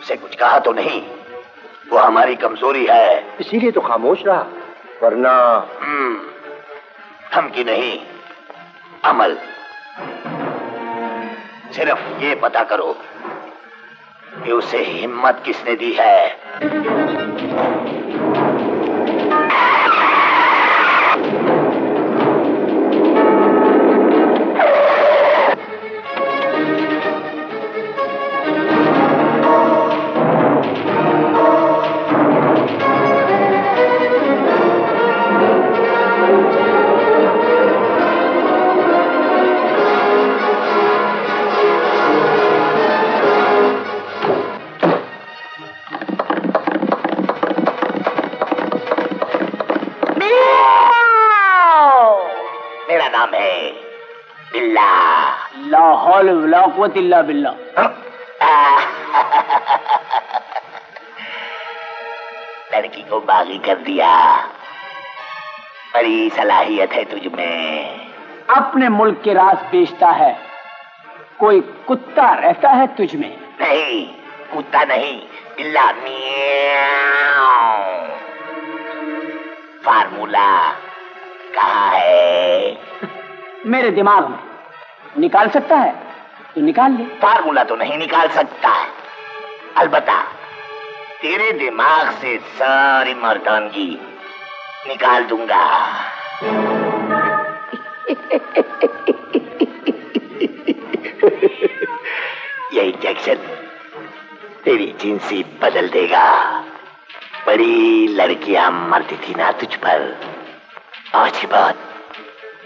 उसे कुछ कहा तो नहीं? वो हमारी कमजोरी है, इसीलिए तो खामोश रहा, वरना धमकी नहीं, अमल। सिर्फ ये पता करो कि उसे हिम्मत किसने दी है। तिल्ला बिल्ला। लड़की को बागी कर दिया, बड़ी सलाहियत है तुझमें। अपने मुल्क के राज बेचता है, कोई कुत्ता रहता है तुझमें? नहीं, कुत्ता नहीं, बिल्ला। फार्मूला कहाँ है? मेरे दिमाग में। निकाल सकता है तो निकाल ले। फार्मूला तो नहीं निकाल सकता, अलबत्ता तेरे दिमाग से सारी मर्दानगी निकाल दूंगा। ये इंजेक्शन तेरी जिंसी बदल देगा। बड़ी लड़कियां मरती थी ना तुझ पर, आज की बात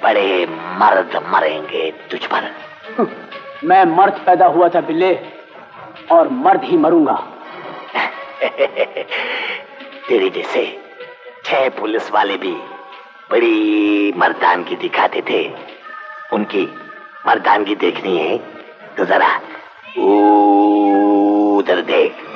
बड़े मर्द मरेंगे तुझ पर। मैं मर्द पैदा हुआ था बिल्ले, और मर्द ही मरूंगा। तेरे जैसे छह पुलिस वाले भी बड़ी मर्दानगी दिखाते थे, उनकी मर्दानगी देखनी है तो जरा उधर देख।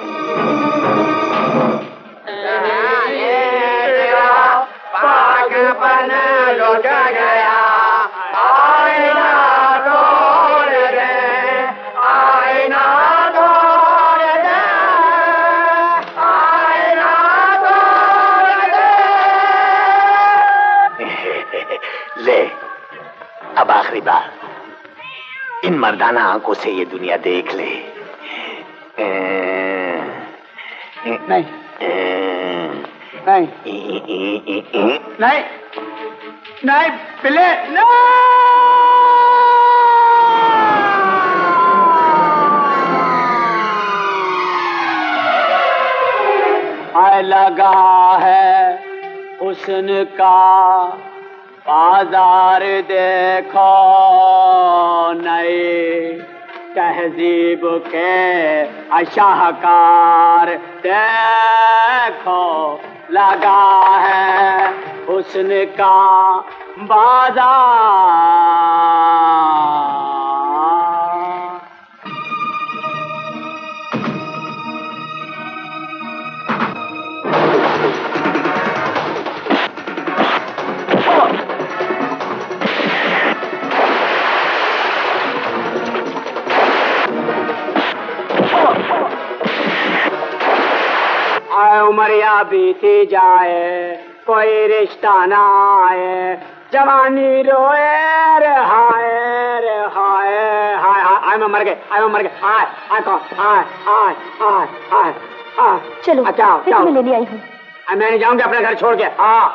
इन मर्दाना आंखों से ये दुनिया देख ले। ए, ए, नहीं ए, नहीं ए, ए, ए, ए, नहीं नहीं बिले आए लगा है हुस्न का बाजार देखो नए तहजीब के अशाहकार देखो लगा है हुस्न का बाजार। उमरिया बीती जाए कोई रिश्ता ना आए जवानी रोए रे हाय रे हाय हाय हाय हाय मैं मर गए हाय मैं मर गए हाय हाय कौन हाय हाय हाय हाय हाय चलो अच्छा मैं लेने आई हूँ मैं नहीं जाऊँगी अपना घर छोड़ के। हाँ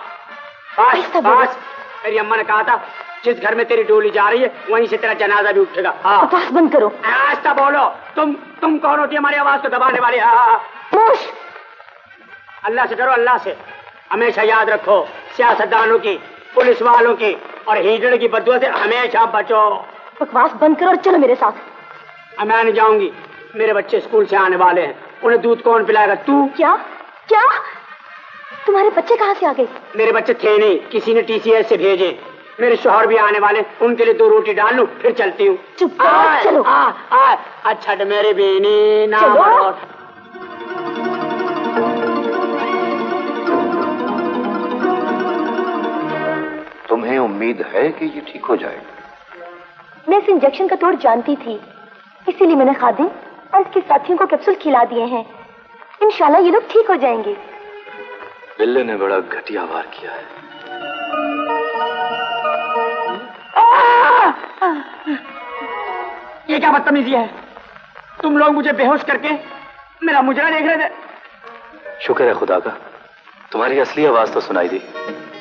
बस बस मेरी अम्मा ने कहा था जिस घर में तेरी डोली जा रही है वहीं से तेरा जनाजा भी उठेगा। हाँ आवाज़ बंद करो आस्ता बोलो तुम तुम कौन होती है हमारी आवाज़ को दबाने वाली। अल्लाह से डरो अल्लाह से हमेशा याद रखो सियासतदानों की पुलिस वालों की और हीटर की बदुआ से हमेशा बचो। बकवास बंद करो और चलो मेरे साथ। मैं नहीं जाऊंगी मेरे बच्चे स्कूल से आने वाले हैं उन्हें दूध कौन पिलाएगा तू। क्या क्या तुम्हारे बच्चे कहाँ से आ गए। मेरे बच्चे थे नहीं किसी ने टीसीएस से भेजे। मेरे शोहर भी आने वाले उनके लिए दो रोटी डाल लूं फिर चलती हूँ। चलो अच्छा मेरी बेनी ना तुम्हें उम्मीद है कि ये ठीक हो जाएगा। मैं इस इंजेक्शन का तोड़ जानती थी इसीलिए मैंने खादिन और उसके साथियों को कैप्सूल खिला दिए हैं। इंशाल्लाह ये लोग ठीक हो जाएंगे। बिल्ले ने बड़ा घटिया वार किया है। ये क्या बदतमीजी है तुम लोग मुझे बेहोश करके मेरा मुजरा देख रहे थे। शुक्र है खुदा का तुम्हारी असली आवाज तो सुनाई दी।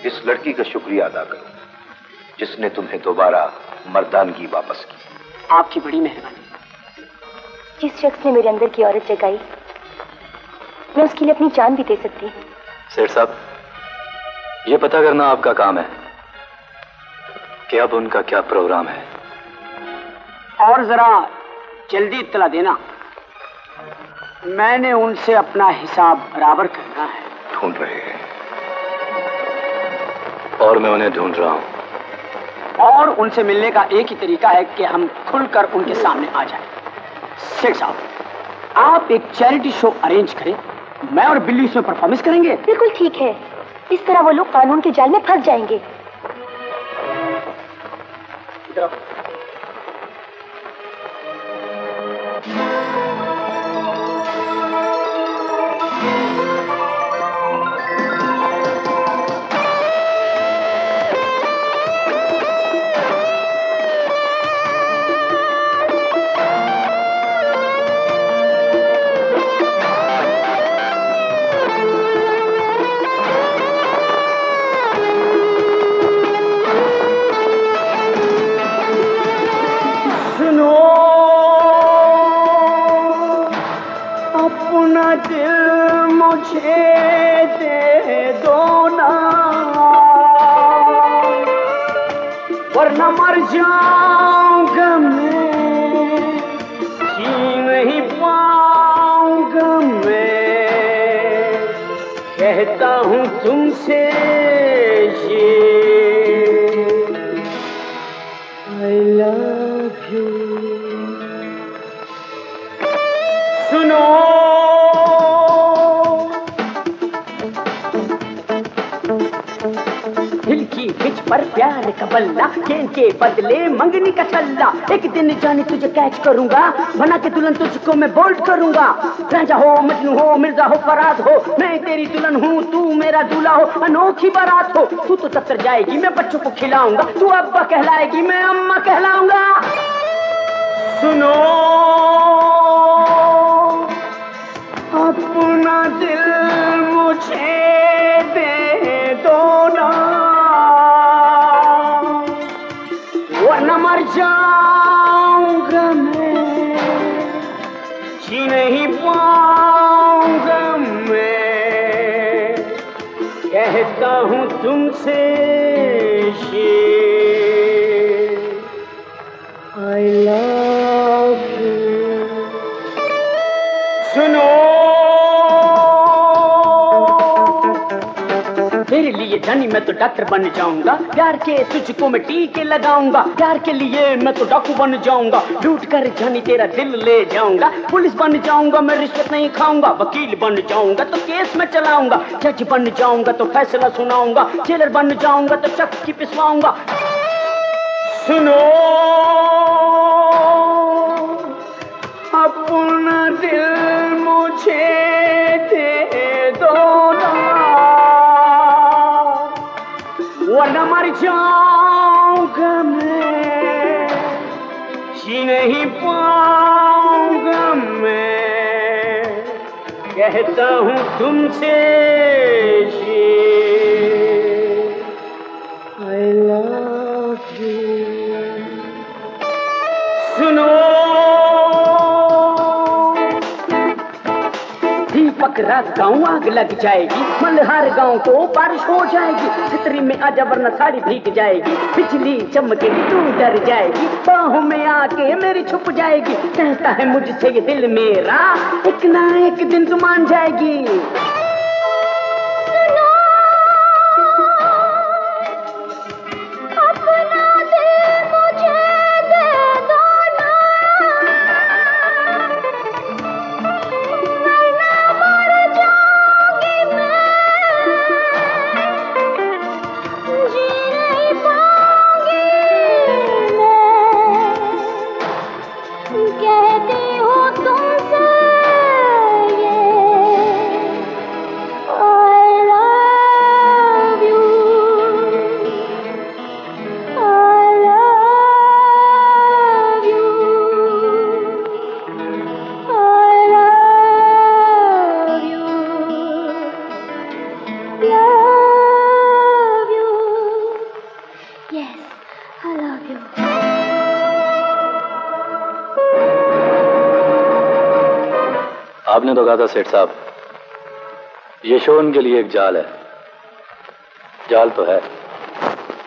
इस लड़की का शुक्रिया अदा करो जिसने तुम्हें दोबारा मर्दानगी वापस की। आपकी बड़ी मेहरबानी। जिस शख्स ने मेरे अंदर की औरत जगाई मैं उसके लिए अपनी जान भी दे सकती हूँ। सेठ साहब ये पता करना आपका काम है कि अब उनका क्या प्रोग्राम है और जरा जल्दी इत्तला देना। मैंने उनसे अपना हिसाब बराबर करना है। ढूंढ रहे हैं और मैं उन्हें ढूंढ रहा हूँ और उनसे मिलने का एक ही तरीका है कि हम खुलकर उनके सामने आ जाएं। सेठ साहब आप एक चैरिटी शो अरेंज करें मैं और बिल्ली इसमें परफॉर्मेंस करेंगे। बिल्कुल ठीक है इस तरह वो लोग कानून के जाल में फंस जाएंगे। जाने तुझे कैच करूंगा बना के दुल्हन तुझको मैं बोल्ड करूंगा। राजा हो मजनू हो मिर्जा हो फराज हो मैं तेरी दुल्हन हूँ तू मेरा दूल्हा हो अनोखी बारात हो। तू तो दफ्तर जाएगी मैं बच्चों को खिलाऊंगा तू अब्बा कहलाएगी मैं अम्मा कहलाऊंगा। सुनो अपना दिल मुझे दे दो ना, वरना मर जाऊंगा मैं, जी नहीं पाऊंगा मैं। कहता हूँ तुमसे I love you। सुनो तेरे लिए जानी मैं तो डॉक्टर बन जाऊंगा, प्यार के तुझको मैं टीके लगाऊंगा, प्यार के लिए मैं तो डाकू बन जाऊंगा, लूट कर जानी तेरा दिल ले जाऊंगा, पुलिस बन जाऊंगा मैं रिश्वत नहीं खाऊंगा, वकील बन जाऊंगा तो केस में चलाऊंगा, जज बन जाऊंगा तो फैसला सुनाऊंगा, जेलर बन जाऊंगा तो चक्की पिसवाऊंगा। सुनो अपना दिल मुझे दे दो ना, वरना मर जाऊंगा मैं, जी नहीं पाऊंगा मैं। कहता हूँ तुमसे I love you। सुनो रात गाँव आग लग जाएगी, मल्हार गाँव को बारिश हो जाएगी, छतरी में आजा वरना साड़ी भीग जाएगी, बिजली चमकेगी तू डर जाएगी, बाहों में आके मेरी छुप जाएगी, कहता है मुझसे ये दिल मेरा एक ना एक दिन तू मान जाएगी। आपने तो कहा था सेठ साहब ये शो उनके लिए एक जाल है। जाल तो है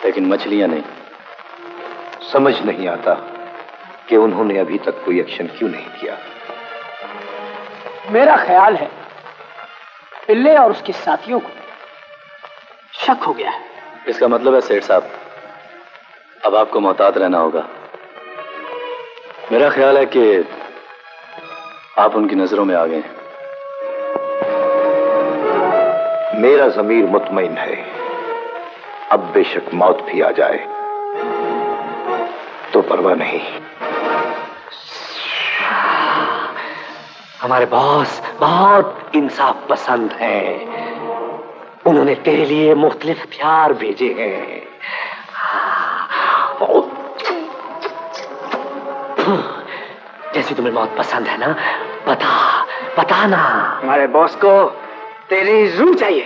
लेकिन मछलियां नहीं। समझ नहीं आता कि उन्होंने अभी तक कोई एक्शन क्यों नहीं किया। मेरा ख्याल है बिल्ले और उसके साथियों को शक हो गया है। इसका मतलब है सेठ साहब अब आपको मोहतात रहना होगा। मेरा ख्याल है कि आप उनकी नजरों में आ गए। मेरा ज़मीर मुतमईन है। अब बेशक मौत भी आ जाए तो परवाह नहीं। हमारे बॉस बहुत इंसाफ पसंद हैं। उन्होंने तेरे लिए मुख्तलिफ प्यार भेजे हैं। जैसे तुम्हें मौत पसंद है ना, बता बताना हमारे बॉस को तेरी रूह चाहिए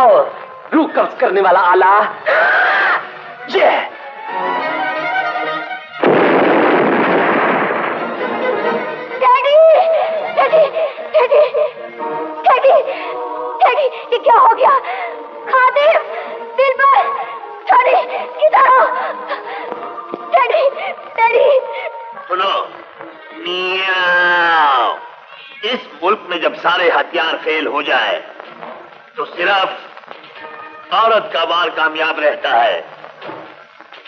और रूह कब्ज करने वाला आला ये। Daddy daddy daddy daddy daddy ये क्या हो गया? खादिम दिलबर डैडी किधर हो? डैडी डैडी सुनो इस मुल्क में जब सारे हथियार फेल हो जाए तो सिर्फ औरत का वार कामयाब रहता है।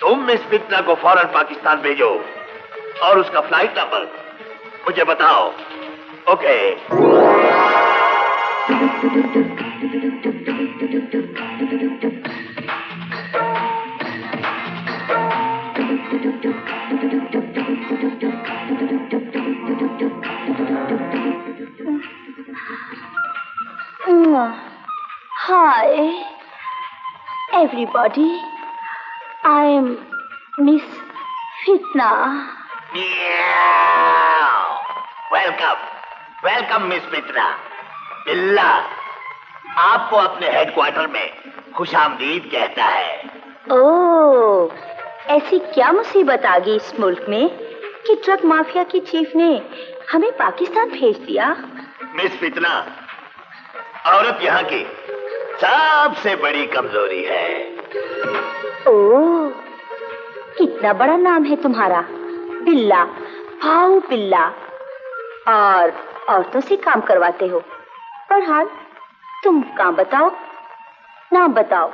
तुम मिस फितना को फौरन पाकिस्तान भेजो और उसका फ्लाइट नंबर मुझे बताओ। Okay Hi everybody, I am Miss Fitna। Welcome welcome miss Fitna, Billa आपको अपने हेडक्वार्टर में खुशामदीद कहता है। ओह, ऐसी क्या मुसीबत आ गई इस मुल्क में कि ट्रक माफिया की चीफ ने हमें पाकिस्तान भेज दिया। मिस फितना, औरत यहाँ की सबसे बड़ी कमजोरी है। ओह, कितना बड़ा नाम है तुम्हारा, बिल्ला, भाऊ बिल्ला, और औरतों से काम करवाते हो। पर हाल तुम काम बताओ, नाम बताओ,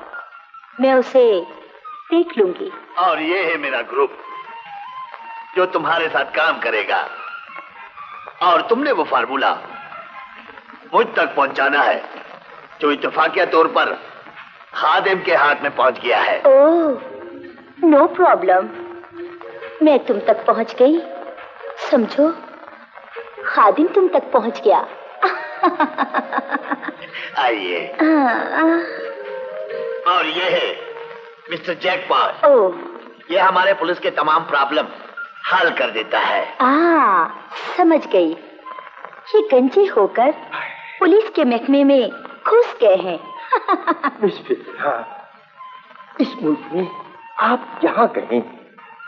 मैं उसे देख लूंगी। और ये है मेरा ग्रुप जो तुम्हारे साथ काम करेगा, और तुमने वो फार्मूला मुझ तक पहुंचाना है जो इत्तेफाकिया तौर पर खादिम के हाथ में पहुंच गया है। ओह, नो प्रॉब्लम, मैं तुम तक पहुंच गई, समझो खादिम तुम तक पहुंच गया। आइए। और ये है मिस्टर जैकपॉट। ओह, ये हमारे पुलिस के तमाम प्रॉब्लम हल कर देता है। आ, समझ गई, ये गंजे होकर पुलिस के महकमे में घुस गए हैं। इस मुल्क में आप जहाँ कहें,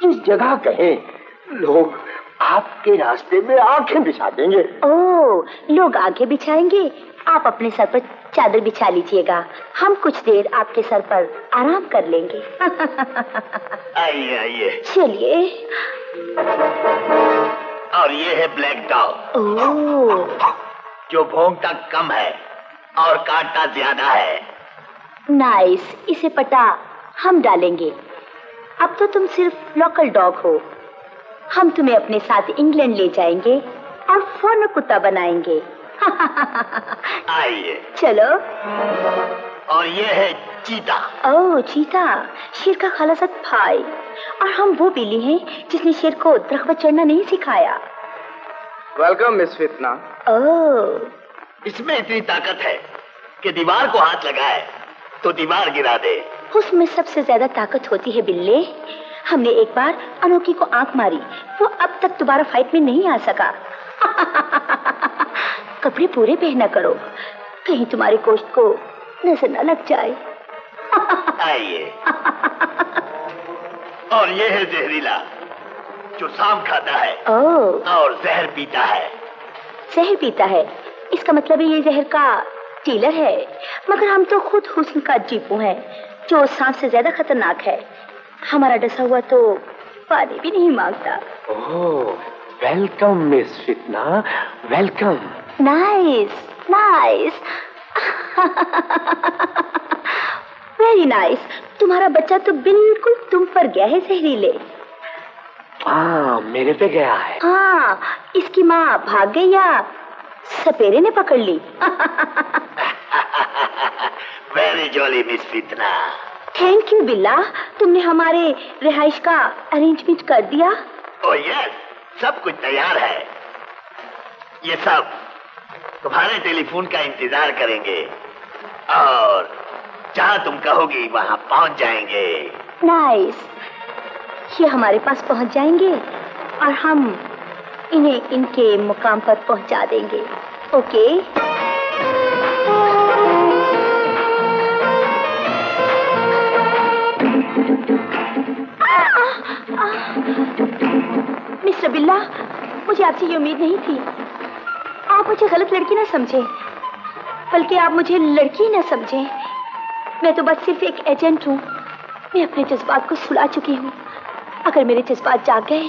जिस जगह कहें, लोग आपके रास्ते में आंखें बिछा देंगे। ओह, लोग आंखें बिछाएंगे, आप अपने सर पर चादर बिछा लीजिएगा, हम कुछ देर आपके सर पर आराम कर लेंगे। आइए आइए, चलिए। और ये है ब्लैक डॉग। ओह, जो भौंकता कम है और काटता ज्यादा है। नाइस, इसे पता हम डालेंगे। अब तो तुम सिर्फ लोकल डॉग हो, हम तुम्हें अपने साथ इंग्लैंड ले जाएंगे और फोन कुत्ता बनाएंगे। आइए, चलो। और ये है चीता। ओह, चीता, शेर का खालासत भाई, और हम वो बिल्ली हैं जिसने शेर को दरख्त पर चढ़ना नहीं सिखाया। वेलकम मिस फितना। ओह, इसमें इतनी ताकत है कि दीवार को हाथ लगाए तो दीवार गिरा दे। उसमें सबसे ज्यादा ताकत होती है बिल्ले। हमने एक बार अनोखी को आंख मारी, वो अब तक दोबारा फाइट में नहीं आ सका। कपड़े पूरे पहना करो, कहीं तुम्हारे गोश्त को नजर न लग जाए। आइए। और ये है जहरीला, जो सांप खाता है। ओह, और जहर पीता है। जहर पीता है, इसका मतलब है ये जहर का डीलर है। मगर हम तो खुद हुस्न का जीपू हैं, जो सांप से ज्यादा खतरनाक है। हमारा डसा हुआ तो पानी भी नहीं मांगता। Oh, welcome miss Fitna, welcome. Nice nice, very nice. तुम्हारा बच्चा तो बिल्कुल तुम पर गया है जहरीले। हाँ, मेरे पे गया है। हाँ, इसकी माँ भाग गई या सपेरे ने पकड़ ली। Very jolly miss Fitna. Thank you Billa, तुमने हमारे रिहाइश का अरेंजमेंट कर दिया। ओह यस, सब कुछ तैयार है। ये सब तुम्हारे टेलीफोन का इंतजार करेंगे, और जहाँ तुम कहोगी वहाँ पहुँच जाएंगे। नाइस, ये हमारे पास पहुँच जाएंगे और हम इन्हें इनके मुकाम पर पहुँचा देंगे। ओके। मिस्टर बिल्ला, मुझे आपसे ये उम्मीद नहीं थी। आप मुझे गलत लड़की ना समझें, बल्कि आप मुझे लड़की ना समझें। मैं तो बस सिर्फ एक एजेंट हूँ। मैं अपने जज्बात को सुला चुकी हूँ। अगर मेरे जज्बात जाग गए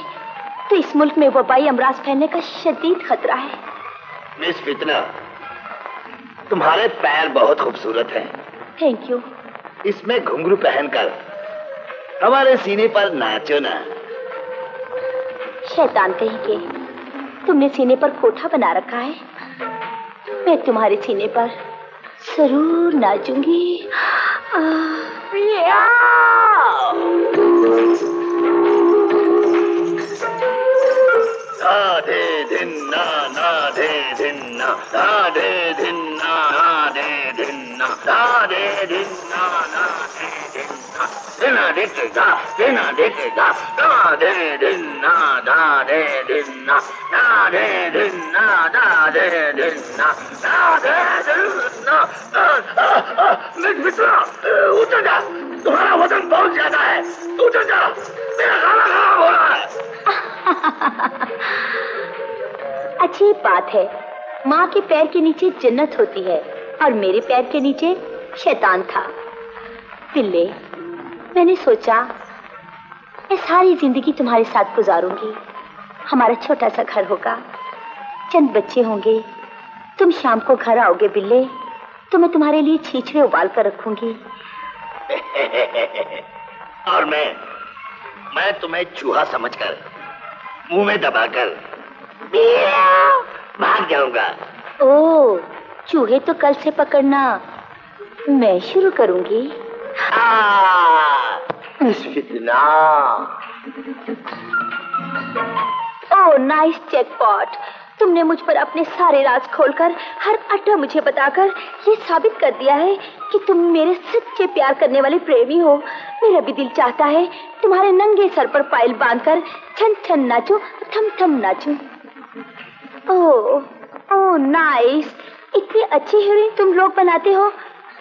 तो इस मुल्क में वबाई अमराज फैलने का शदीद खतरा है। मिस फितना, तुम्हारे पैर बहुत खूबसूरत हैं। Thank you. इसमें घुंघरू पहनकर हमारे सीने पर नाचो ना। शैतान कहीं के, तुमने सीने पर कोठा बना रखा है। मैं तुम्हारे सीने पर जरूर नाचूंगी। राधे धिन्ना राधे धिन्ना राधे धिन्ना राधे धिन्ना राधे धिन्ना राधे धिन्ना। ना दे दे दा दे ना दे दे दा दा दे दे ना दा दे दे ना दा दे दे ना दा दे दे ना दा दे दे ना मिस मित्रा उतर जा, तुम्हारा वजन बहुत ज्यादा है, उतर जा, मेरा खाना खराब हो रहा है। अच्छी बात है, माँ के पैर के नीचे जन्नत होती है और मेरे पैर के नीचे शैतान था। बिल्ले, मैंने सोचा मैं सारी जिंदगी तुम्हारे साथ गुजारूंगी, हमारा छोटा सा घर होगा, चंद बच्चे होंगे, तुम शाम को घर आओगे बिल्ले तो मैं तुम्हारे लिए छींछड़े उबाल कर रखूंगी। और मैं मैं तुम्हें चूहा समझकर मुंह में दबाकर भाग जाऊंगा। ओ, चूहे तो कल से पकड़ना मैं शुरू करूंगी। मिस फितना। ओ, नाइस चेकपॉट, तुमने मुझ पर अपने सारे राज खोलकर हर अड्डा मुझे बताकर ये साबित कर दिया है कि तुम मेरे सच्चे प्यार करने वाले प्रेमी हो। मेरा भी दिल चाहता है तुम्हारे नंगे सर पर पायल बांधकर छन छन नाचूं, थम थम नाचूं। ओ, ओ नाइस, इतनी अच्छी हीरोइन तुम लोग बनाते हो,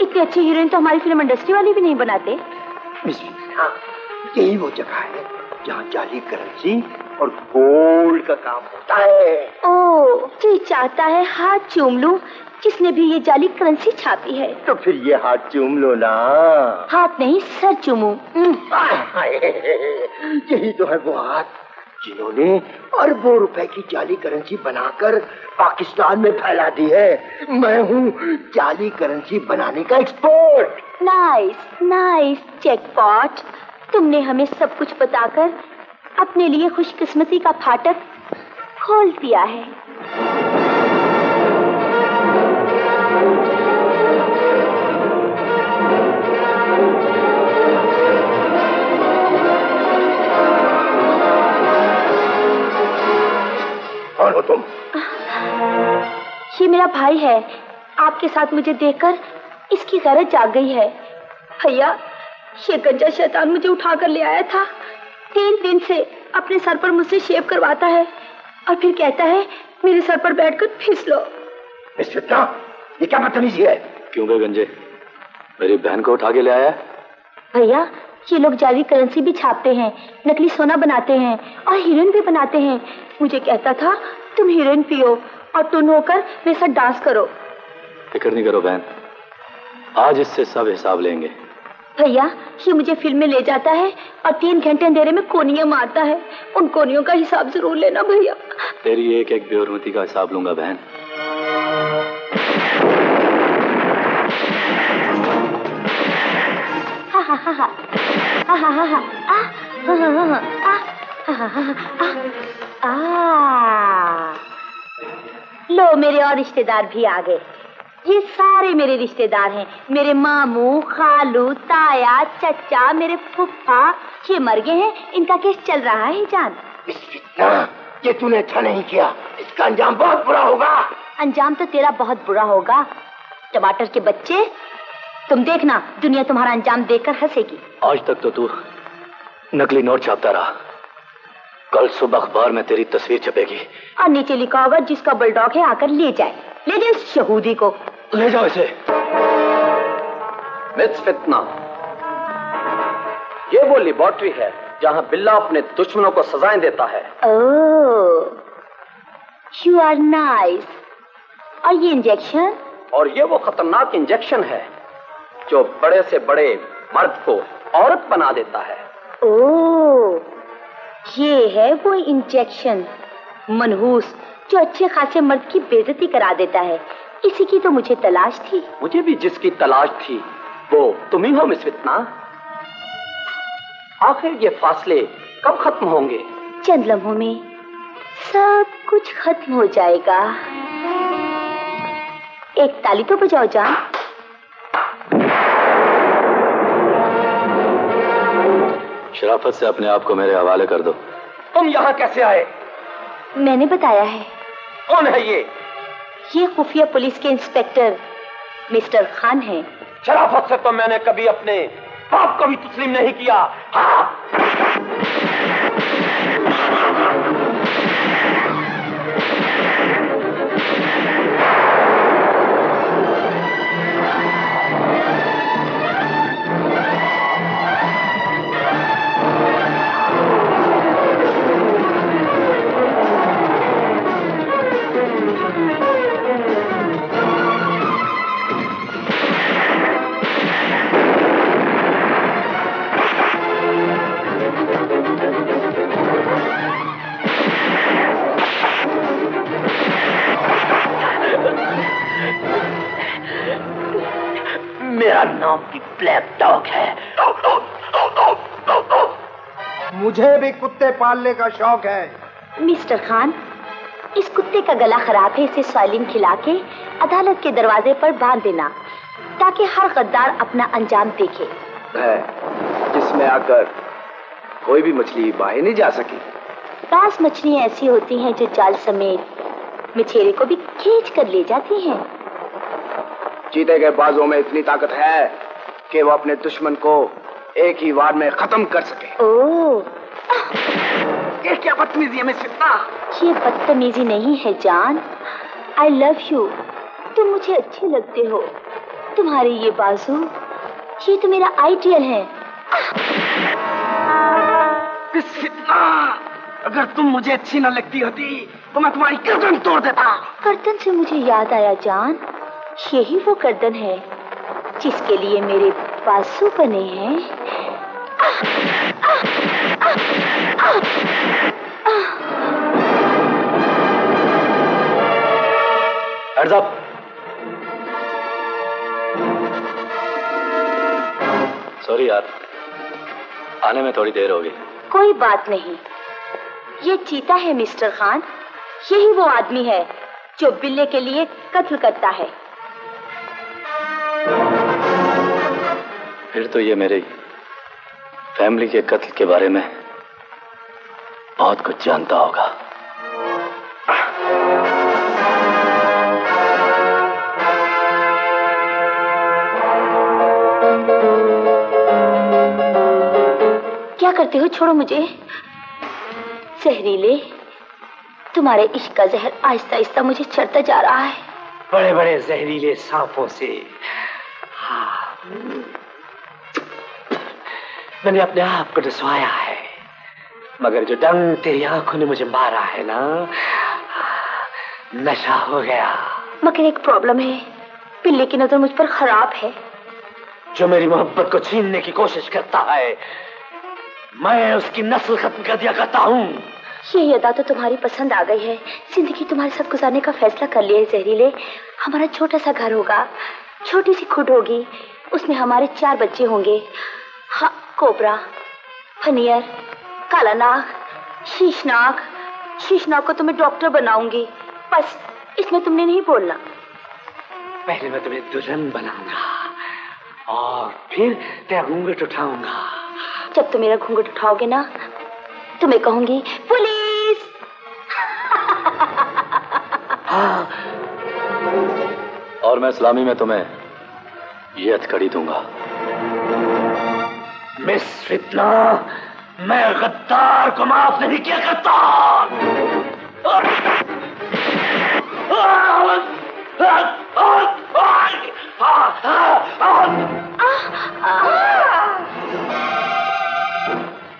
इतनी अच्छी हीरोइन तो हमारी फिल्म इंडस्ट्री वाले भी नहीं बनाते। मिस फितना, यही वो जगह है जहाँ जाली करेंसी और गोल्ड का काम होता है। ओ, जी चाहता है हाथ चूम लूं जिसने भी ये जाली करेंसी छापी है। तो फिर ये हाथ चूम लो ना। हाथ नहीं, सर चूमूं। यही तो है वो हाथ जिन्होंने अरबों रुपए की जाली करेंसी बनाकर पाकिस्तान में फैला दी है। मैं हूँ जाली करेंसी बनाने का एक्सपर्ट। नाइस नाइस चेकपॉट, तुमने हमें सब कुछ बताकर अपने लिए खुशकिस्मती का फाटक खोल दिया है। कौन हो तुम? ये मेरा भाई है, आपके साथ मुझे देखकर इसकी गरज जाग गई है। भैया, ये गंजा शैतान मुझे उठा कर ले आया था। तीन दिन से अपने सर पर मुझसे शेव करवाता है और फिर कहता है मेरे सर पर बैठकर फिसलो। मिस फितना, ये क्या बदतमीजी है? क्यों गए गंजे, मेरी बहन को उठा के ले आया? भैया, ये लोग जाली करेंसी भी छापते हैं, नकली सोना बनाते हैं और हीरोइन भी बनाते हैं। मुझे कहता था तुम हीरोइन पियो और तुम होकर मेरे साथ डांस करो। फिक्र नहीं करो बहन, आज इससे सब हिसाब लेंगे। भैया, ये मुझे फिल्म में ले जाता है और तीन घंटे अंधेरे में कोनियां मारता है। उन कोनियों का हिसाब जरूर लेना भैया। तेरी एक एक बेहरमती का हिसाब लूंगा बहन। हा हा हा हा हा हा हा हा हा हा। लो, मेरे और रिश्तेदार भी आ गए। ये सारे मेरे रिश्तेदार हैं, मेरे मामू, खालू, ताया, चचा, मेरे फुफा। ये मर गए हैं, इनका केस चल रहा है जान। मिस फितना, ये तूने अच्छा नहीं किया, इसका अंजाम बहुत बुरा होगा। अंजाम तो तेरा बहुत बुरा होगा टमाटर के बच्चे, तुम देखना दुनिया तुम्हारा अंजाम देखकर हंसेगी। आज तक तो तू नकली नोट छापता रहा, कल सुबह अखबार में तेरी तस्वीर छपेगी और नीचे लिखा होगा जिसका बुलडॉग है आकर ले जाए। ले जाओ इस यहूदी को, ले जाओ इसे। मिस फितना, ये वो लेबोरेटरी है जहाँ बिल्ला अपने दुश्मनों को सजाएं देता है। Oh, you are nice. और ये इंजेक्शन? और ये वो खतरनाक इंजेक्शन है जो बड़े से बड़े मर्द को औरत बना देता है। ओह, ये है वो इंजेक्शन मनहूस जो अच्छे खासे मर्द की बेइज्जती करा देता है। इसी की तो मुझे तलाश थी। मुझे भी जिसकी तलाश थी वो तुम ही हो मिस फितना। आखिर ये फासले कब खत्म होंगे? चंद लम्हों में सब कुछ खत्म हो जाएगा। एक ताली तो बजाओ जान। शराफत से अपने आप को मेरे हवाले कर दो। तुम यहाँ कैसे आए? मैंने बताया है। कौन है ये? ये खुफिया पुलिस के इंस्पेक्टर मिस्टर खान हैं। शराफत से तो मैंने कभी अपने बाप को भी तस्लीम नहीं किया। हाँ। मेरा नाम की ब्लैक डॉग है। मुझे भी कुत्ते पालने का शौक है। मिस्टर खान, इस कुत्ते का गला खराब है, इसे सॉइलिन खिला के अदालत के दरवाजे पर बांध देना ताकि हर गद्दार अपना अंजाम देखे। जिसमें आकर कोई भी मछली बाहर नहीं जा सके। पास मछलियाँ ऐसी होती हैं जो जाल समेत मछेरे को भी खींच कर ले जाती हैं। जीते गए बाजों में इतनी ताकत है कि वो अपने दुश्मन को एक ही वार में खत्म कर सके। ओह, ये क्या बदतमीजी है मिस फितना? ये बदतमीजी नहीं है जान, आई लव यू। तुम मुझे अच्छे लगते हो। तुम्हारे ये बाजू, ये तो मेरा आइडियल है। मिस फितना, अगर तुम मुझे अच्छी ना लगती होती तो मैं तुम्हारी गर्दन तोड़ देता। गर्दन से मुझे याद आया जान, यही वो गर्दन है जिसके लिए मेरे बाजू बने हैं। अर्ज़ब, सॉरी यार, आने में थोड़ी देर हो गई। कोई बात नहीं। ये चीता है मिस्टर खान, यही वो आदमी है जो बिल्ले के लिए कत्ल करता है। फिर तो ये मेरी फैमिली के कत्ल के बारे में बहुत कुछ जानता होगा। क्या करते हो? छोड़ो मुझे। जहरीले, तुम्हारे इश्क का जहर आहिस्ता आहिस्ता मुझे चढ़ता जा रहा है। बड़े बड़े जहरीले सांपों से मैंने अपने आप को डसवाया है, मगर जो दम तेरी आंखों ने मुझे मारा है ना, नशा हो गया। मगर एक प्रॉब्लम है, बिल्ली की नजर मुझ पर खराब है। जो मेरी मोहब्बत को छीनने की कोशिश करता है, मैं उसकी नस्ल खत्म कर दिया करता हूँ। ये अदा तो तुम्हारी पसंद आ गई है। जिंदगी तुम्हारे साथ गुजारने का फैसला कर लिया है जहरीले। हमारा छोटा सा घर होगा, छोटी सी खुद होगी, उसमें हमारे चार बच्चे होंगे। हाँ, कोबरा, फनियर, काला नाग, शीशनाग। शीशनाग को तुम्हें डॉक्टर बनाऊंगी। बस इसमें तुमने नहीं बोलना। पहले मैं तुम्हें दुल्हन बनाऊंगा और फिर तेरा घूंघट उठाऊंगा। जब तुम मेरा घूंघट उठाओगे ना, तुम्हें कहूंगी पुलिस। हाँ। और मैं इस्लामी में तुम्हें ये हथकड़ी दूंगा। मिस फितना, मैं गद्दार को माफ नहीं किया करता।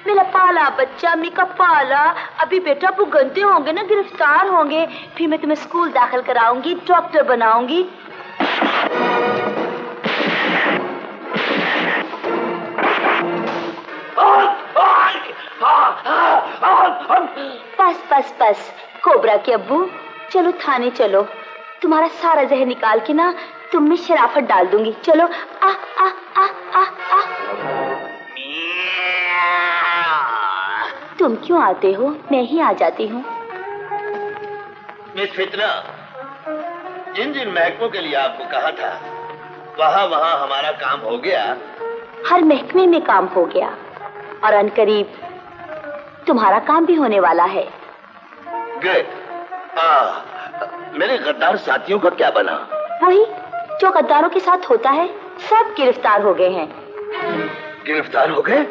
मेरा पाला बच्चा, मेरा पाला। अभी बेटा भुगतते होंगे ना, गिरफ्तार होंगे, फिर मैं तुम्हें स्कूल दाखिल कराऊंगी, डॉक्टर बनाऊंगी। बस बस बस, कोबरा के अब्बू, चलो थाने चलो। तुम्हारा सारा जहर निकाल के ना तुम में शराफत डाल दूंगी। चलो। आ, आ, आ, आ, आ। तुम क्यों आते हो? मैं ही आ जाती हूँ। मिस फितना, जिन जिन महकमों के लिए आपको कहा था, वहाँ वहाँ हमारा काम हो गया। हर महकमे में काम हो गया और अनकरीब तुम्हारा काम भी होने वाला है। आ, मेरे गद्दार साथियों का क्या बना? वही जो गद्दारों के साथ होता है, सब गिरफ्तार हो गए हैं। गिरफ्तार हो गए,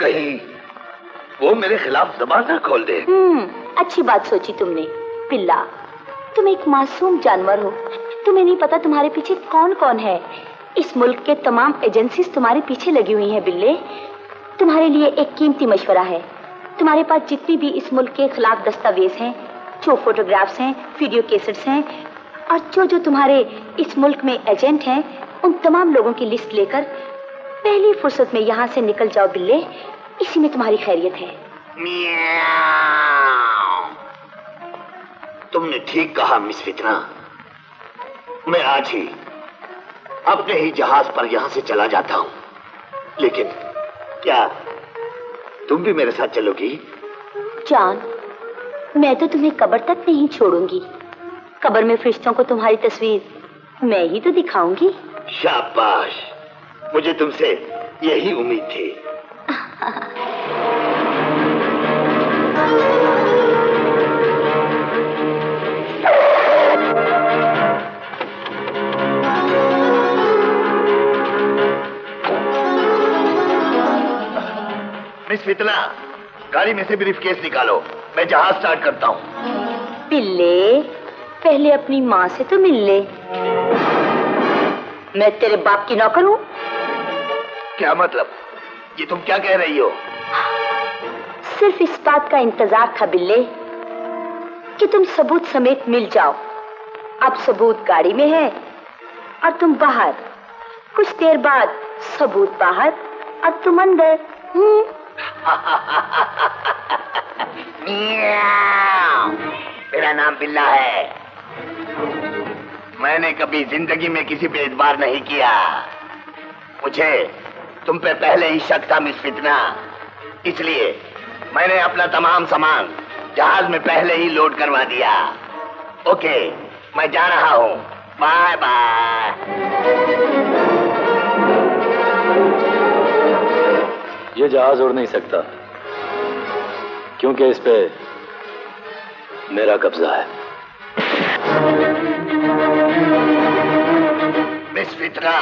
कहीं वो मेरे खिलाफ जबान ना खोल दे। अच्छी बात सोची तुमने बिल्ला, तुम एक मासूम जानवर हो, तुम्हें नहीं पता तुम्हारे पीछे कौन कौन है। इस मुल्क के तमाम एजेंसीज तुम्हारे पीछे लगी हुई हैं बिल्ले। तुम्हारे लिए एक कीमती मशवरा है, तुम्हारे पास जितनी भी इस मुल्क के खिलाफ दस्तावेज हैं, जो फोटोग्राफ्स हैं, वीडियो कैसेट्स हैं और जो जो तुम्हारे इस मुल्क में एजेंट हैं, उन तमाम लोगों की लिस्ट लेकर पहली फुर्सत में यहाँ से निकल जाओ बिल्ले, इसी में तुम्हारी खैरियत है। तुमने ठीक कहा मिस फितना, मैं आज ही अपने ही जहाज पर यहाँ से चला जाता हूँ, लेकिन क्या तुम भी मेरे साथ चलोगी? जान, मैं तो तुम्हें कब्र तक नहीं छोड़ूंगी। कब्र में फरिश्तों को तुम्हारी तस्वीर मैं ही तो दिखाऊंगी। शाबाश, मुझे तुमसे यही उम्मीद थी। मिस फितना, गाड़ी में से ब्रीफकेस निकालो, मैं जहाज स्टार्ट करता हूँ। बिल्ले, पहले अपनी माँ से तो मिल ले। मैं तेरे बाप की नौकर हूँ? क्या मतलब? ये तुम क्या कह रही हो? सिर्फ इस बात का इंतजार था बिल्ले कि तुम सबूत समेत मिल जाओ। अब सबूत गाड़ी में है और तुम बाहर, कुछ देर बाद सबूत बाहर और तुम अंदर। मेरा नाम बिल्ला है, मैंने कभी जिंदगी में किसी पे एतबार नहीं किया। मुझे तुम पे पहले ही शक था मिस फितना, इसलिए मैंने अपना तमाम सामान जहाज में पहले ही लोड करवा दिया। ओके, मैं जा रहा हूँ, बाय बाय। ये जहाज उड़ नहीं सकता क्योंकि इस पे मेरा कब्जा है। मिस फितना,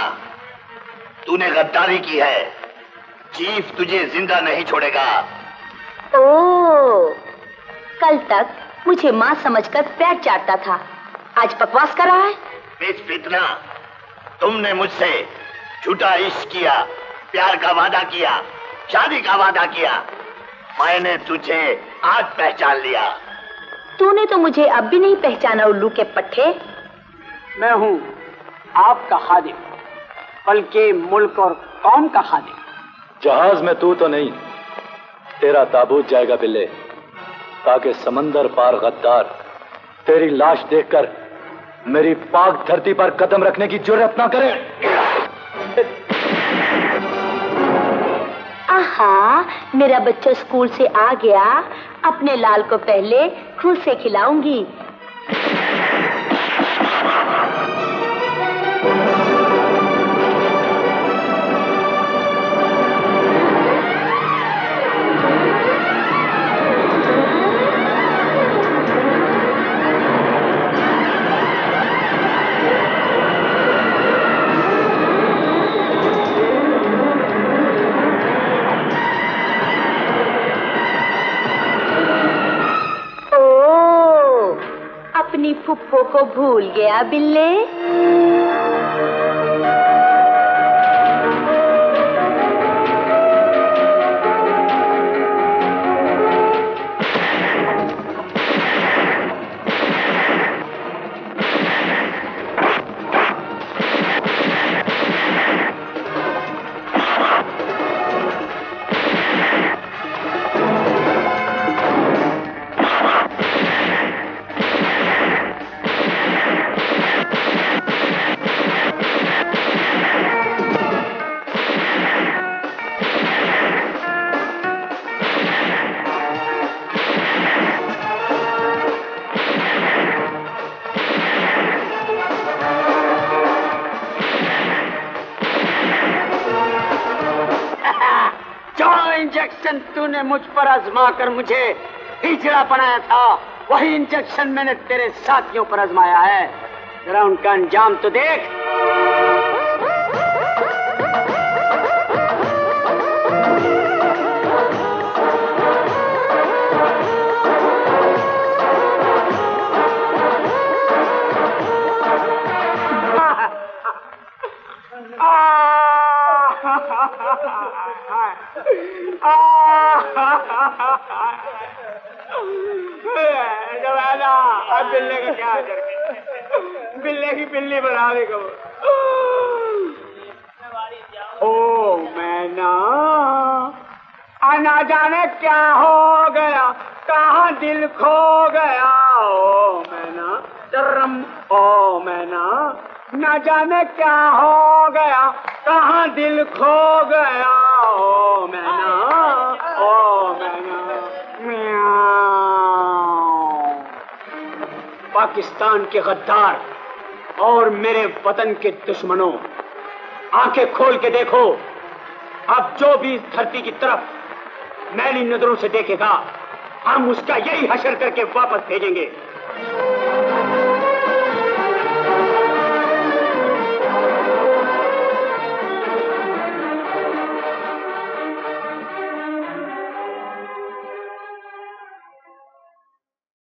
तूने गद्दारी की है, चीफ तुझे जिंदा नहीं छोड़ेगा। ओ, कल तक मुझे माँ समझकर पैर चाटता था, आज बकवास कर रहा है। मिस फितना, तुमने मुझसे झूठा इश्क किया, प्यार का वादा किया, शादी का वादा किया। मैंने तुझे आज पहचान लिया। तूने तो मुझे अब भी नहीं पहचाना उल्लू के पट्टे। मैं हूँ आपका खादिम, बल्कि मुल्क और कौम का खादिम। जहाज में तू तो नहीं, तेरा ताबूत जाएगा बिल्ले, ताकि समंदर पार गद्दार तेरी लाश देखकर मेरी पाक धरती पर कदम रखने की जुर्रत ना करे। हाँ, मेरा बच्चा स्कूल से आ गया, अपने लाल को पहले खुद से खिलाऊंगी। फुप्पो को भूल गया बिल्ले। तूने मुझ पर आजमा कर मुझे हिजड़ा बनाया था, वही इंजेक्शन मैंने तेरे साथियों पर आजमाया है। जरा उनका अंजाम तो देख। अब बिल्ले का क्या आदर, बिल्ले की बिल्ली बना देगा वो। ओ मैना आना जाने क्या हो गया, कहाँ दिल खो गया। ओ मैना जर्रम, ओ मैना ना जाने क्या हो गया, कहाँ दिल खो गया। ओ मैना, ओ मैना पाकिस्तान के गद्दार और मेरे वतन के दुश्मनों, आंखें खोल के देखो। अब जो भी धरती की तरफ मैली नजरों से देखेगा, हम उसका यही हशर करके वापस भेजेंगे।